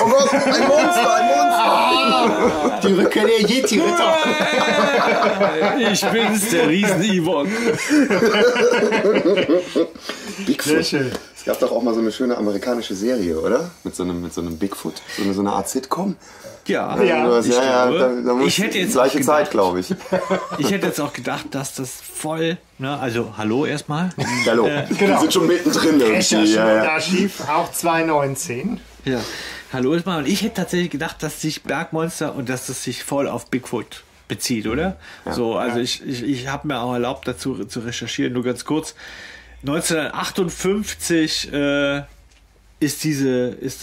Oh Gott, ein Monster, ein Monster! Die Rückkehr der Yeti-Ritter. Ich bin's, der Riesen-Yvonne. Big Foot. Es gab doch auch mal so eine schöne amerikanische Serie, oder? Mit so einem Big Foot, so eine Art Sitcom. Ja, ja, ich glaube, ich hätte jetzt gleiche gedacht, Zeit, glaube ich. Ich hätte jetzt auch gedacht, dass das voll, ne, also hallo erstmal. Hallo, genau. Wir sind schon mittendrin. Da lief auch 2019. Ja, hallo erstmal. Und ich hätte tatsächlich gedacht, dass sich Bergmonster und dass das sich voll auf Bigfoot bezieht, oder? Ja. So, also ja. Ich habe mir auch erlaubt, dazu zu recherchieren, nur ganz kurz. 1958 ist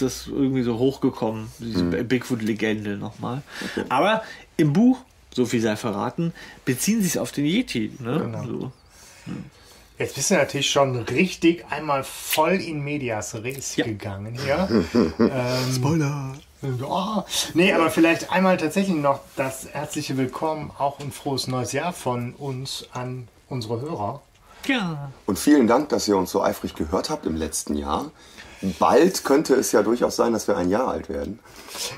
das irgendwie so hochgekommen, diese Bigfoot-Legende nochmal. Okay. Aber im Buch, so viel sei verraten, beziehen sie es auf den Yeti. Ne? Genau. So. Hm. Jetzt bist du natürlich schon richtig einmal voll in medias res gegangen hier. Spoiler! Oh, nee, aber vielleicht einmal tatsächlich noch das herzliche Willkommen, auch ein frohes neues Jahr von uns an unsere Hörer. Ja. Und vielen Dank, dass ihr uns so eifrig gehört habt im letzten Jahr. Bald könnte es ja durchaus sein, dass wir ein Jahr alt werden.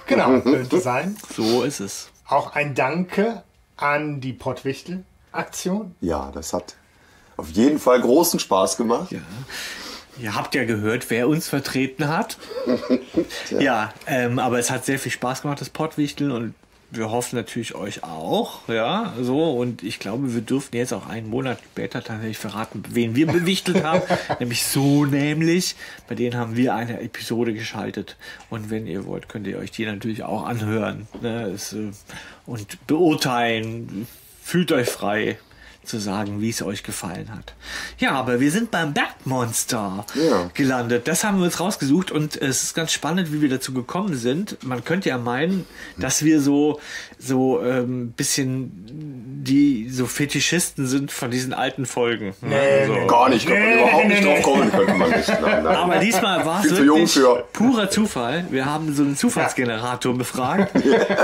Genau, könnte sein. So ist es. Auch ein Danke an die Pottwichtel-Aktion. Ja, das hat auf jeden Fall großen Spaß gemacht. Ja. Ihr habt ja gehört, wer uns vertreten hat. Aber es hat sehr viel Spaß gemacht, das Pottwichteln. Und wir hoffen natürlich euch auch. Ja, so. Und ich glaube, wir dürfen jetzt auch einen Monat später tatsächlich verraten, wen wir bewichtelt haben. nämlich bei denen haben wir eine Episode geschaltet. Und wenn ihr wollt, könnt ihr euch die natürlich auch anhören, ne? Und beurteilen. Fühlt euch frei zu sagen, wie es euch gefallen hat. Ja, aber wir sind beim Bergmonster gelandet. Das haben wir uns rausgesucht und es ist ganz spannend, wie wir dazu gekommen sind. Man könnte ja meinen, dass wir so bisschen die so Fetischisten sind von diesen alten Folgen. Nee, also, gar nicht. Überhaupt nicht drauf kommen könnte man nicht. Nein. Aber diesmal war es wirklich purer Zufall. Wir haben so einen Zufallsgenerator befragt,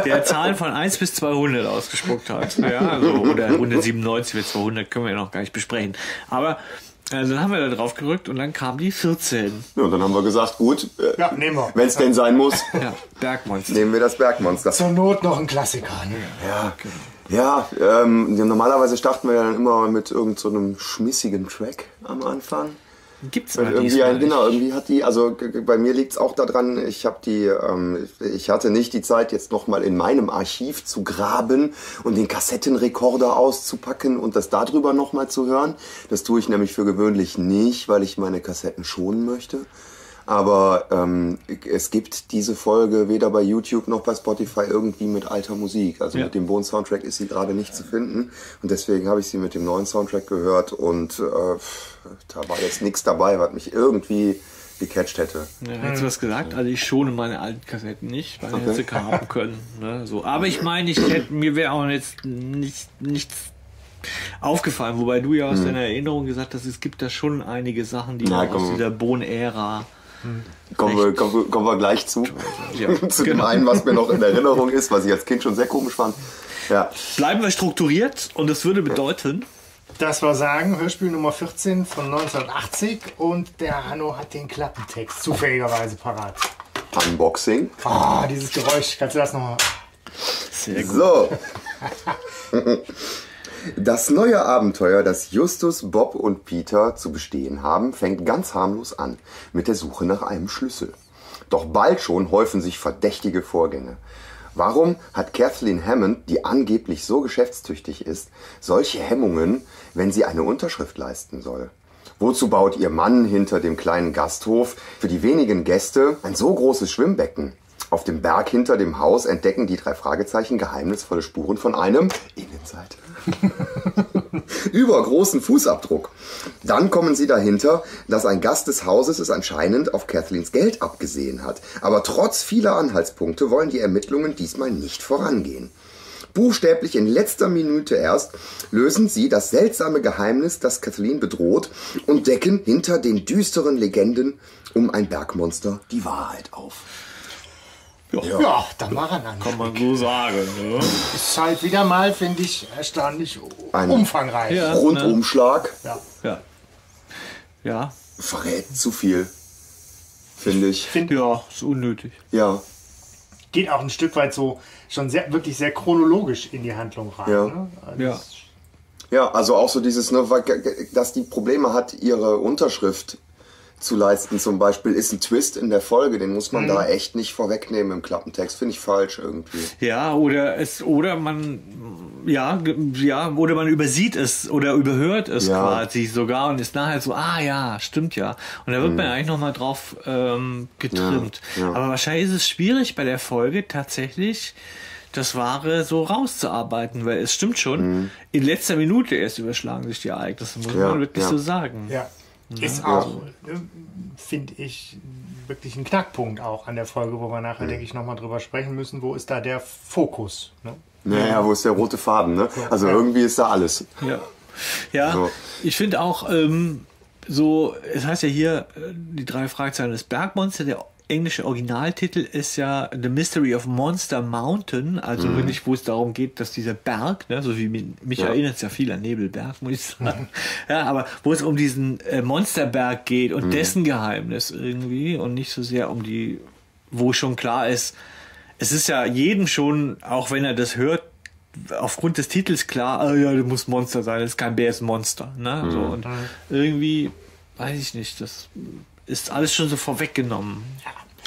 der Zahlen von 1 bis 200 ausgespuckt hat. Ja, so, oder 197 wird 200 können wir ja noch gar nicht besprechen. Aber dann haben wir da drauf gerückt und dann kam die 14. Ja, und dann haben wir gesagt, gut, wenn es denn sein muss, Bergmonster. Nehmen wir das Bergmonster. Zur Not noch ein Klassiker. Normalerweise starten wir ja dann immer mit irgendeinem schmissigen Track am Anfang. Gibt's mal irgendwie hat die, also bei mir liegt es auch daran, ich hatte nicht die Zeit, jetzt nochmal in meinem Archiv zu graben und den Kassettenrekorder auszupacken und das darüber nochmal zu hören. Das tue ich nämlich für gewöhnlich nicht, weil ich meine Kassetten schonen möchte. Aber es gibt diese Folge weder bei YouTube noch bei Spotify irgendwie mit alter Musik. Also mit dem Bones-Soundtrack ist sie gerade nicht zu finden. Und deswegen habe ich sie mit dem neuen Soundtrack gehört. Und da war jetzt nichts dabei, was mich irgendwie gecatcht hätte. Ja, hättest du was gesagt? Also ich schone meine alten Kassetten nicht, weil ich hätte sie kaufen können. Ne? So. Aber ich meine, mir wäre auch jetzt nichts aufgefallen. Wobei du ja aus deiner Erinnerung gesagt hast, es gibt da schon einige Sachen, die aus dieser Bone-Ära... Kommen wir gleich zu. Dem einen, was mir noch in Erinnerung ist, was ich als Kind schon sehr komisch fand. Ja. Bleiben wir strukturiert und das würde bedeuten, dass wir sagen, Hörspiel Nummer 14 von 1980 und der Hanno hat den Klappentext zufälligerweise parat. Unboxing. Ah, dieses Geräusch. Kannst du das nochmal? Sehr gut. So. Das neue Abenteuer, das Justus, Bob und Peter zu bestehen haben, fängt ganz harmlos an mit der Suche nach einem Schlüssel. Doch bald schon häufen sich verdächtige Vorgänge. Warum hat Kathleen Hammond, die angeblich so geschäftstüchtig ist, solche Hemmungen, wenn sie eine Unterschrift leisten soll? Wozu baut ihr Mann hinter dem kleinen Gasthof für die wenigen Gäste ein so großes Schwimmbecken? Auf dem Berg hinter dem Haus entdecken die drei Fragezeichen geheimnisvolle Spuren von einem Innenseite übergroßen Fußabdruck. Dann kommen sie dahinter, dass ein Gast des Hauses es anscheinend auf Kathleens Geld abgesehen hat. Aber trotz vieler Anhaltspunkte wollen die Ermittlungen diesmal nicht vorangehen. Buchstäblich in letzter Minute erst lösen sie das seltsame Geheimnis, das Kathleen bedroht, und decken hinter den düsteren Legenden um ein Bergmonster die Wahrheit auf. Ja, dann war er dann. Kann man so sagen. Ne? Ist halt wieder mal, finde ich, erstaunlich umfangreich. Ja, Rundumschlag. Ja. Verrät zu viel. finde ich. Ja, ist unnötig. Ja. Geht auch ein Stück weit so schon sehr, wirklich sehr chronologisch in die Handlung rein. Ja. Ne? Also ja. Ja, also auch so dieses, ne, dass die Probleme hat, ihre Unterschrift zu leisten zum Beispiel, ist ein Twist in der Folge, den muss man da echt nicht vorwegnehmen im Klappentext, finde ich falsch irgendwie. Ja, oder es, oder man, ja, ja, oder man übersieht es oder überhört es quasi sogar und ist nachher so, ah ja, stimmt ja. Und da wird man eigentlich nochmal drauf getrimmt. Ja, ja. Aber wahrscheinlich ist es schwierig bei der Folge tatsächlich, das Wahre so rauszuarbeiten, weil es stimmt schon, in letzter Minute erst überschlagen sich die Ereignisse, muss man wirklich so sagen. Ja. Ist auch, finde ich, wirklich ein Knackpunkt auch an der Folge, wo wir nachher, denke ich, nochmal drüber sprechen müssen. Wo ist da der Fokus? Ne? Naja, wo ist der rote Faden? Ne? Also irgendwie ist da alles. Ja, ja, so. Ich finde auch, so, es heißt ja hier, die drei Fragezeichen des Bergmonsters, der englische Originaltitel ist ja The Mystery of Monster Mountain, also wirklich, wo es darum geht, dass dieser Berg, ne, so wie mich erinnert es ja viel an Nebelberg, muss ich sagen, ja, aber wo es um diesen Monsterberg geht und dessen Geheimnis irgendwie und nicht so sehr um die, wo schon klar ist, es ist ja jedem schon, auch wenn er das hört, aufgrund des Titels klar, oh ja, du musst Monster sein, das ist kein Bär, das ist ein Monster, ne, so, und irgendwie, weiß ich nicht, das ist alles schon so vorweggenommen.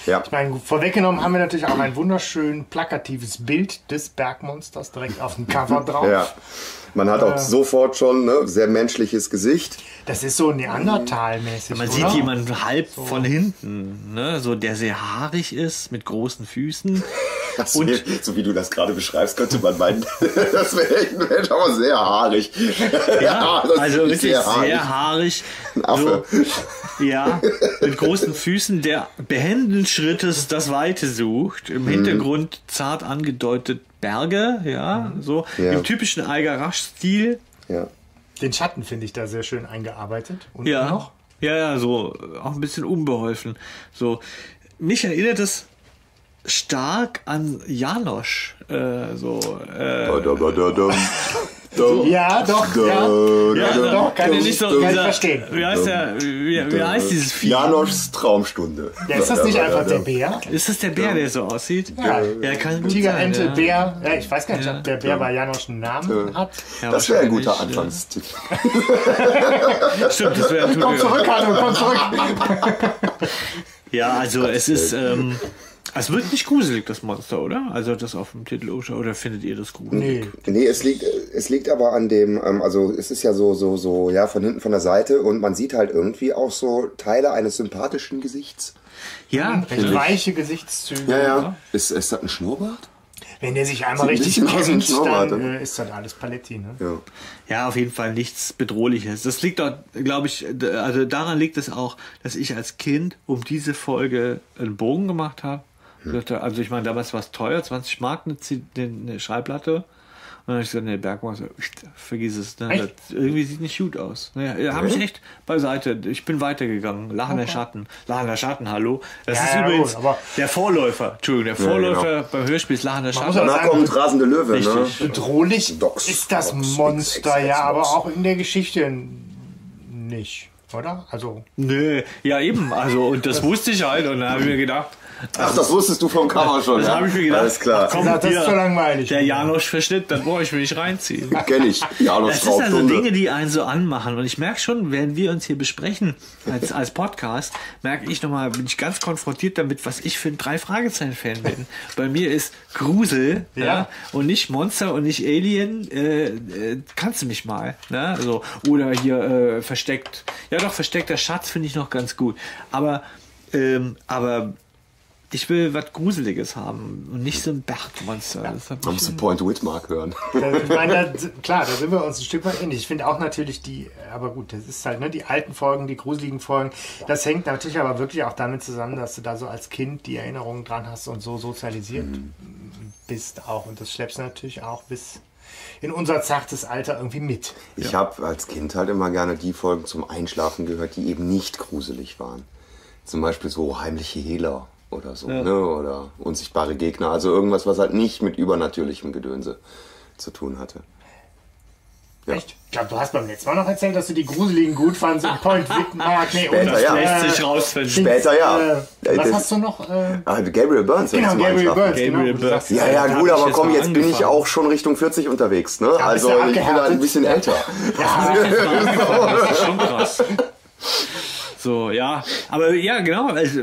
Ja. Ich meine, vorweggenommen haben wir natürlich auch ein wunderschön plakatives Bild des Bergmonsters direkt auf dem Cover drauf. Ja. Man hat auch sofort schon, ne, sehr menschliches Gesicht. Das ist so Neandertal-mäßig. Ja, man sieht jemanden halb so von hinten, ne, so, der sehr haarig ist, mit großen Füßen. Das und wär, so wie du das gerade beschreibst, könnte man meinen, das wäre echt ein Mensch, aber sehr haarig. Ja, also wirklich sehr haarig. Ein Affe. So, ja, mit großen Füßen, der behenden Schrittes das Weite sucht. Im Hintergrund zart angedeutet Berge, ja, so im typischen Algar Rasch-Stil. Ja. Den Schatten finde ich da sehr schön eingearbeitet. Und noch? Ja, ja, so auch ein bisschen unbeholfen. So, mich erinnert es stark an Janosch. Ja, doch, kann ich nicht so verstehen. Wie heißt dieses Vieh? Janoschs Traumstunde. Ja, ist das nicht einfach der Bär? Ist das der Bär, der so aussieht? Ja, ja, kann Tiger, Ente, Bär. Ja, ich weiß gar nicht, ob der Bär bei Janosch einen Namen hat. Ja, das wäre ein guter Anfangstipp. Stimmt, das wäre ein guter. Komm zurück, Hanno, komm zurück. Ja, also es ist... Es wird nicht gruselig, das Monster, oder? Also das auf dem Titel, oder findet ihr das gruselig? Nee, es liegt aber an dem, also es ist ja so, ja, von hinten, von der Seite und man sieht halt irgendwie auch so Teile eines sympathischen Gesichts. Ja, recht weiche Gesichtszüge. Ja, ja. Ist das ein Schnurrbart? Wenn der sich einmal richtig kennt, dann ist das alles Paletti, ne? Ja, auf jeden Fall nichts Bedrohliches. Das liegt doch, glaube ich, also daran liegt es auch, dass ich als Kind um diese Folge einen Bogen gemacht habe. Also ich meine, damals war es teuer, 20 Mark eine Schallplatte. Und dann habe ich gesagt, nee, Bergmonster, vergiss es. Ne? Das irgendwie sieht nicht gut aus. Naja, habe ich echt beiseite. Ich bin weitergegangen. Lachender Schatten. Lachender Schatten, hallo. Das ist übrigens der Vorläufer. Entschuldigung, der Vorläufer beim Hörspiel ist Lachender Schatten. Danach kommt Rasende Löwe. Richtig. Ne? Bedrohlich ist das Monster ja, aber auch in der Geschichte nicht, oder? Also. Nee, ja eben. Also, und das wusste ich halt. Und dann habe ich mir gedacht, ach, das wusstest du vom Cover schon. Das habe ich mir gedacht. Alles klar. Komm, das ist zu langweilig. Der Janosch-Verschnitt, dann brauche ich mich nicht reinziehen. Kenn ich. Janosch drauf. Das sind also Dinge, die einen so anmachen. Und ich merke schon, wenn wir uns hier besprechen als Podcast, merke ich nochmal, bin ich ganz konfrontiert damit, was ich für ein Drei-Fragezeichen-Fan bin. Bei mir ist Grusel und nicht Monster und nicht Alien. Kannst du mich mal. Ne? So. Oder hier versteckt. Ja doch, versteckter Schatz finde ich noch ganz gut. Aber ich will was Gruseliges haben und nicht so ein Bergmonster. Ja. Man muss Point Whitmark hören. Ich meine, klar, da sind wir uns ein Stück weit ähnlich. Ich finde auch natürlich die, aber gut, das ist halt, ne, die alten Folgen, die gruseligen Folgen. Das hängt natürlich aber wirklich auch damit zusammen, dass du da so als Kind die Erinnerungen dran hast und so sozialisiert bist auch. Und das schleppst du natürlich auch bis in unser zartes Alter irgendwie mit. Ich habe als Kind halt immer gerne die Folgen zum Einschlafen gehört, die eben nicht gruselig waren. Zum Beispiel so Heimliche Hehler oder so, ne? Oder unsichtbare Gegner, also irgendwas, was halt nicht mit übernatürlichem Gedönse zu tun hatte. Ja. Echt? Ich glaube, du hast beim letzten Mal noch erzählt, dass du die gruseligen gut fandst in Point Wittenmark. Nee, später, ja. Später, ja. Was hast du noch? Gabriel Byrnes. Genau, Gabriel Byrnes. Ja, gut, aber komm, jetzt bin ich auch schon Richtung 40 unterwegs. Ne? Ja, also ich bin da ein bisschen älter. Ja, das ist schon krass. So, ja, aber ja, genau. Also,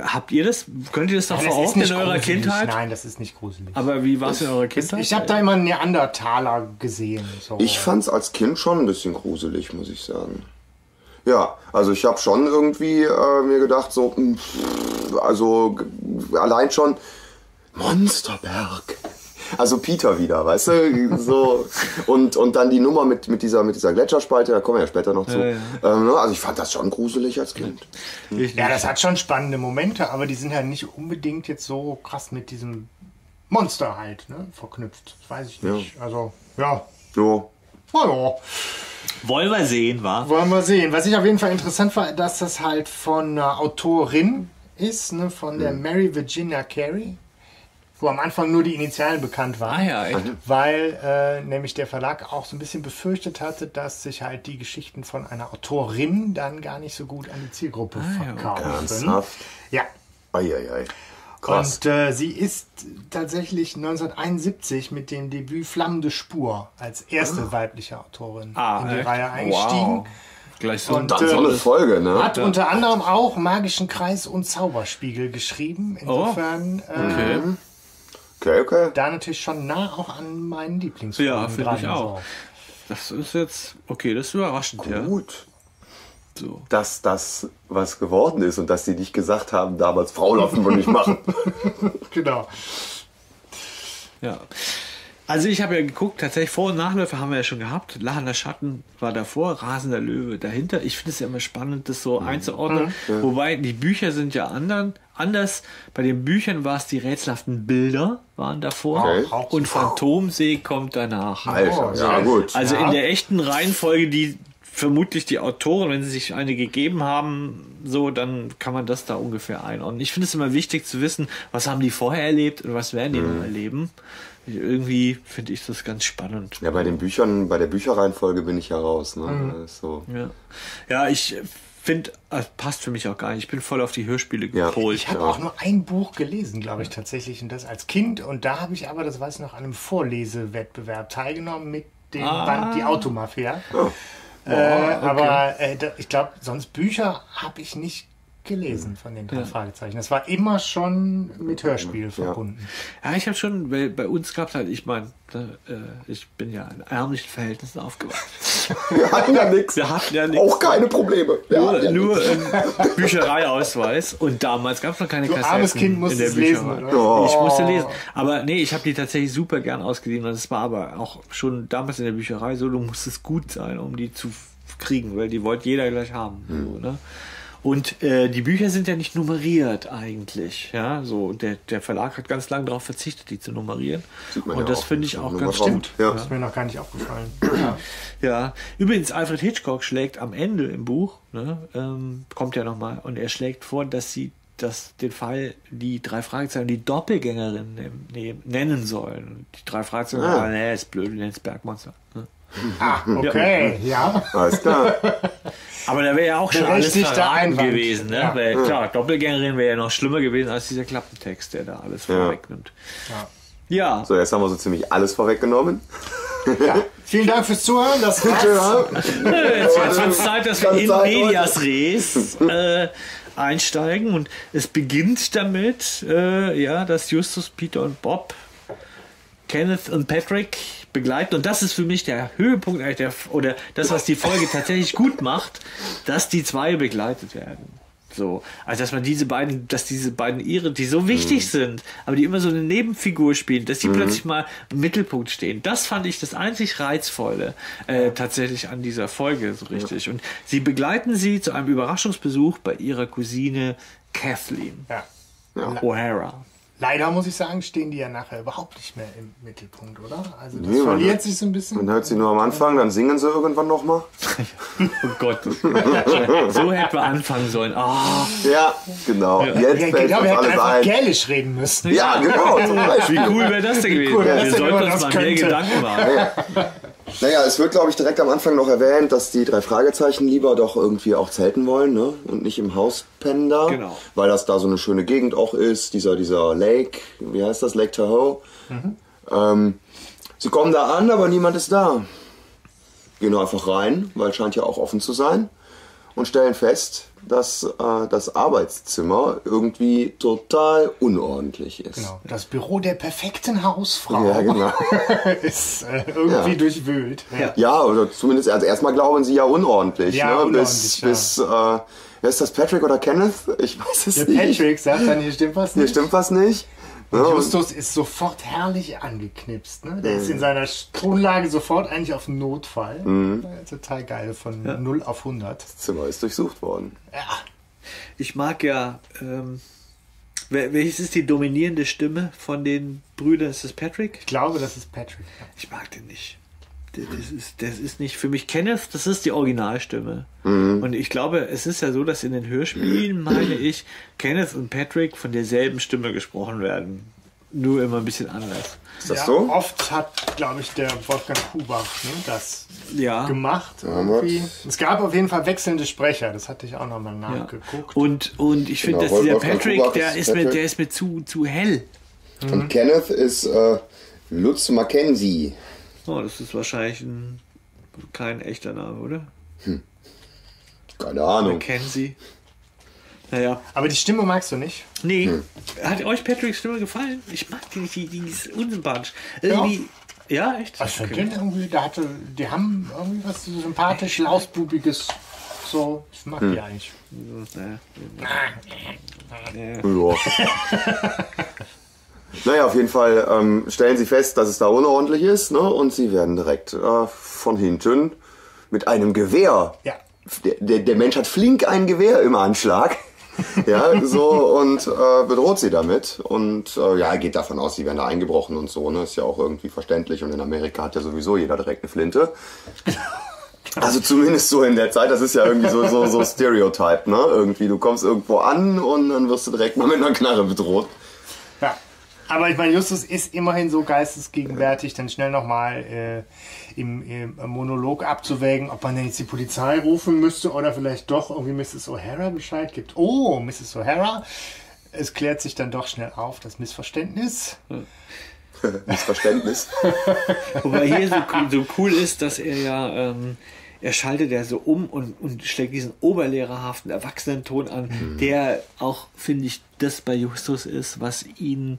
habt ihr das? Könnt ihr das doch verorten in eurer Kindheit? Nein, das ist nicht gruselig. Aber wie war es in eurer Kindheit? Ich habe da immer einen Neandertaler gesehen. So. Ich fand es als Kind schon ein bisschen gruselig, muss ich sagen. Ja, also ich habe schon irgendwie mir gedacht, so, also allein schon Monsterberg. Also Peter wieder, weißt du? So. Und dann die Nummer mit dieser Gletscherspalte, da kommen wir ja später noch zu. Ja, ja. Also ich fand das schon gruselig als Kind. Ja, das hat schon spannende Momente, aber die sind ja nicht unbedingt jetzt so krass mit diesem Monster halt, ne, verknüpft. Das weiß ich nicht. Ja. Also, ja. So. Hallo. Wollen wir sehen, wa? Wollen wir sehen. Was ich auf jeden Fall interessant war, dass das halt von einer Autorin ist, ne, von der Mary Virginia Carey. Wo am Anfang nur die Initialen bekannt waren, weil nämlich der Verlag auch so ein bisschen befürchtet hatte, dass sich halt die Geschichten von einer Autorin dann gar nicht so gut an die Zielgruppe verkaufen. Ja. Eieiei. Krass. Und sie ist tatsächlich 1971 mit dem Debüt Flammende Spur als erste weibliche Autorin in die Reihe eingestiegen. Wow. Gleich so eine tolle Folge, ne? Hat unter anderem auch Magischen Kreis und Zauberspiegel geschrieben. Insofern. Okay. Da natürlich schon nah auch an meinen Lieblingsfilm. Ja, finde ich auch. Das ist jetzt, okay, das ist überraschend. Gut. Ja. So. Dass das was geworden ist und dass die nicht gesagt haben, damals Frau laufen wir nicht machen. Genau. Ja. Also ich habe ja geguckt, tatsächlich Vor- und Nachläufe haben wir ja schon gehabt. Lachender Schatten war davor, Rasender Löwe dahinter. Ich finde es ja immer spannend, das so einzuordnen. Ja. Wobei, die Bücher sind ja anders. Bei den Büchern war es die rätselhaften Bilder waren davor und Phantomsäge kommt danach. Alter, ja, gut. Also in der echten Reihenfolge, die vermutlich die Autoren, wenn sie sich eine gegeben haben, so, dann kann man das da ungefähr einordnen. Ich finde es immer wichtig zu wissen, was haben die vorher erlebt und was werden die noch erleben. Irgendwie finde ich das ganz spannend. Ja, bei den Büchern, bei der Bücherreihenfolge bin ich ja raus. Ne? So. Ja, ich finde, das passt für mich auch gar nicht. Ich bin voll auf die Hörspiele gepolt. Ich habe auch nur ein Buch gelesen, glaube ich, tatsächlich. Und das als Kind. Und da habe ich aber, das weiß ich noch, an einem Vorlesewettbewerb teilgenommen mit dem Band Die Automafia. Oh. Aber ich glaube, sonst Bücher habe ich nicht gelesen von den drei Fragezeichen. Das war immer schon mit Hörspiel verbunden. Ja, ich habe schon, weil bei uns gab es halt, ich meine, ich bin ja in ärmlichen Verhältnissen aufgewachsen. Wir hatten ja nichts. Auch keine Probleme. Nur Büchereiausweis. Und damals gab es noch keine Kassetten. Armes Kind musste lesen. Oder? Ich musste lesen. Aber nee, ich habe die tatsächlich super gern ausgeliehen. Das war aber auch schon damals in der Bücherei so, du musstest gut sein, um die zu kriegen, weil die wollte jeder gleich haben. So, ne? Und die Bücher sind ja nicht nummeriert eigentlich, ja, so der Verlag hat ganz lange darauf verzichtet, die zu nummerieren. Und ja, das finde ich auch ganz stimmt. Ja. Das ist mir noch gar nicht aufgefallen. Ja. Übrigens, Alfred Hitchcock schlägt am Ende im Buch, ne, kommt ja nochmal, und er schlägt vor, dass sie den Fall die drei Fragezeichen die Doppelgängerin nennen sollen. Die drei Fragezeichen, nee, ist blöd, nennt es Bergmonster. Ne? Okay, ja. Alles klar. Aber da wäre ja auch schon alles verraten gewesen. Ne? Ja. Weil, klar, Doppelgängerin wäre ja noch schlimmer gewesen als dieser Klappentext, der da alles vorwegnimmt. Ja. So, jetzt haben wir so ziemlich alles vorweggenommen. Ja. Vielen Dank fürs Zuhören. Das war's. Jetzt wird es Zeit, dass wir in medias res einsteigen. Und es beginnt damit, dass Justus, Peter und Bob Kenneth und Patrick begleiten. Und das ist für mich der Höhepunkt, oder das, was die Folge tatsächlich gut macht, dass die zwei begleitet werden. So. Also, dass man diese beiden Irren, die so wichtig sind, aber die immer so eine Nebenfigur spielen, dass die plötzlich mal im Mittelpunkt stehen. Das fand ich das einzig Reizvolle, tatsächlich an dieser Folge so richtig. Und sie begleiten sie zu einem Überraschungsbesuch bei ihrer Cousine Kathleen O'Hara. Leider, muss ich sagen, stehen die ja nachher überhaupt nicht mehr im Mittelpunkt, oder? Also das verliert sich so ein bisschen. Man hört sie nur am Anfang, dann singen sie irgendwann nochmal. Oh Gott. So hätten wir anfangen sollen. Oh. Ja, genau. Jetzt fällt uns wir hätten einfach Gälisch reden müssen. Ja, genau. Zum Beispiel. Wie cool wäre das denn gewesen? Wir sollten uns mal mehr Gedanken machen. Ja. Naja, es wird, glaube ich, direkt am Anfang noch erwähnt, dass die drei Fragezeichen lieber doch irgendwie auch zelten wollen, ne? Und nicht im Haus pennen da. Genau. Weil das da so eine schöne Gegend auch ist, dieser Lake, wie heißt das? Lake Tahoe. Mhm. Sie kommen da an, aber niemand ist da. Gehen einfach rein, weil es scheint ja auch offen zu sein. Und stellen fest, dass das Arbeitszimmer irgendwie total unordentlich ist. Genau. Das Büro der perfekten Hausfrau ja, genau. ist irgendwie ja. durchwühlt. Ja. ja, oder zumindest also erstmal glauben sie ja unordentlich. Ja, ne? Unordentlich, bis wer ist das, Patrick oder Kenneth? Ich weiß es nicht. Patrick sagt dann, hier stimmt was nicht. Hier stimmt was nicht. Und Justus ist sofort herrlich angeknipst. Ne? Der ist in seiner Tonlage sofort eigentlich auf Notfall. Mhm. Total geil, von ja. 0 auf 100. Das Zimmer ist durchsucht worden. Ja. Ich mag ja, welches ist die dominierende Stimme von den Brüdern? Ist das Patrick? Ich glaube, das ist Patrick. Ja. Ich mag den nicht. Das ist nicht für mich Kenneth, das ist die Originalstimme. Mhm. Und ich glaube, es ist ja so, dass in den Hörspielen, meine ich, Kenneth und Patrick von derselben Stimme gesprochen werden. Nur immer ein bisschen anders. Ist das ja, so? Oft hat, glaube ich, der Wolfgang Huber das ja. gemacht. Irgendwie. Es gab auf jeden Fall wechselnde Sprecher, das hatte ich auch nochmal nachgeguckt. Ja. Und ich finde, dass dieser Patrick, der ist mir zu hell. Und Kenneth ist Lutz Mackensy. Oh, das ist wahrscheinlich kein echter Name, oder? Hm. Keine Ahnung. Kennen Sie? Naja. Aber die Stimme magst du nicht? Nee. Hm. Hat euch Patricks Stimme gefallen? Ich mag die nicht, die ist unsympathisch. Irgendwie, ja, echt? Was für okay. irgendwie, die haben irgendwie was so sympathisch, lausbubiges. So, ich mag die eigentlich. Ja. Naja, auf jeden Fall stellen sie fest, dass es da unordentlich ist, ne? Und sie werden direkt von hinten mit einem Gewehr. Ja. Der Mensch hat flink ein Gewehr im Anschlag. ja, so und bedroht sie damit. Und ja, geht davon aus, sie werden da eingebrochen und so, ne? Ist ja auch irgendwie verständlich. Und in Amerika hat ja sowieso jeder direkt eine Flinte. Also zumindest so in der Zeit, das ist ja irgendwie so Stereotype, ne? Irgendwie, du kommst irgendwo an und dann wirst du direkt mal mit einer Knarre bedroht. Ja. Aber ich meine, Justus ist immerhin so geistesgegenwärtig, dann schnell nochmal im Monolog abzuwägen, ob man denn jetzt die Polizei rufen müsste oder vielleicht doch irgendwie Mrs. O'Hara Bescheid gibt. Oh, Mrs. O'Hara. Es klärt sich dann doch schnell auf, das Missverständnis. Missverständnis. Wobei hier so cool ist, dass er ja... Er schaltet ja so um und schlägt diesen oberlehrerhaften Erwachsenenton an, der auch, finde ich, das bei Justus ist, was ihn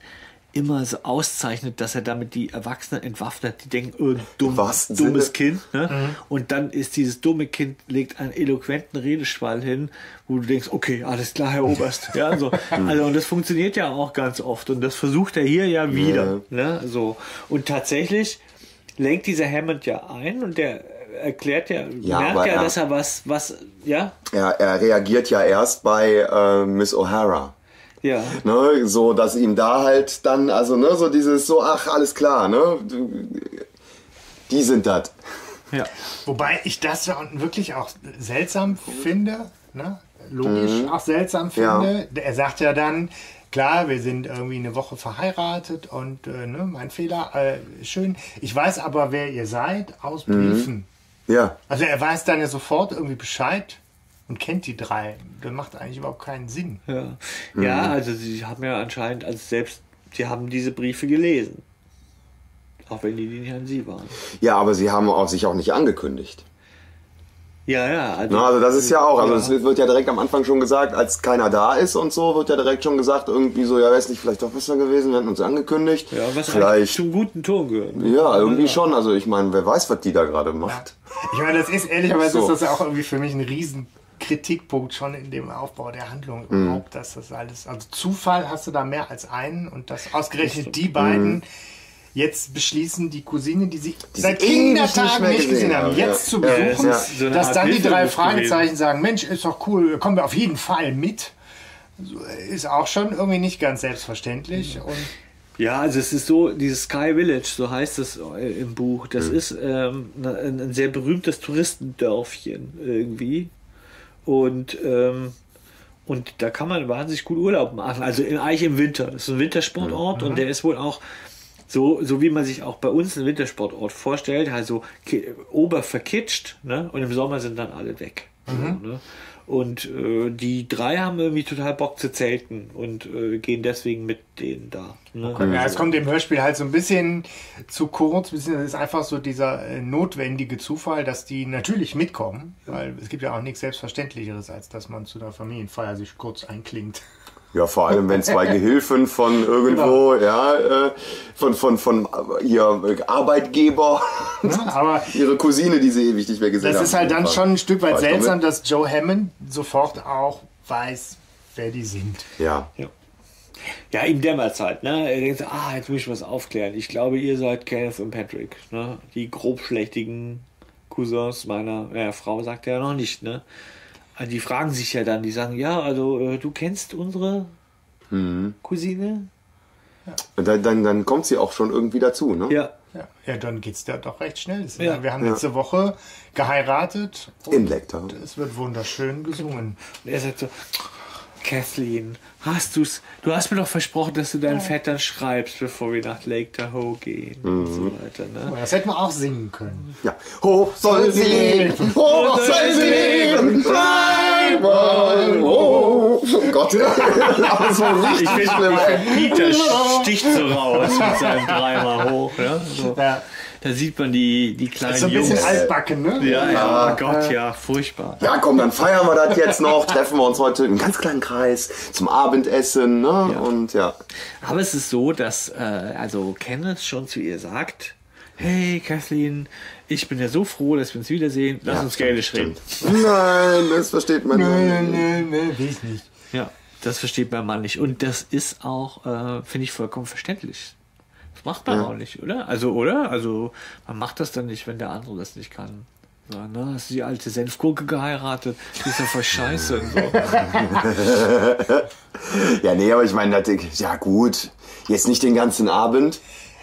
immer so auszeichnet, dass er damit die Erwachsenen entwaffnet, die denken, dummes Kind. Ne? Mhm. Und dann ist dieses dumme Kind, legt einen eloquenten Redeschwall hin, wo du denkst, okay, alles klar, Herr Oberst. ja, so. Also, und das funktioniert ja auch ganz oft und das versucht er hier ja wieder. Ne? So. Und tatsächlich lenkt dieser Hammond ja ein und der erklärt ja, merkt ja, dass er ja? Er reagiert ja erst bei Miss O'Hara. Ja. Ne, so, dass ihm da halt dann, also, ne, so dieses, so, ach, alles klar, ne, die sind das. Ja. Wobei ich das ja wirklich auch seltsam finde, ne, logisch auch seltsam finde. Ja. Er sagt ja dann, klar, wir sind irgendwie eine Woche verheiratet und ne, mein Fehler, schön. Ich weiß aber, wer ihr seid, aus Briefen. Ja. Also er weiß dann ja sofort irgendwie Bescheid und kennt die drei. Das macht eigentlich überhaupt keinen Sinn. Ja, also sie haben ja anscheinend, also selbst, sie haben diese Briefe gelesen. Auch wenn die nicht an sie waren. Ja, aber sie haben auch, sich auch nicht angekündigt. Ja, ja. Also das ist ja auch, also es wird ja direkt am Anfang schon gesagt, als keiner da ist und so, wird ja direkt schon gesagt, irgendwie so, ja, weiß nicht, vielleicht doch besser gewesen, wir hatten uns angekündigt. Ja, was vielleicht zum guten Ton gehört. Ja, irgendwie schon, also ich meine, wer weiß, was die da gerade macht. Ja. Ich meine, das ist ehrlicherweise ist das auch irgendwie für mich ein Riesenkritikpunkt schon in dem Aufbau der Handlung überhaupt, dass das alles, also Zufall hast du da mehr als einen und das ausgerechnet die beiden jetzt beschließen, die Cousine, die sie seit Kindertagen nicht gesehen haben, jetzt zu besuchen, dass dann die drei Fragezeichen sagen, Mensch, ist doch cool, kommen wir auf jeden Fall mit. Ist auch schon irgendwie nicht ganz selbstverständlich. Und ja, also es ist so, dieses Sky Village, so heißt es im Buch, das ist ein sehr berühmtes Touristendörfchen irgendwie. Und da kann man wahnsinnig gut Urlaub machen, also eigentlich im Winter. Das ist ein Wintersportort und der ist wohl auch So wie man sich auch bei uns einen Wintersportort vorstellt, also oberverkitscht, ne? Und im Sommer sind dann alle weg. Mhm. So, ne? Und die drei haben irgendwie total Bock zu zelten und gehen deswegen mit denen da. Ne? Okay. Ja, es kommt dem Hörspiel halt so ein bisschen zu kurz. Es ist einfach so dieser notwendige Zufall, dass die natürlich mitkommen, weil es gibt ja auch nichts Selbstverständlicheres, als dass man zu einer Familienfeier sich kurz einklingt. Ja, vor allem, wenn zwei Gehilfen von irgendwo, genau. Ja, von ihr Arbeitgeber, aber ihre Cousine, die sie ewig nicht mehr gesehen haben. Das ist halt dann schon ein Stück weit seltsam, dass Joe Hammond sofort auch weiß, wer die sind. Ja. Ja. Ja, in Dämmerzeit, ne? Er denkt, jetzt muss ich was aufklären. Ich glaube, ihr seid Kenneth und Patrick, ne? Die grobschlächtigen Cousins meiner Frau, sagt er ja noch nicht, ne? Die fragen sich ja dann, die sagen, ja, also du kennst unsere Cousine? Ja. Dann kommt sie auch schon irgendwie dazu, ne? Ja. Ja, dann geht es da doch recht schnell. Ja. Wir haben letzte Woche geheiratet. In Lake Tahoe. Es wird wunderschön gesungen. Und er sagt so, Kathleen, du hast mir doch versprochen, dass du deinen Vettern schreibst, bevor wir nach Lake Tahoe gehen und so weiter. Ne? Das hätten wir auch singen können. Ja. Hoch soll sie leben, hoch soll sie leben, dreimal hoch. Oh Gott. Das war richtig schlimm. Peter sticht so raus mit seinem dreimal hoch. Ja? So. Ja. Da sieht man die kleinen Jungs. Das ist so ein bisschen altbacken, ne? Ja, oh Gott, ja, furchtbar. Ja, komm, dann feiern wir das jetzt noch. Treffen wir uns heute im ganz kleinen Kreis zum Abendessen, ne? Ja. Und ja. Aber es ist so, dass also Kenneth schon zu ihr sagt, hey, Kathleen, ich bin ja so froh, dass wir uns wiedersehen. Lass uns Gälisch reden. Nein, das versteht man nicht. Nein, will ich nicht. Ja, das versteht mein Mann nicht. Und das ist auch, finde ich, vollkommen verständlich. Macht man auch nicht, oder? Also man macht das dann nicht, wenn der andere das nicht kann. So, ne? Hast du die alte Senfgurke geheiratet? Die ist ja voll scheiße und so. Ja, nee, aber ich meine, ja gut, jetzt nicht den ganzen Abend.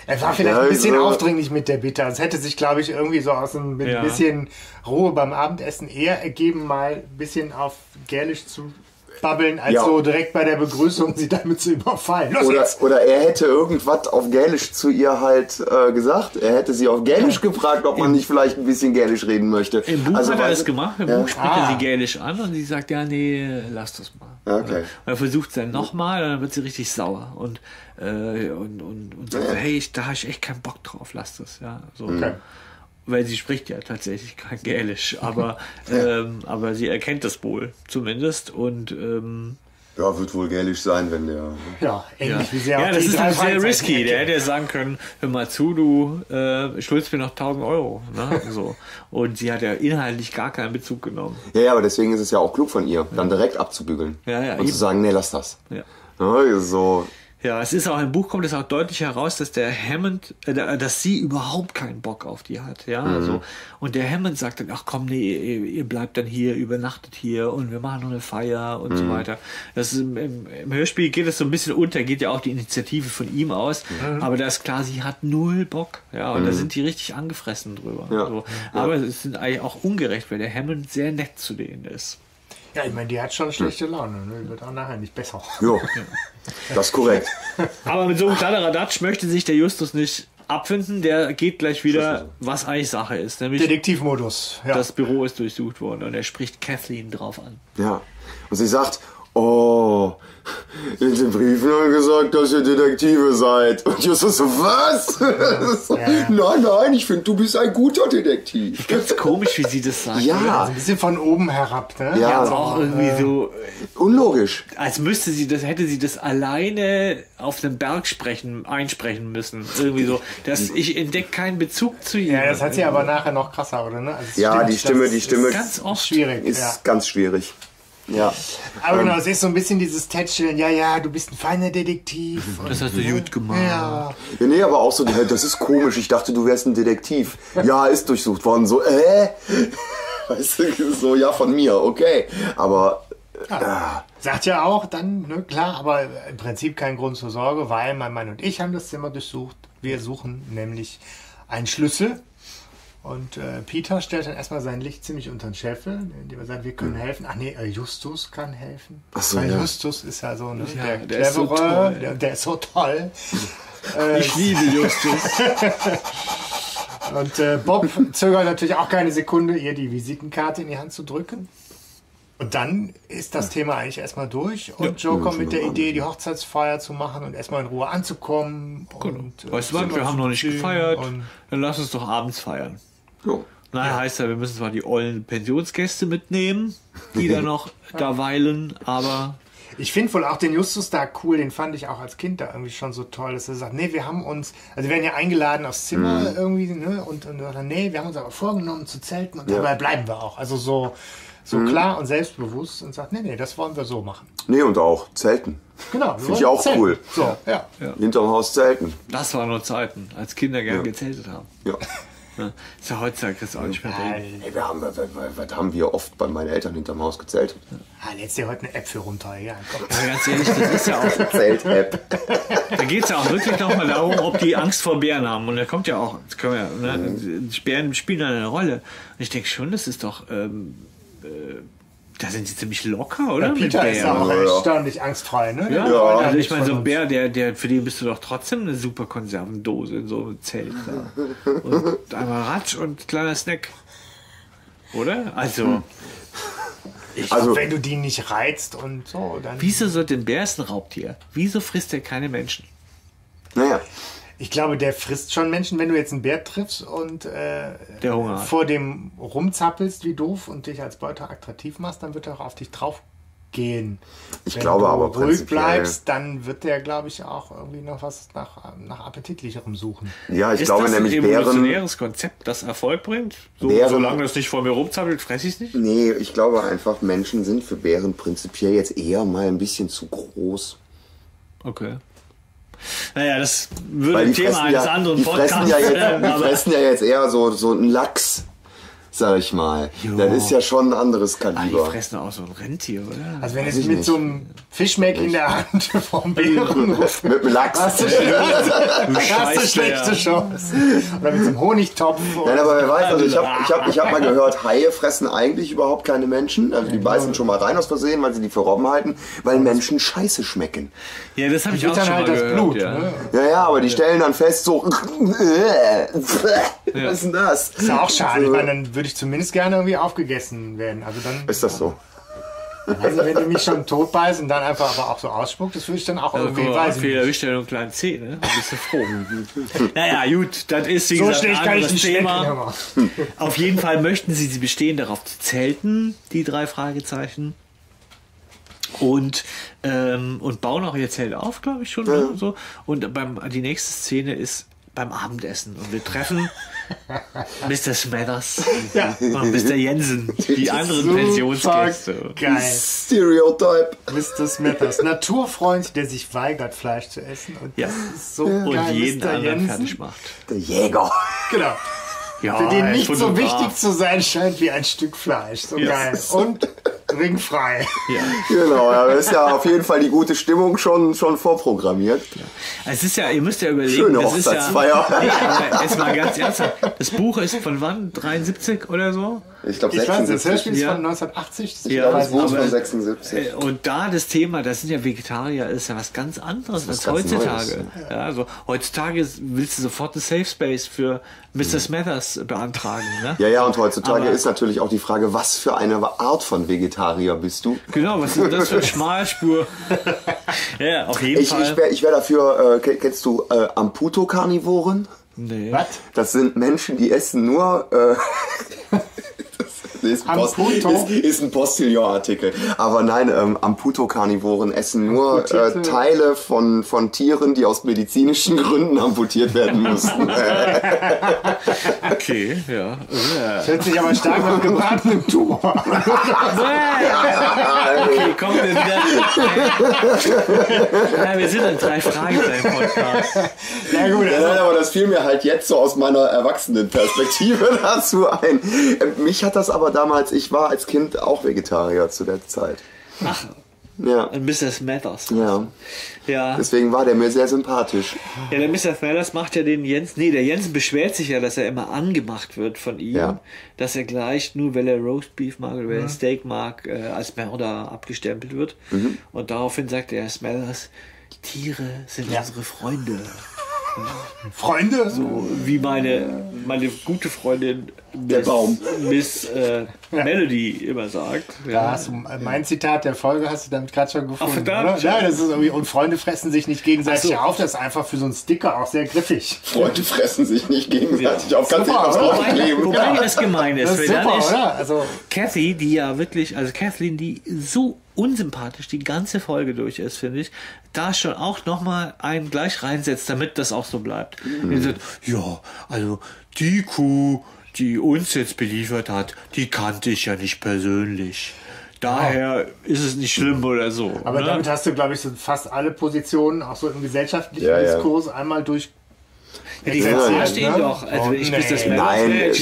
Er war vielleicht ein bisschen aufdringlich mit der Bitte. Es hätte sich, glaube ich, irgendwie so aus einem bisschen Ruhe beim Abendessen eher ergeben, mal ein bisschen auf Gälisch zu babbeln, als so direkt bei der Begrüßung sie damit zu überfallen. Oder er hätte irgendwas auf Gälisch zu ihr halt gesagt. Er hätte sie auf Gälisch gefragt, ob man nicht vielleicht ein bisschen Gälisch reden möchte. Im Buch hat er das gemacht. Im Buch spricht er sie Gälisch an und sie sagt, ja, nee, lass das mal. Okay. Und er versucht es dann nochmal und dann wird sie richtig sauer. Und sagt, hey, da habe ich echt keinen Bock drauf, lass das. Ja, so. Okay. Weil sie spricht ja tatsächlich kein Gälisch, aber sie erkennt das wohl, zumindest. Und ja, wird wohl Gälisch sein, wenn der... Ja, ähnlich wie sehr. Ja, das ist halt sehr risky. Der hätte ja sagen können, hör mal zu, du schuldest mir noch 1.000 €. Ne? So. Und sie hat ja inhaltlich gar keinen Bezug genommen. Ja, aber deswegen ist es ja auch klug von ihr, dann direkt abzubügeln. Ja, und eben zu sagen, nee, lass das. Ja, ja so... Ja, es ist auch im Buch kommt es auch deutlich heraus, dass der Hammond, dass sie überhaupt keinen Bock auf die hat, ja. Also, und der Hammond sagt dann, ach komm, nee, ihr bleibt dann hier, übernachtet hier und wir machen noch eine Feier und so weiter. Das ist im Hörspiel geht es so ein bisschen unter, geht ja auch die Initiative von ihm aus, aber da ist klar, sie hat null Bock, ja, und da sind die richtig angefressen drüber. Ja. So. Aber es sind eigentlich auch ungerecht, weil der Hammond sehr nett zu denen ist. Ja, ich meine, die hat schon schlechte Laune, ne? Die wird auch nachher nicht besser. Jo, das ist korrekt. Aber mit so einem Kladderadatsch möchte sich der Justus nicht abfinden, der geht gleich wieder, was eigentlich Sache ist. Nämlich Detektivmodus. Ja. Das Büro ist durchsucht worden und er spricht Kathleen drauf an. Ja, und sie sagt, oh, in den Briefen haben wir gesagt, dass ihr Detektive seid. Und Justus so, was? Nein, ich finde, du bist ein guter Detektiv. Ganz komisch, wie sie das sagen. Ja. Also ein bisschen von oben herab, ne? Ja, also auch irgendwie so. Unlogisch. Als müsste sie das, hätte sie das alleine auf einem Berg einsprechen müssen. Irgendwie so, dass ich entdecke keinen Bezug zu ihr. Ja, das hat sie aber nachher noch krasser, oder? Ne? Also die Stimme ist ganz oft schwierig. Ganz schwierig. Ja. Aber genau, es ist so ein bisschen dieses Tätscheln, ja, du bist ein feiner Detektiv. Das hast du gut gemacht. Ja, nee, aber auch so, das ist komisch, ich dachte, du wärst ein Detektiv. Ja, ist durchsucht worden, so, weißt du, so, ja, von mir, okay. Aber, sagt ja auch dann, ne, klar, aber im Prinzip kein Grund zur Sorge, weil mein Mann und ich haben das Zimmer durchsucht. Wir suchen nämlich einen Schlüssel. Und Peter stellt dann erstmal sein Licht ziemlich unter den Scheffel, indem er sagt, wir können helfen. Ach nee, Justus kann helfen. Ach so, weil Justus ist ja so, ne, der Clevere, der ist so toll. Ich liebe Justus. Und Bob zögert natürlich auch keine Sekunde, ihr die Visitenkarte in die Hand zu drücken. Und dann ist das Thema eigentlich erstmal durch. Und ja, Joe kommt mit der Idee, die Hochzeitsfeier zu machen und erstmal in Ruhe anzukommen. Genau. Und, weißt du was, wir haben noch nicht gefeiert, dann lass uns doch abends feiern. So. Nein, ja. Heißt ja, wir müssen zwar die ollen Pensionsgäste mitnehmen, die da noch da weilen, aber... Ich finde wohl auch den Justus da cool, den fand ich auch als Kind da irgendwie schon so toll, dass er sagt, nee, wir haben uns, also wir werden ja eingeladen aufs Zimmer irgendwie, ne, und nee, wir haben uns aber vorgenommen zu zelten und dabei bleiben wir auch. Also so klar und selbstbewusst und sagt, nee, nee, das wollen wir so machen. Nee, und auch zelten. Genau. Finde ich auch zelten. Cool. So, ja. Ja. Hinterm Haus zelten. Das waren nur Zeiten, als Kinder gerne gezeltet haben. Ja. Ja, ist ja heutzutage kriegst du auch nicht mehr drin. Ey, was haben wir oft bei meinen Eltern hinterm Haus gezeltet. Ah, jetzt dir heute eine App für runter. Ja, ganz ehrlich, das ist ja auch... Zelt-App. Da geht es ja auch wirklich nochmal darum, ob die Angst vor Bären haben. Und da kommt ja auch... Das können wir, ne, Bären spielen da eine Rolle. Und ich denke schon, das ist doch... da sind sie ziemlich locker, oder? Ja, Peter ist auch erstaunlich angstfrei, ne? Ja, ja. Also ich meine, so ein Bär, der, für den bist du doch trotzdem eine super Konservendose in so einem Zelt. Da. Und einmal Ratsch und kleiner Snack. Oder? Also... Ich glaub, wenn du die nicht reizt und so, dann... Wieso so den Bär ist ein Raubtier? Wieso frisst der keine Menschen? Naja. Ich glaube, der frisst schon Menschen, wenn du jetzt einen Bär triffst und vor dem rumzappelst wie doof und dich als Beute attraktiv machst, dann wird er auch auf dich drauf gehen. Ich glaube aber prinzipiell. Wenn du ruhig bleibst, dann wird der, glaube ich, auch irgendwie noch was nach appetitlicherem suchen. Ja, ich glaube nämlich, Bären... Ist das ein evolutionäres Konzept, das Erfolg bringt? So, Bären, solange es nicht vor mir rumzappelt, fresse ich es nicht? Nee, ich glaube einfach, Menschen sind für Bären prinzipiell jetzt eher mal ein bisschen zu groß. Okay. Naja, das würde Thema eines anderen Podcasts. Die fressen ja jetzt eher so einen Lachs, sag ich mal. Jo. Das ist ja schon ein anderes Kaliber. Die fressen auch so ein Rentier, oder? Also wenn es mit so einem Fischmeck in der Hand vom Bären ruft. Mit einem Lachs. Hast du schlechte Chance. Oder mit so einem Honigtopf. Nein, aber wer weiß, also ich hab mal gehört, Haie fressen eigentlich überhaupt keine Menschen. Also die beißen schon mal rein aus Versehen, weil sie die für Robben halten, weil Menschen scheiße schmecken. Ja, das habe ich auch schon mal gehört. Blut, ja. Ne? Ja, aber die stellen dann fest so, was ist denn das? Ist ja auch schade, weil dann würde ich zumindest gerne irgendwie aufgegessen werden. Also dann, ist das so? Also wenn die mich schon tot beißen und dann einfach aber auch so ausspuckt, das würde ich dann auch irgendwie weisen. Viel Erwischung und kleinen Zeh, ne? Da bist du froh. Naja, gut, das ist wie gesagt ein anderes Thema. Auf jeden Fall möchten sie bestehen darauf zu zelten, die drei Fragezeichen. Und bauen auch ihr Zelt auf, glaube ich schon. Ja. Und, so. Und die nächste Szene ist beim Abendessen. Und wir treffen Mr. Smethers und Mr. Jensen, die anderen Pensionsgäste. Geil. Stereotype. Mr. Smethers, Naturfreund, der sich weigert, Fleisch zu essen. Und das ist so geil, jeden Mr. anderen Jensen fertig macht. Der Jäger. Genau. Ja, für den nicht so wichtig zu sein scheint wie ein Stück Fleisch. So geil. Und ringfrei. Ja. Genau, ja, das ist ja auf jeden Fall die gute Stimmung schon vorprogrammiert. Ja. Es ist ja, ihr müsst ja überlegen, schöne Hochzeitsfeier. Jetzt mal ganz ernsthaft, das Buch ist von wann? 73 oder so? Ich glaube 76. Das Hörspiel ist von 1980. Ja, das Buch ist von 76. Und da das Thema, das sind ja Vegetarier, ist ja was ganz anderes als heutzutage. Ja, also, heutzutage willst du sofort einen Safe Space für Mr. Smethers beantragen. Ne? Ja, und heutzutage ist natürlich auch die Frage, was für eine Art von Vegetarier bist du? Genau, was ist das für eine Schmalspur? Ja, auf jeden Fall. Ich wäre dafür, kennst du Amputo-Karnivoren? Nee. Was? Das sind Menschen, die essen nur... Ist ein Postillon-Artikel. Aber nein, Amputo-Karnivoren essen nur Teile von Tieren, die aus medizinischen Gründen amputiert werden mussten. Okay, ja. Das hört sich aber stark nach gebratenem Tumor. Okay, komm, wir wieder. Ja, wir sind in drei Fragen beim Podcast. Ja, gut. Also nein, aber das fiel mir halt jetzt so aus meiner Erwachsenenperspektive dazu ein. Mich hat das aber damals, ich war als Kind auch Vegetarier zu der Zeit. Ach, ja. Ein Mr. Smethers. Ja. Deswegen war der mir sehr sympathisch. Ja, der Mr. Smethers macht ja den Jensen, der Jensen beschwert sich ja, dass er immer angemacht wird von ihm, dass er gleich nur, weil er Roastbeef mag oder weil er Steak mag, als Mörder abgestempelt wird. Und daraufhin sagt der Smethers, Tiere sind unsere Freunde. Freunde? So wie meine gute Freundin Miss Melody immer sagt. Ja, hast du, mein Zitat der Folge hast du damit gerade schon gefunden. Ach, verdammt, oder? Ja, das ist irgendwie, und Freunde fressen sich nicht gegenseitig auf. Das ist einfach für so einen Sticker auch sehr griffig. Freunde fressen sich nicht gegenseitig auf. Kannst du was draufkleben. Wobei das gemein ist. Das ist super, oder? Also Kathy, die ja wirklich, also Kathleen, die so unsympathisch die ganze Folge durch ist, finde ich, da schon auch nochmal einen gleich reinsetzt, damit das auch so bleibt. Mhm. Sagt, ja, also die Kuh, die uns jetzt beliefert hat, die kannte ich ja nicht persönlich. Daher ist es nicht schlimm oder so. Aber ne? Damit hast du, glaube ich, so fast alle Positionen, auch so im gesellschaftlichen Diskurs, einmal durch. Ja, die verstehen doch. Also ich bin das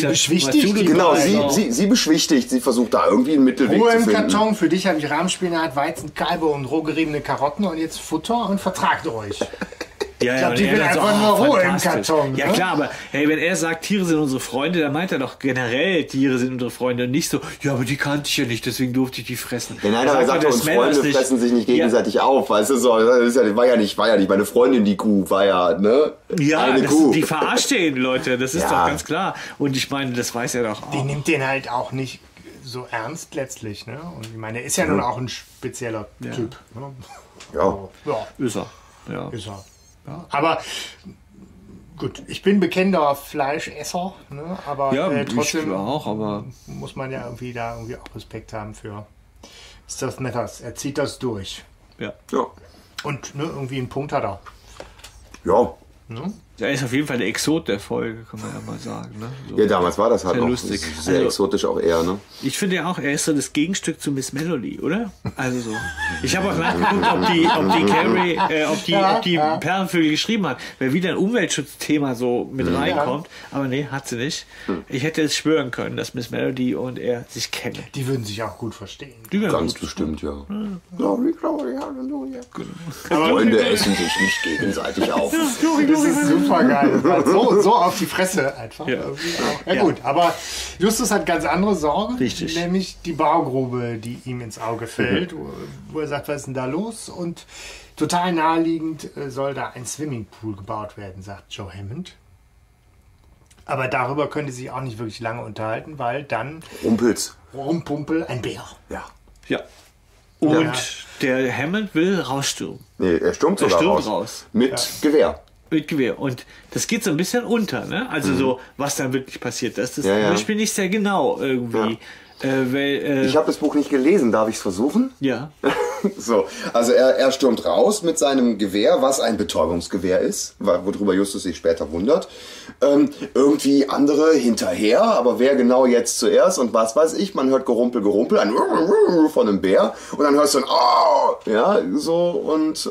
beschwichtigt. Genau, sie beschwichtigt. Sie versucht da irgendwie einen Mittelweg zu finden. Ruhe im Karton. Für dich habe ich Rahmspinat, Weizen, Kalbe und roh geriebene Karotten und jetzt Futter und vertragt euch. Ja, ich glaube, die will einfach nur Ruhe im Karton. Ja, klar, aber hey, wenn er sagt, Tiere sind unsere Freunde, dann meint er doch generell, Tiere sind unsere Freunde und nicht so, ja, aber die kannte ich ja nicht, deswegen durfte ich die fressen. Ja, nein, aber er sagt, uns Freunde fressen sich nicht gegenseitig auf, weißt du, so, das war ja nicht meine Freundin, die Kuh, war ja, ne? Ja, eine Kuh. Die verarscht den, Leute, das ist doch ganz klar. Und ich meine, das weiß er doch auch. Die nimmt den halt auch nicht so ernst letztlich, ne? Und ich meine, er ist ja nun auch ein spezieller Typ. Ne? Ja, ist er. Ja, ist er. Ja. Aber gut, ich bin bekennender Fleischesser, ne? Aber ja, trotzdem auch, aber muss man ja irgendwie auch Respekt haben für Mr. Smethers. Er zieht das durch. Ja. Und irgendwie einen Punkt hat er. Ja. Ne? Er ist auf jeden Fall der Exot der Folge, kann man ja mal sagen. Ne? So. Ja, damals war das halt auch lustig. Sehr exotisch auch eher. Ne? Ich finde ja auch, er ist so das Gegenstück zu Miss Melody, oder? Also so. Ich habe auch nachgeguckt, ob die Carey, ob die Perlenvögel geschrieben hat, weil wieder ein Umweltschutzthema so mit reinkommt. Aber nee, hat sie nicht. Ich hätte es schwören können, dass Miss Melody und er sich kennen. Die würden sich auch gut verstehen. Ganz bestimmt, Halleluja. Freunde essen sich nicht gegenseitig auf. Das ist super geil. So auf die Fresse einfach. Ja gut, aber Justus hat ganz andere Sorgen, nämlich die Baugrube, die ihm ins Auge fällt, wo er sagt, was ist denn da los? Und total naheliegend soll da ein Swimmingpool gebaut werden, sagt Joe Hammond. Aber darüber könnte sich auch nicht wirklich lange unterhalten, weil dann Rumpumpel ein Bär. Ja. Und der Hammond will rausstürmen. Nee, er stürmt sogar raus. Mit Gewehr. Mit Gewehr. Und das geht so ein bisschen unter, ne? Also so, was dann wirklich passiert ist. Das Beispiel nicht sehr genau irgendwie. Ja. Ich habe das Buch nicht gelesen. Darf ich es versuchen? Ja. So, also er stürmt raus mit seinem Gewehr, was ein Betäubungsgewehr ist, worüber Justus sich später wundert. Irgendwie andere hinterher, aber wer genau jetzt zuerst und was weiß ich, man hört Gerumpel, ein von einem Bär und dann hörst du ein Oh! Ja, so und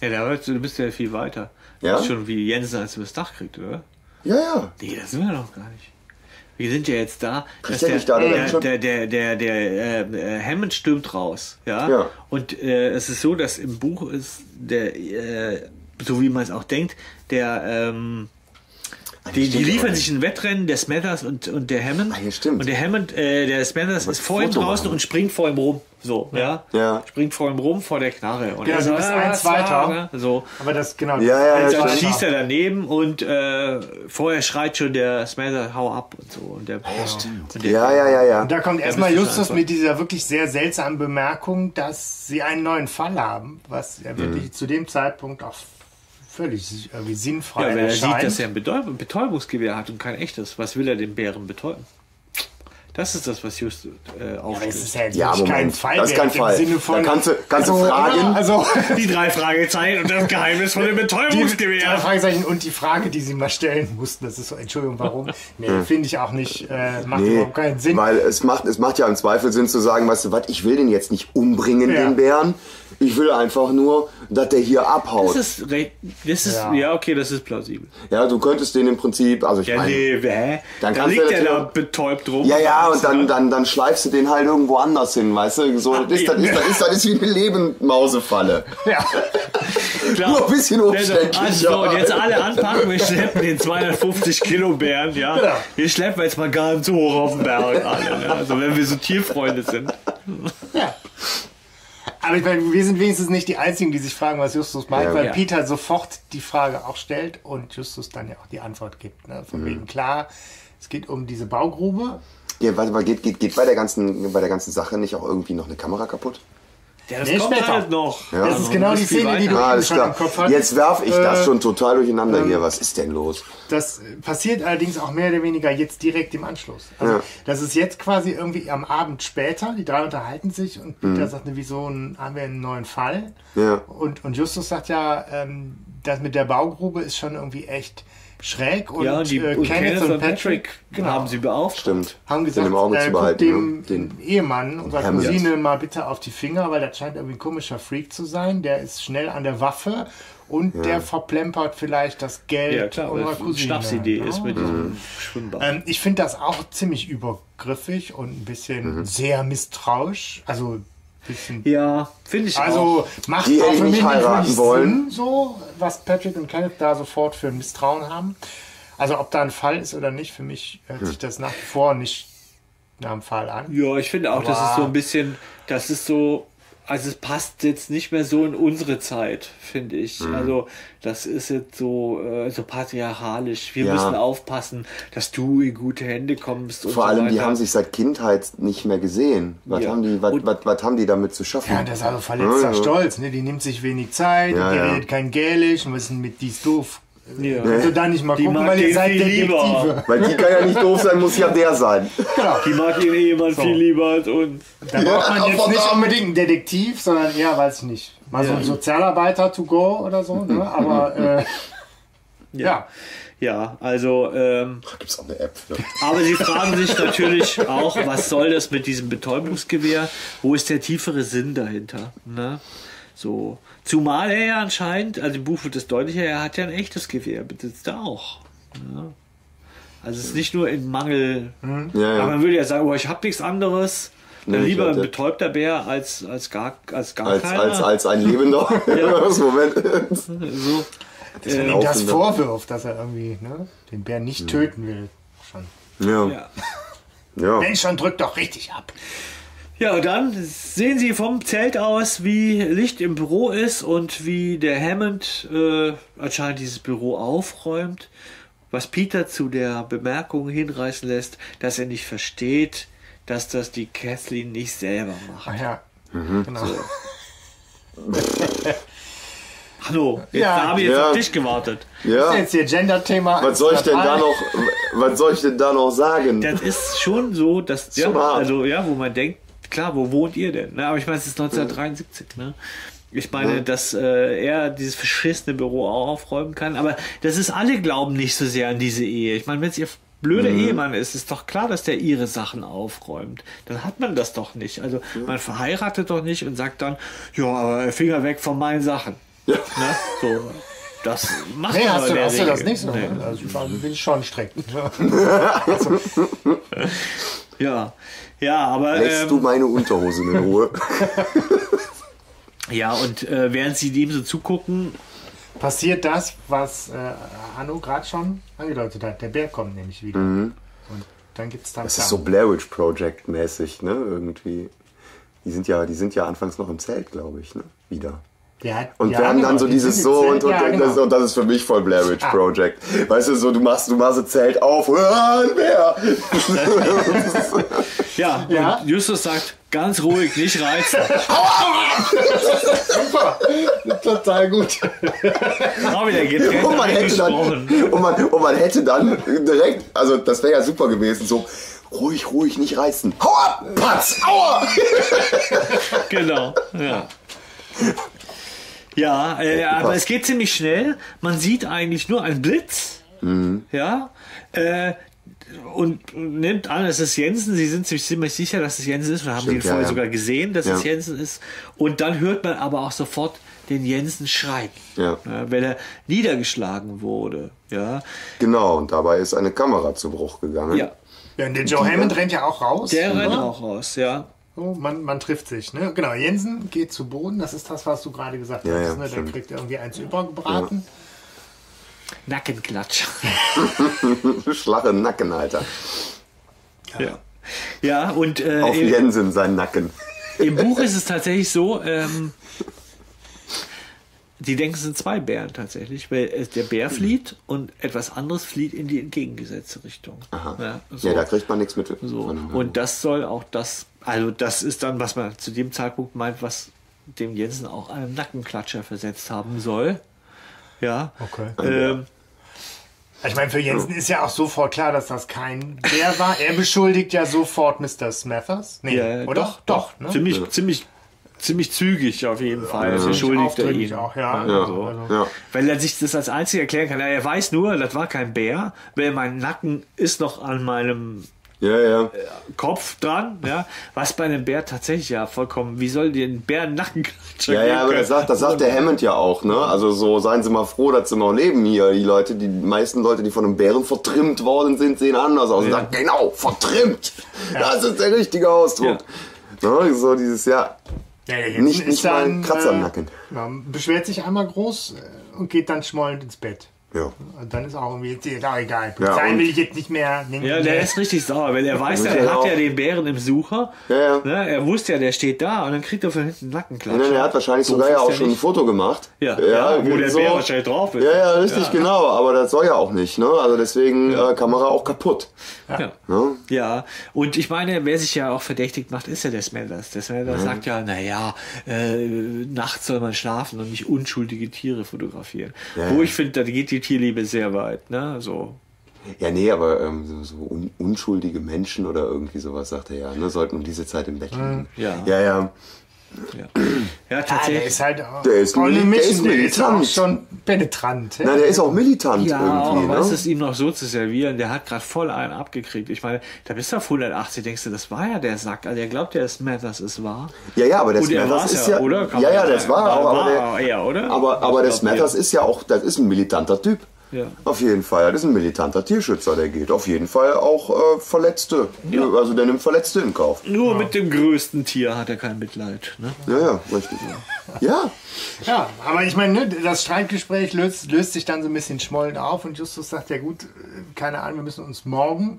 du bist ja viel weiter. Ja? Das ist schon wie Jensen, als du das Dach kriegst, oder? Ja. Nee, das sind wir noch gar nicht. Wir sind ja jetzt da. Dass der Hammond stürmt raus. Ja. Und es ist so, dass im Buch ist der, so wie man es auch denkt, die liefern sich ein Wettrennen, der Smethers und der Hammond. Ah, ja, stimmt. Und der Hammond, der Smethers ist vor ihm draußen und springt vor ihm rum. So, ja. Springt vor ihm rum, vor der Knarre. Und du bist ein Zweiter. Ne? So. Aber das, genau. Ja, dann schießt er daneben und vorher schreit schon der Smethers, hau ab und so. Und der Und da kommt erstmal Justus mit dieser wirklich sehr seltsamen Bemerkung, dass sie einen neuen Fall haben, was er wirklich zu dem Zeitpunkt auch völlig irgendwie sinnfrei erscheint. Ja, weil er sieht, dass er ein Betäubungsgewehr hat und kein echtes. Was will er den Bären betäuben? Das ist das, was Justus auch ist. Ja, kein Fall. Das ist kein Fall. Im Sinne von, da kannst du fragen. Ja, also die drei Fragezeichen und das Geheimnis von dem Betäubungsgewehr. Die drei Fragezeichen und die Frage, die sie mal stellen mussten. Das ist so, Entschuldigung, warum? Nee, finde ich auch nicht. Macht überhaupt keinen Sinn. Weil es macht ja im Zweifel Sinn zu sagen, weißt du was, ich will den jetzt nicht umbringen, den Bären. Ich will einfach nur, dass der hier abhaut. Das ist plausibel. Ja, du könntest den im Prinzip, also ich meine... Dann liegt der da betäubt rum. Ja, und dann schleifst du den halt irgendwo anders hin, weißt du? So, das ist wie eine Lebenmausefalle. Ja. Nur ein bisschen umständlich. Also, jetzt alle anpacken, wir schleppen den 250-Kilo-Bären, Wir schleppen jetzt mal ganz hoch auf den Berg an. Also, wenn wir so Tierfreunde sind. Ja. Aber ich meine, wir sind wenigstens nicht die Einzigen, die sich fragen, was Justus meint, ja, weil Peter sofort die Frage auch stellt und Justus dann ja auch die Antwort gibt. Ne? Von wegen klar, es geht um diese Baugrube. Ja, warte mal, geht bei der ganzen Sache nicht auch irgendwie noch eine Kamera kaputt? Ja, das kommt halt noch. Ja. Das ist genau die Szene, die du schon im Kopf hast. Jetzt werfe ich das schon total durcheinander hier. Was ist denn los? Das passiert allerdings auch mehr oder weniger jetzt direkt im Anschluss. Also, ja. Das ist jetzt quasi irgendwie am Abend später. Die drei unterhalten sich und Peter sagt, wieso haben wir einen neuen Fall? Ja. Und Justus sagt ja, das mit der Baugrube ist schon irgendwie echt schräg. Und, ja, Kenneth und Patrick haben sie beauftragt. Stimmt. Haben gesagt, dem Ehemann unserer Cousine mal bitte auf die Finger, weil das scheint irgendwie ein komischer Freak zu sein. Der ist schnell an der Waffe und der verplempert vielleicht das Geld unserer Cousine. Schnapsidee ist mit diesem Schwimmbad. Ich finde das auch ziemlich übergriffig und ein bisschen sehr misstrauisch. Also ja, finde ich auch. Also macht die auch für mich nicht wollen. Sinn, so, was Patrick und Kenneth da sofort für Misstrauen haben. Also ob da ein Fall ist oder nicht, für mich hört sich das nach wie vor nicht nach dem Fall an. Ja, ich finde auch, aber das ist so ein bisschen, das ist so, also es passt jetzt nicht mehr so in unsere Zeit, finde ich. Also das ist jetzt so, so patriarchalisch. Wir müssen aufpassen, dass du in gute Hände kommst. Vor allem, die haben sich seit Kindheit nicht mehr gesehen. Was haben die damit zu schaffen? Ja, das ist also verletzter Stolz. Ne? Die nimmt sich wenig Zeit, die redet kein Gälisch, und was ist denn mit dies doof? Ja. Also da nicht mal die gucken, weil ihr seid Detektive. Weil die kann ja nicht doof sein, muss ja der sein. Genau. Die mag ihren Ehemann viel lieber als uns. Da braucht man jetzt nicht unbedingt einen Detektiv, sondern eher, weiß ich nicht, mal so ein Sozialarbeiter to go oder so. Ne? Aber ja, also gibt's auch eine App. Ne? Aber sie fragen sich natürlich auch, was soll das mit diesem Betäubungsgewehr? Wo ist der tiefere Sinn dahinter? Ne? So. Zumal er ja anscheinend, also im Buch wird es deutlicher, er hat ja ein echtes Gewehr, besitzt er auch. Ja. Also es ist nicht nur im Mangel, aber man würde ja sagen, oh, ich habe nichts anderes. Dann lieber ein betäubter Bär als gar keiner. Als ein Lebender. Moment. So. Dass man ihm das vorwirft, dass er irgendwie den Bär nicht töten will. Schon. Ja. Mensch, schon drückt doch richtig ab. Ja, dann sehen sie vom Zelt aus, wie Licht im Büro ist und wie der Hammond anscheinend dieses Büro aufräumt, was Peter zu der Bemerkung hinreißen lässt, dass er nicht versteht, dass das die Kathleen nicht selber macht. Ach ja, genau. So. Hallo, da habe ich jetzt auf dich gewartet. Das ist jetzt hier Gender-Thema. Was soll ich denn da noch sagen? Das ist schon so, dass wo man denkt, klar, wo wohnt ihr denn? Na, aber ich meine, es ist 1973. Ne? Ich meine, dass er dieses verschissene Büro auch aufräumen kann. Aber das ist, alle glauben nicht so sehr an diese Ehe. Ich meine, wenn es ihr blöder Ehemann ist, ist doch klar, dass der ihre Sachen aufräumt. Dann hat man das doch nicht. Also man verheiratet doch nicht und sagt dann, ja, aber Finger weg von meinen Sachen. Ja. Na, so. Das macht man aber nicht. Hast du das nicht so? Nee. Also bin ich schon streng. Also. Ja, aber lässt du meine Unterhosen in Ruhe? Ja, und während sie dem so zugucken, passiert das, was Hanno gerade schon angedeutet hat. Der Bär kommt nämlich wieder. Und dann gibt's dann. Das ist so Blair Witch Project mäßig, ne? Irgendwie. Die sind ja anfangs noch im Zelt, glaube ich, ne? Wieder. Und wir haben dann so dieses so und das ist für mich voll Blair Witch Project. Weißt du, so du machst das Zelt auf. Ja, und Justus sagt, ganz ruhig, nicht reizen. Super, total gut. Und man hätte dann direkt, also das wäre ja super gewesen, so ruhig, nicht reizen. Hau ab, Patz, aua! Genau, ja. Ja, aber es geht ziemlich schnell. Man sieht eigentlich nur einen Blitz. Ja. Und nimmt an, es ist Jensen. Sie sind sich ziemlich sicher, dass es Jensen ist. Wir haben ihn vorher sogar gesehen, dass es Jensen ist. Und dann hört man aber auch sofort den Jensen schreien, wenn er niedergeschlagen wurde. Ja. Genau, und dabei ist eine Kamera zu Bruch gegangen. Ja, und der Joe Hammond rennt ja auch raus. Der rennt auch raus, Oh, man trifft sich, ne? Genau, Jensen geht zu Boden, das ist das, was du gerade gesagt hast. Ne? Der kriegt irgendwie eins übergebraten. Ja. Nackenklatsch. Schlache Nacken, Alter. Ja, und auf Jensen sein Nacken. Im Buch ist es tatsächlich so, die denken, es sind zwei Bären tatsächlich, weil der Bär flieht und etwas anderes flieht in die entgegengesetzte Richtung. Aha. Ja, so. Ja, da kriegt man nichts mit. So. Und das soll auch das, also das ist dann, was man zu dem Zeitpunkt meint, was dem Jensen auch einen Nackenklatscher versetzt haben soll. Ja. Okay. Ich meine, für Jensen ist ja auch sofort klar, dass das kein Bär war. Er beschuldigt ja sofort Mr. Smethers. Nee, ja, oder? Doch. Ne? Ziemlich zügig auf jeden Fall. Ja. Beschuldigt er ihn. Auch, ja. Ja, so. Ja. Weil er sich das als einzig erklären kann. Er weiß nur, das war kein Bär, weil mein Nacken ist noch an meinem Kopf dran. Ja. Was bei einem Bär tatsächlich ja vollkommen... Wie soll den Bären Nacken... Ja, aber das sagt der Hammond ja auch, ne? Also so, seien Sie mal froh, dass Sie noch leben hier. Die meisten Leute, die von einem Bären vertrimmt worden sind, sehen anders aus. Ja. Und sagen, genau, vertrimmt! Ja. Das ist der richtige Ausdruck. Ja. Ne? So dieses, nicht mal ein Kratzer am Nacken. Beschwert sich einmal groß und geht dann schmollend ins Bett. Ja. Und dann ist auch irgendwie egal. Sein will ich jetzt nicht mehr. Der ist richtig sauer, weil er weiß, er hat ja den Bären im Sucher. Ja. Ne, er wusste ja, der steht da und dann kriegt er von hinten einen Nackenklatscher. Ja, er hat wahrscheinlich sogar ja auch schon ein Foto gemacht. Ja, wo der Bär wahrscheinlich drauf ist. Ja, richtig, genau. Aber das soll ja auch nicht. Ne? Also deswegen Kamera auch kaputt. Ja. Ne? Ja, und ich meine, wer sich ja auch verdächtig macht, ist ja der Smethers. Der Smethers sagt ja, naja, nachts soll man schlafen und nicht unschuldige Tiere fotografieren. Ja. Wo ich finde, da geht die Tierliebe sehr weit, ne? So. Ja, nee, aber unschuldige Menschen oder irgendwie sowas, sagt er ja, ne, sollten um diese Zeit im Bett liegen. Ja, tatsächlich. Der ist halt auch der ist militant. Auch schon penetrant. Ja. Na, der ist auch militant irgendwie. Ja, es ihm noch so zu servieren, der hat gerade voll einen abgekriegt. Ich meine, da bist du auf 180, denkst du, das war ja der Sack. Also der glaubt ja, der Smethers ist wahr. Ja, aber der Smethers ist ja... Oder? Das war auch. Aber der Smethers ist ja auch, das ist ein militanter Typ. Ja. Auf jeden Fall, das ist ein militanter Tierschützer, der geht auf jeden Fall auch Verletzte, also der nimmt Verletzte in Kauf. Nur mit dem größten Tier hat er kein Mitleid. Ne? Ja, richtig. Ja, aber ich meine, das Streitgespräch löst sich dann so ein bisschen schmollend auf und Justus sagt, ja gut, keine Ahnung, wir müssen uns morgen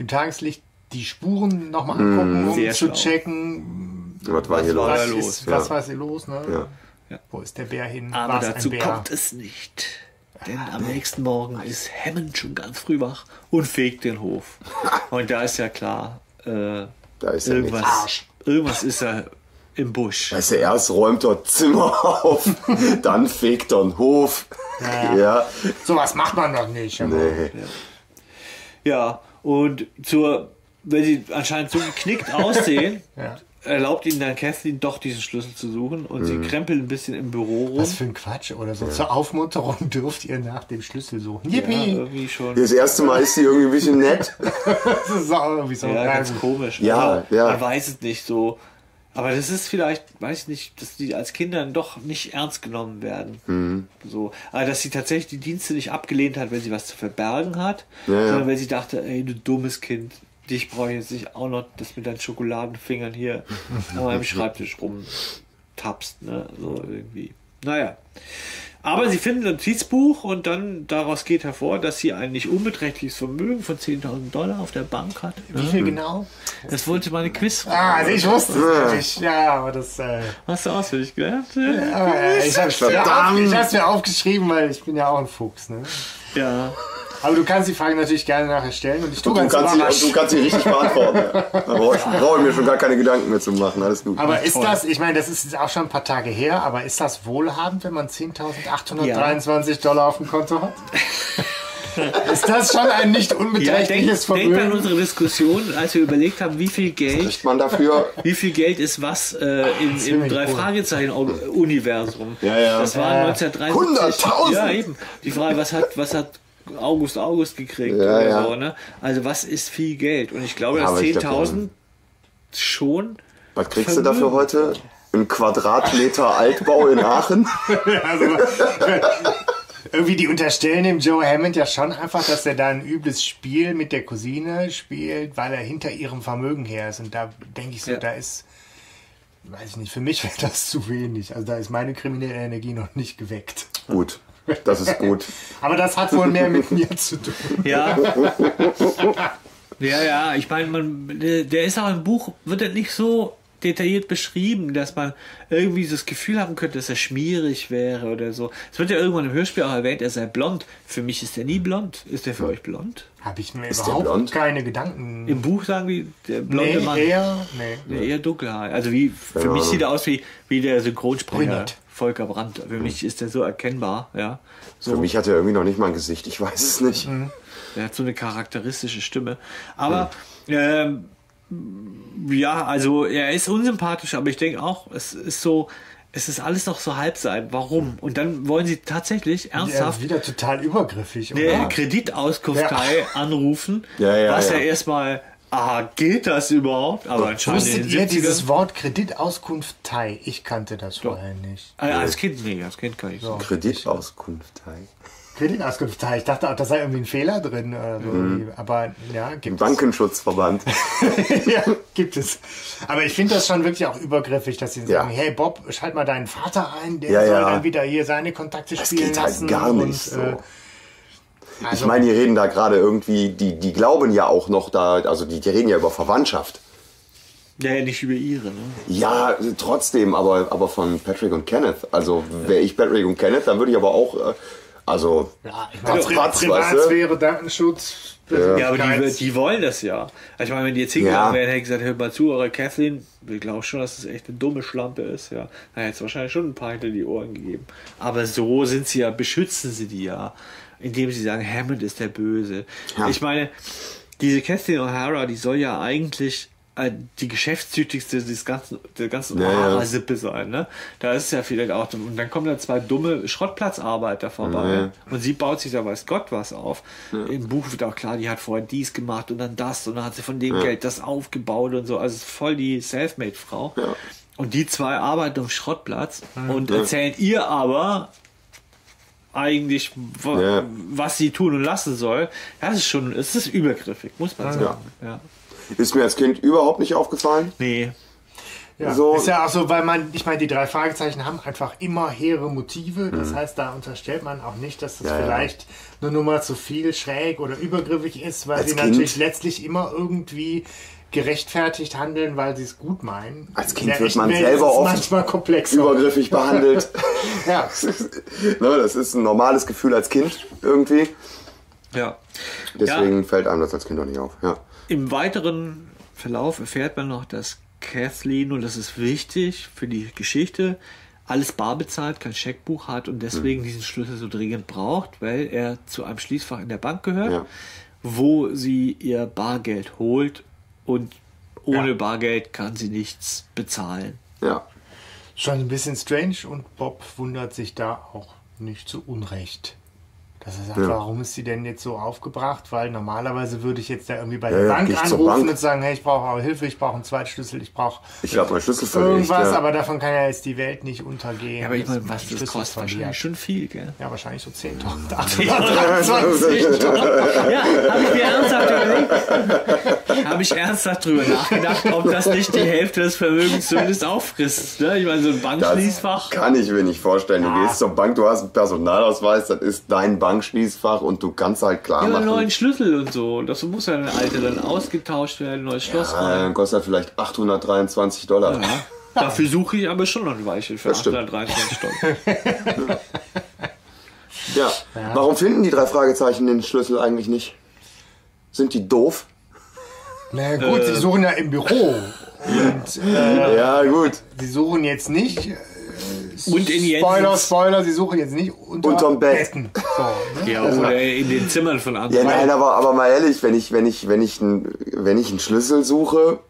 im Tageslicht die Spuren nochmal angucken, um zu checken, was war hier los, ne? Ja. Ja. Wo ist der Bär hin? Aber dazu kommt es nicht. Denn am nächsten Morgen ist Hammond schon ganz früh wach und fegt den Hof. Und da ist ja klar, irgendwas ist er im Busch. Weißt du, erst räumt er Zimmer auf, dann fegt er einen Hof. Ja. So was macht man doch nicht. Nee. Ja, und wenn sie anscheinend so geknickt aussehen... erlaubt ihnen dann Kathleen doch diesen Schlüssel zu suchen und sie krempelt ein bisschen im Büro rum. Was für ein Quatsch oder so. Ja. Zur Aufmunterung dürft ihr nach dem Schlüssel suchen. Yippie! Schon. Das erste Mal ist sie irgendwie ein bisschen nett. Das ist auch irgendwie so ganz komisch. Ja. Man weiß es nicht so. Aber das ist vielleicht, weiß ich nicht, dass die als Kinder doch nicht ernst genommen werden. So. Aber dass sie tatsächlich die Dienste nicht abgelehnt hat, weil sie was zu verbergen hat, sondern weil sie dachte, ey, du dummes Kind. Dich brauche ich jetzt nicht auch noch, dass mit deinen Schokoladenfingern hier an meinem Schreibtisch rumtapst, ne? So irgendwie. Naja. Aber sie finden ein Notizbuch und dann daraus geht hervor, dass sie ein nicht unbeträchtliches Vermögen von $10.000 auf der Bank hat. Ne? Wie viel genau? Das wollte meine Quizfrage. Also ich wusste es natürlich. Ja, aber das... Hast du auswendig gelernt? Ja, ich habe es mir aufgeschrieben, weil ich bin ja auch ein Fuchs, ne? Ja. Aber du kannst die Frage natürlich gerne nachher stellen und ich tue ganz überrascht. Du kannst sie richtig beantworten. Da brauche ich mir schon gar keine Gedanken mehr zu machen. Alles gut. Aber ist das, ich meine, das ist jetzt auch schon ein paar Tage her, aber ist das wohlhabend, wenn man $10.823 auf dem Konto hat? Ist das schon ein nicht unbeträchtliches Vermögen? Denkt an unsere Diskussion, als wir überlegt haben, wie viel Geld ist was im Drei-Fragezeichen-Universum. Ja. Das war 1973. 100.000! Ja, eben. Die Frage, was hat August gekriegt oder so, ne? Also was ist viel Geld? Und ich glaube, dass 10.000 schon... Was kriegst du dafür heute? Ein Quadratmeter Altbau in Aachen? Also, irgendwie die unterstellen dem Joe Hammond ja schon einfach, dass er da ein übles Spiel mit der Cousine spielt, weil er hinter ihrem Vermögen her ist. Und da denke ich so, da ist... Weiß ich nicht, für mich wäre das zu wenig. Also da ist meine kriminelle Energie noch nicht geweckt. Gut. Das ist gut. Aber das hat wohl mehr mit mir zu tun. Ja, ich meine, der ist auch im Buch, wird er nicht so detailliert beschrieben, dass man irgendwie das Gefühl haben könnte, dass er schmierig wäre oder so. Es wird ja irgendwann im Hörspiel auch erwähnt, er sei blond. Für mich ist er nie blond. Ist er für euch blond? Habe ich mir überhaupt keine Gedanken. Im Buch sagen die, der blonde Mann. Eher dunkelhaarig. Also wie, für mich sieht er aus wie der Synchronsprecher Volker Brandt. Für mich ist er so erkennbar. Ja. So. Für mich hat er irgendwie noch nicht mal ein Gesicht. Ich weiß es nicht. Er hat so eine charakteristische Stimme. Aber ja, also er ist unsympathisch, aber ich denke auch, es ist so... Es ist alles noch so halb sein. Warum? Und dann wollen sie tatsächlich ernsthaft... Wieder total übergriffig. Oder? Kreditauskunftei anrufen, was ja erstmal... Aha, gilt das überhaupt? Aber anscheinend wusstet ihr dieses Wort Kreditauskunftei? Ich kannte das vorher nicht. Also als Kind nicht, als Kind kann ich so. Kreditauskunftei. Kreditauskunftei. Ich dachte auch, da sei irgendwie ein Fehler drin. Aber ja, gibt es. Bankenschutzverband. Ja, gibt es. Aber ich finde das schon wirklich auch übergriffig, dass sie sagen, hey Bob, schalt mal deinen Vater ein, der soll dann wieder hier seine Kontakte spielen lassen. Das geht halt gar nicht und, so. Also, ich meine, die reden da gerade irgendwie, die glauben ja auch noch da, also die reden ja über Verwandtschaft. Ja, nicht über ihre, ne? Ja, trotzdem, aber von Patrick und Kenneth. Also wäre ich Patrick und Kenneth, dann würde ich aber auch, also... Ja, ich meine, Privatsphäre, Datenschutz... Ja, aber die wollen das ja. Also ich meine, wenn die jetzt hingegangen wären, hätte ich gesagt, hört mal zu, eure Kathleen, wir glauben schon, dass das echt eine dumme Schlampe ist, ja. Da hätte es wahrscheinlich schon ein paar hinter die Ohren gegeben. Aber so sind sie ja, beschützen sie die ja. Indem sie sagen, Hammond ist der Böse. Ja. Ich meine, diese Kathleen O'Hara, die soll ja eigentlich die geschäftstüchtigste der ganzen O'Hara-Sippe sein. Ne? Da ist ja vielleicht auch... Und dann kommen da zwei dumme Schrottplatzarbeiter vorbei. Ja. Und sie baut sich da weiß Gott was auf. Ja. Im Buch wird auch klar, die hat vorher dies gemacht und dann das. Und dann hat sie von dem Geld das aufgebaut und so. Also voll die Selfmade-Frau. Ja. Und die zwei arbeiten auf Schrottplatz und erzählen ihr aber... eigentlich, was sie tun und lassen soll, das ist schon, es ist übergriffig, muss man sagen. Ja. Ja. Ist mir als Kind überhaupt nicht aufgefallen. Nee. Ja. So. Ist ja auch so, weil man, ich meine, die drei Fragezeichen haben einfach immer hehre Motive, das heißt, da unterstellt man auch nicht, dass das vielleicht eine Nummer zu viel, schräg oder übergriffig ist, weil als sie Kind natürlich letztlich immer irgendwie gerechtfertigt handeln, weil sie es gut meinen. Als Kind wird man selber oft manchmal komplexer übergriffig behandelt. Ja. Das ist ein normales Gefühl als Kind irgendwie. Ja. Deswegen fällt einem das als Kind auch nicht auf. Ja. Im weiteren Verlauf erfährt man noch, dass Kathleen, und das ist wichtig für die Geschichte, alles bar bezahlt, kein Scheckbuch hat und deswegen diesen Schlüssel so dringend braucht, weil er zu einem Schließfach in der Bank gehört, wo sie ihr Bargeld holt. Und ohne Bargeld kann sie nichts bezahlen. Ja. Schon ein bisschen strange und Bob wundert sich da auch nicht zu Unrecht. Dass er sagt, warum ist sie denn jetzt so aufgebracht? Weil normalerweise würde ich jetzt da irgendwie bei der Bank anrufen und sagen, hey, ich brauche Hilfe, ich brauche einen Zweitschlüssel, ich brauche irgendwas, aber davon kann ja jetzt die Welt nicht untergehen. Ja, aber ich meine, was das kostet wahrscheinlich schon viel, gell? Ja, wahrscheinlich so 10.000. Ja, habe ich ernsthaft drüber nachgedacht, ob das nicht die Hälfte des Vermögens zumindest auffrisst. Ne? Ich meine, so ein Bankschließfach. Das kann ich mir nicht vorstellen. Du gehst zur Bank, du hast einen Personalausweis, das ist dein Bank. Schließfach und du kannst halt klar machen. Einen neuen Schlüssel und so. Das muss ja ein alter dann ausgetauscht werden, neues Schloss. Ja, dann kostet er vielleicht $823. Ja. Dafür suche ich aber schon noch ein Weichel für 823 $823. Ja. Warum finden die drei Fragezeichen den Schlüssel eigentlich nicht? Sind die doof? Na gut, sie suchen ja im Büro. Und, ja, gut. Sie suchen jetzt nicht. Und in Spoiler, sie suchen jetzt nicht unterm Betten. So, ne? Ja, oder in den Zimmern von anderen. Ja, nein, aber mal ehrlich, wenn ich einen Schlüssel suche,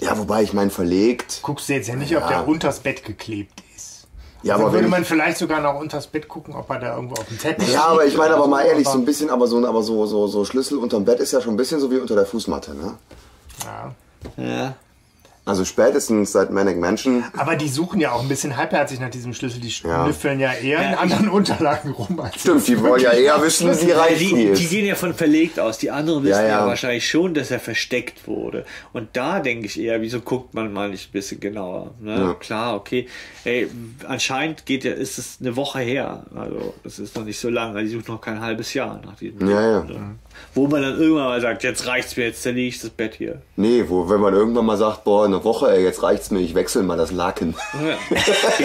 ja, wobei ich meinen verlegt. Guckst du jetzt ja nicht, ob der unters Bett geklebt ist. Ja, also aber würde man vielleicht sogar noch unters Bett gucken, ob er da irgendwo auf dem Teppich ist. Ja, aber ich meine, aber mal ehrlich, so ein bisschen, aber so Schlüssel unterm Bett ist ja schon ein bisschen so wie unter der Fußmatte, ne? Ja. Ja. Also spätestens seit Manic Mansion. Aber die suchen ja auch ein bisschen halbherzig nach diesem Schlüssel. Die schnüffeln ja eher in anderen Unterlagen rum. Als stimmt, die wollen ja eher wissen, wie reich die ist. Die gehen ja von verlegt aus. Die anderen wissen ja wahrscheinlich schon, dass er versteckt wurde. Und da denke ich eher, wieso guckt man mal nicht ein bisschen genauer? Ne? Ja. Klar, okay. Ey, anscheinend ist es eine Woche her. Also es ist noch nicht so lange. Die suchen noch kein halbes Jahr nach diesem Schlüssel. Wo man dann irgendwann mal sagt, jetzt reicht's mir, jetzt zerlege ich das Bett hier. Nee, wenn man irgendwann mal sagt, boah, eine Woche, ey, jetzt reicht's mir, ich wechsle mal das Laken. Ja, das ist